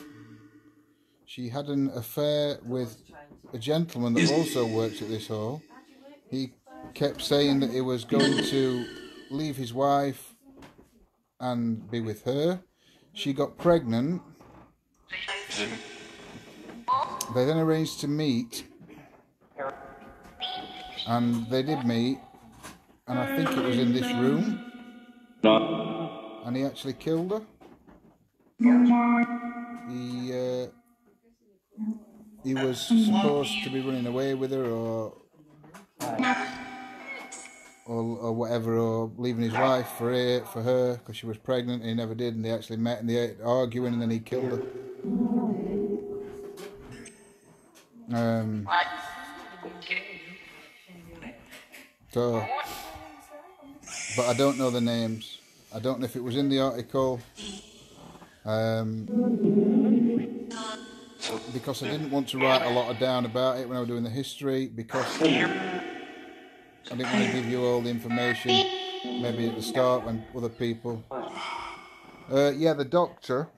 She had an affair with a gentleman that also worked at this hall. He kept saying that he was going to leave his wife and be with her. She got pregnant. They then arranged to meet, and they did meet, and I think it was in this room. And he actually killed her. He was supposed to be running away with her, or whatever, or leaving his wife for her because she was pregnant. And he never did, and they actually met and they arguing, and then he killed her. So, but I don't know the names. I don't know if it was in the article, because I didn't want to write a lot down about it when I was doing the history, because I didn't want to give you all the information maybe at the start when other people. Yeah, the doctor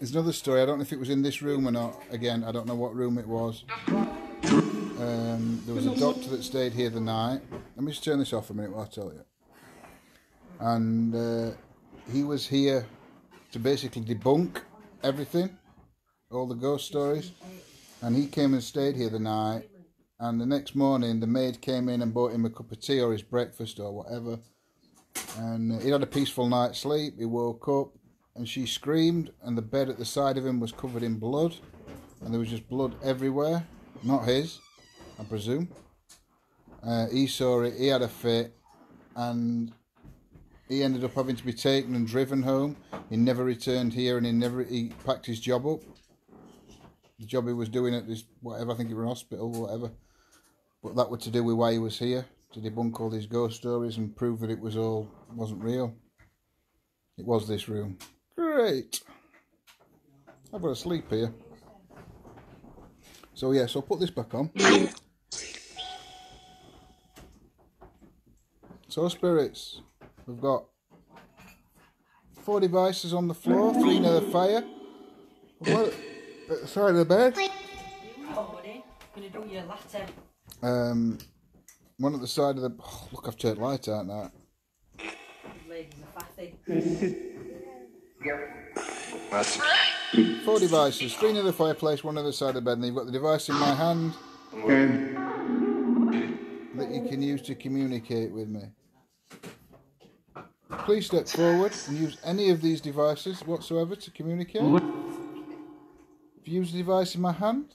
is another story. I don't know if it was in this room or not. Again, I don't know what room it was. There was a doctor that stayed here the night. Let me just turn this off a minute while I tell you. And he was here to basically debunk everything, all the ghost stories. And he came and stayed here the night. And the next morning, the maid came in and bought him a cup of tea or his breakfast or whatever. And he had a peaceful night's sleep. He woke up and she screamed, and the bed at the side of him was covered in blood. And there was just blood everywhere. Not his, I presume. He saw it, he had a fit, and he ended up having to be taken and driven home. He never returned here, and he packed his job up. The job he was doing at this, whatever, I think it was a hospital, whatever. But that was to do with why he was here, to debunk all these ghost stories and prove that it was all, wasn't real. It was this room. Great. I've got to sleep here. So yeah, so I'll put this back on. So spirits, we've got 4 devices on the floor, 3 near the fire. Sorry, the bed. One at the side of the. Oh, look, I've turned light out now. Yep. 4 devices, 3 near the fireplace, 1 other side of the bed, and you've got the device in my hand that you can use to communicate with me. Please step forward and use any of these devices whatsoever to communicate. If you use the device in my hand,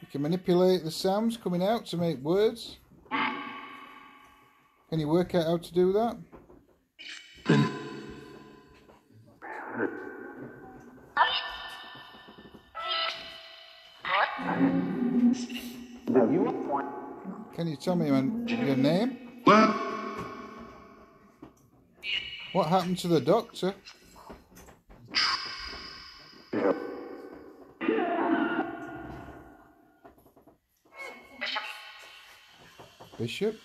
you can manipulate the sounds coming out to make words. Can you work out how to do that? Can you tell me your name? What happened to the doctor? Bishop?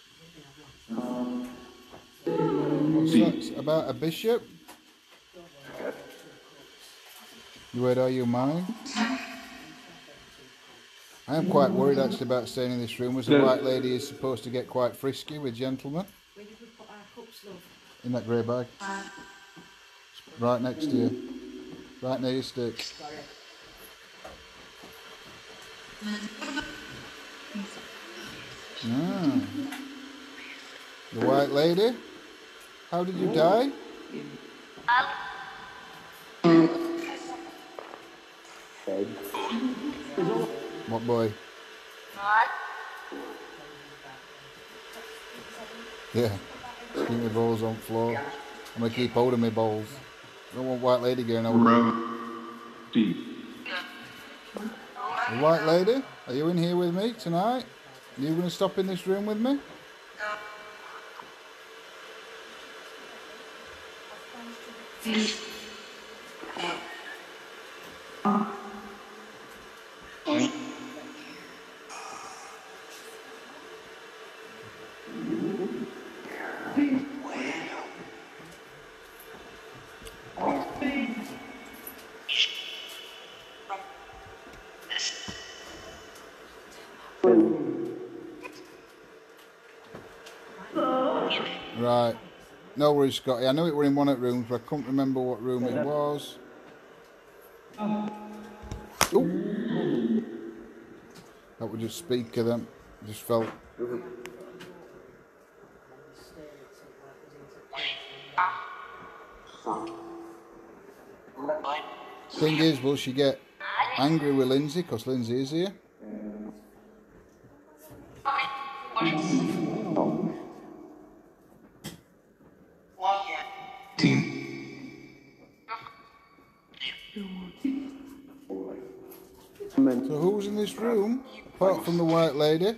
What's that about a bishop? Where are you, mine? I am quite worried actually about staying in this room, as the white lady is supposed to get quite frisky with gentlemen. Where did we put our cups, love? In that grey bag. Right next to you. Right near your stick. Sorry. Ah. The white lady? How did you die? What boy? Yeah, just keep my balls on the floor. I'm going to keep holding my balls. I don't want white lady going over. White lady, are you in here with me tonight? Are you going to stop in this room with me? Right, no worries, Scotty. I know it were in one of the rooms, but I couldn't remember what room it was. Ooh. That was just speaker then. Just felt. Thing is, will she get angry with Lindsay because Lindsay is here? So who's in this room, apart from the white lady?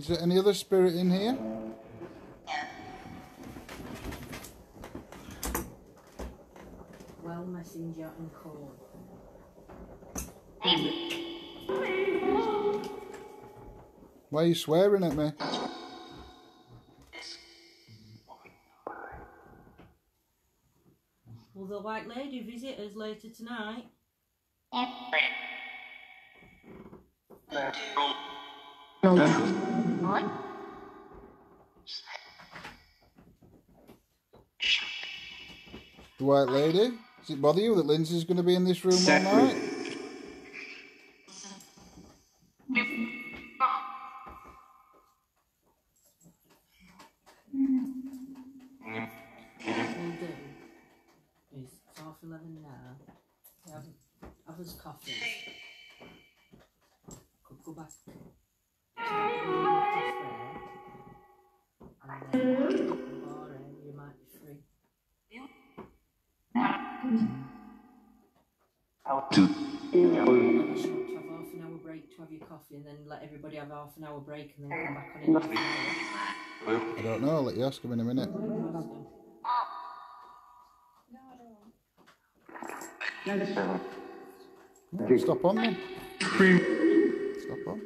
Is there any other spirit in here? Well, messenger and call. Why are you swearing at me? Will the White Lady visit us later tonight? The White Lady? Does it bother you that Lindsay's going to be in this room all night? Half an hour break and then come back on it. I don't know, I'll let you ask him in a minute. No, stop on then. Stop on.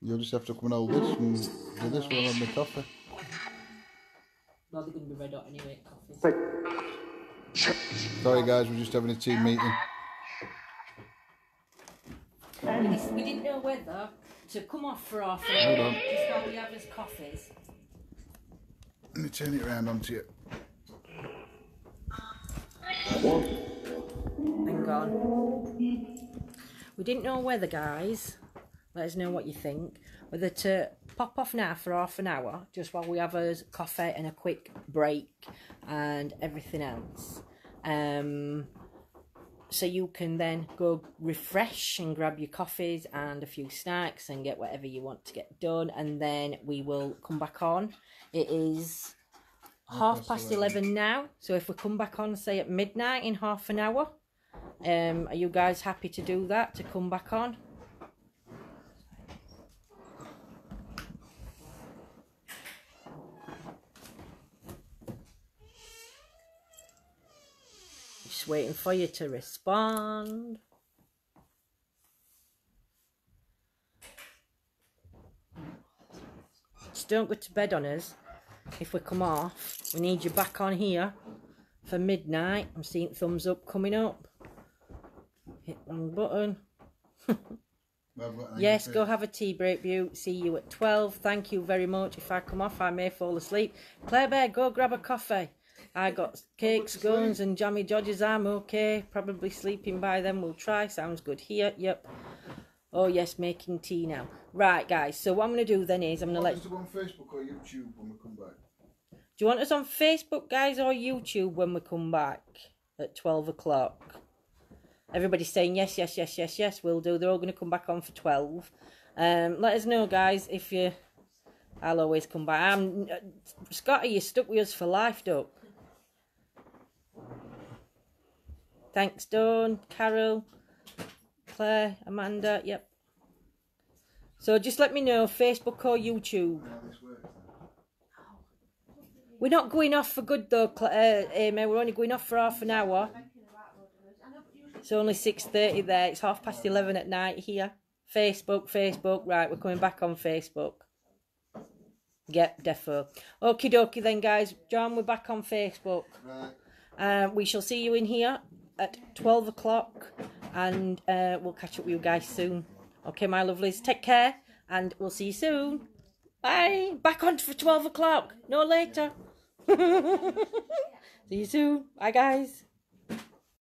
You'll just have to come and hold this and do this while I'm having my coffee. Well, they're going to be red hot anyway, coffee. Sorry guys, we're just having a team meeting. We didn't know whether to come off for our food just while we have his coffees. Let me turn it around onto you. And gone. We didn't know whether, guys, let us know what you think, whether to pop off now for half an hour just while we have a coffee and a quick break and everything else. So you can then go refresh and grab your coffees and a few snacks and get whatever you want to get done, and then we will come back on. It is 11:30 now, so if we come back on, say at midnight in half an hour, are you guys happy to do that, to come back on? Waiting for you to respond. Just don't go to bed on us if we come off. We need you back on here for midnight. I'm seeing thumbs up coming up. Hit one button. Yes, go have a tea break, Butte. See you at 12. Thank you very much. If I come off, I may fall asleep. Claire Bear, go grab a coffee. I got cakes, scones and jammy dodgers. I'm okay. Probably sleeping by then. We'll try. Sounds good here. Yep. Oh, yes, making tea now. Right, guys. So what I'm going to do then is I'm going to let... Do you want us on Facebook or YouTube when we come back? Do you want us on Facebook, guys, or YouTube when we come back at 12 o'clock? Everybody's saying yes, yes, yes, yes, yes. We'll do. They're all going to come back on for 12. Let us know, guys, if you... I'll always come back. Scotty, you're stuck with us for life, dope. Thanks, Dawn, Carol, Claire, Amanda, yep. So just let me know, Facebook or YouTube. We're not going off for good though, Amy. We're only going off for half an hour. It's only 6:30 there. It's 11:30 at night here. Facebook. Right, we're coming back on Facebook. Yep, defo. Okie dokie then, guys. John, we're back on Facebook. We shall see you in here at 12 o'clock, and we'll catch up with you guys soon. Okay, my lovelies, take care, and we'll see you soon. Bye. Back on for 12 o'clock. No later. See you soon. Bye, guys.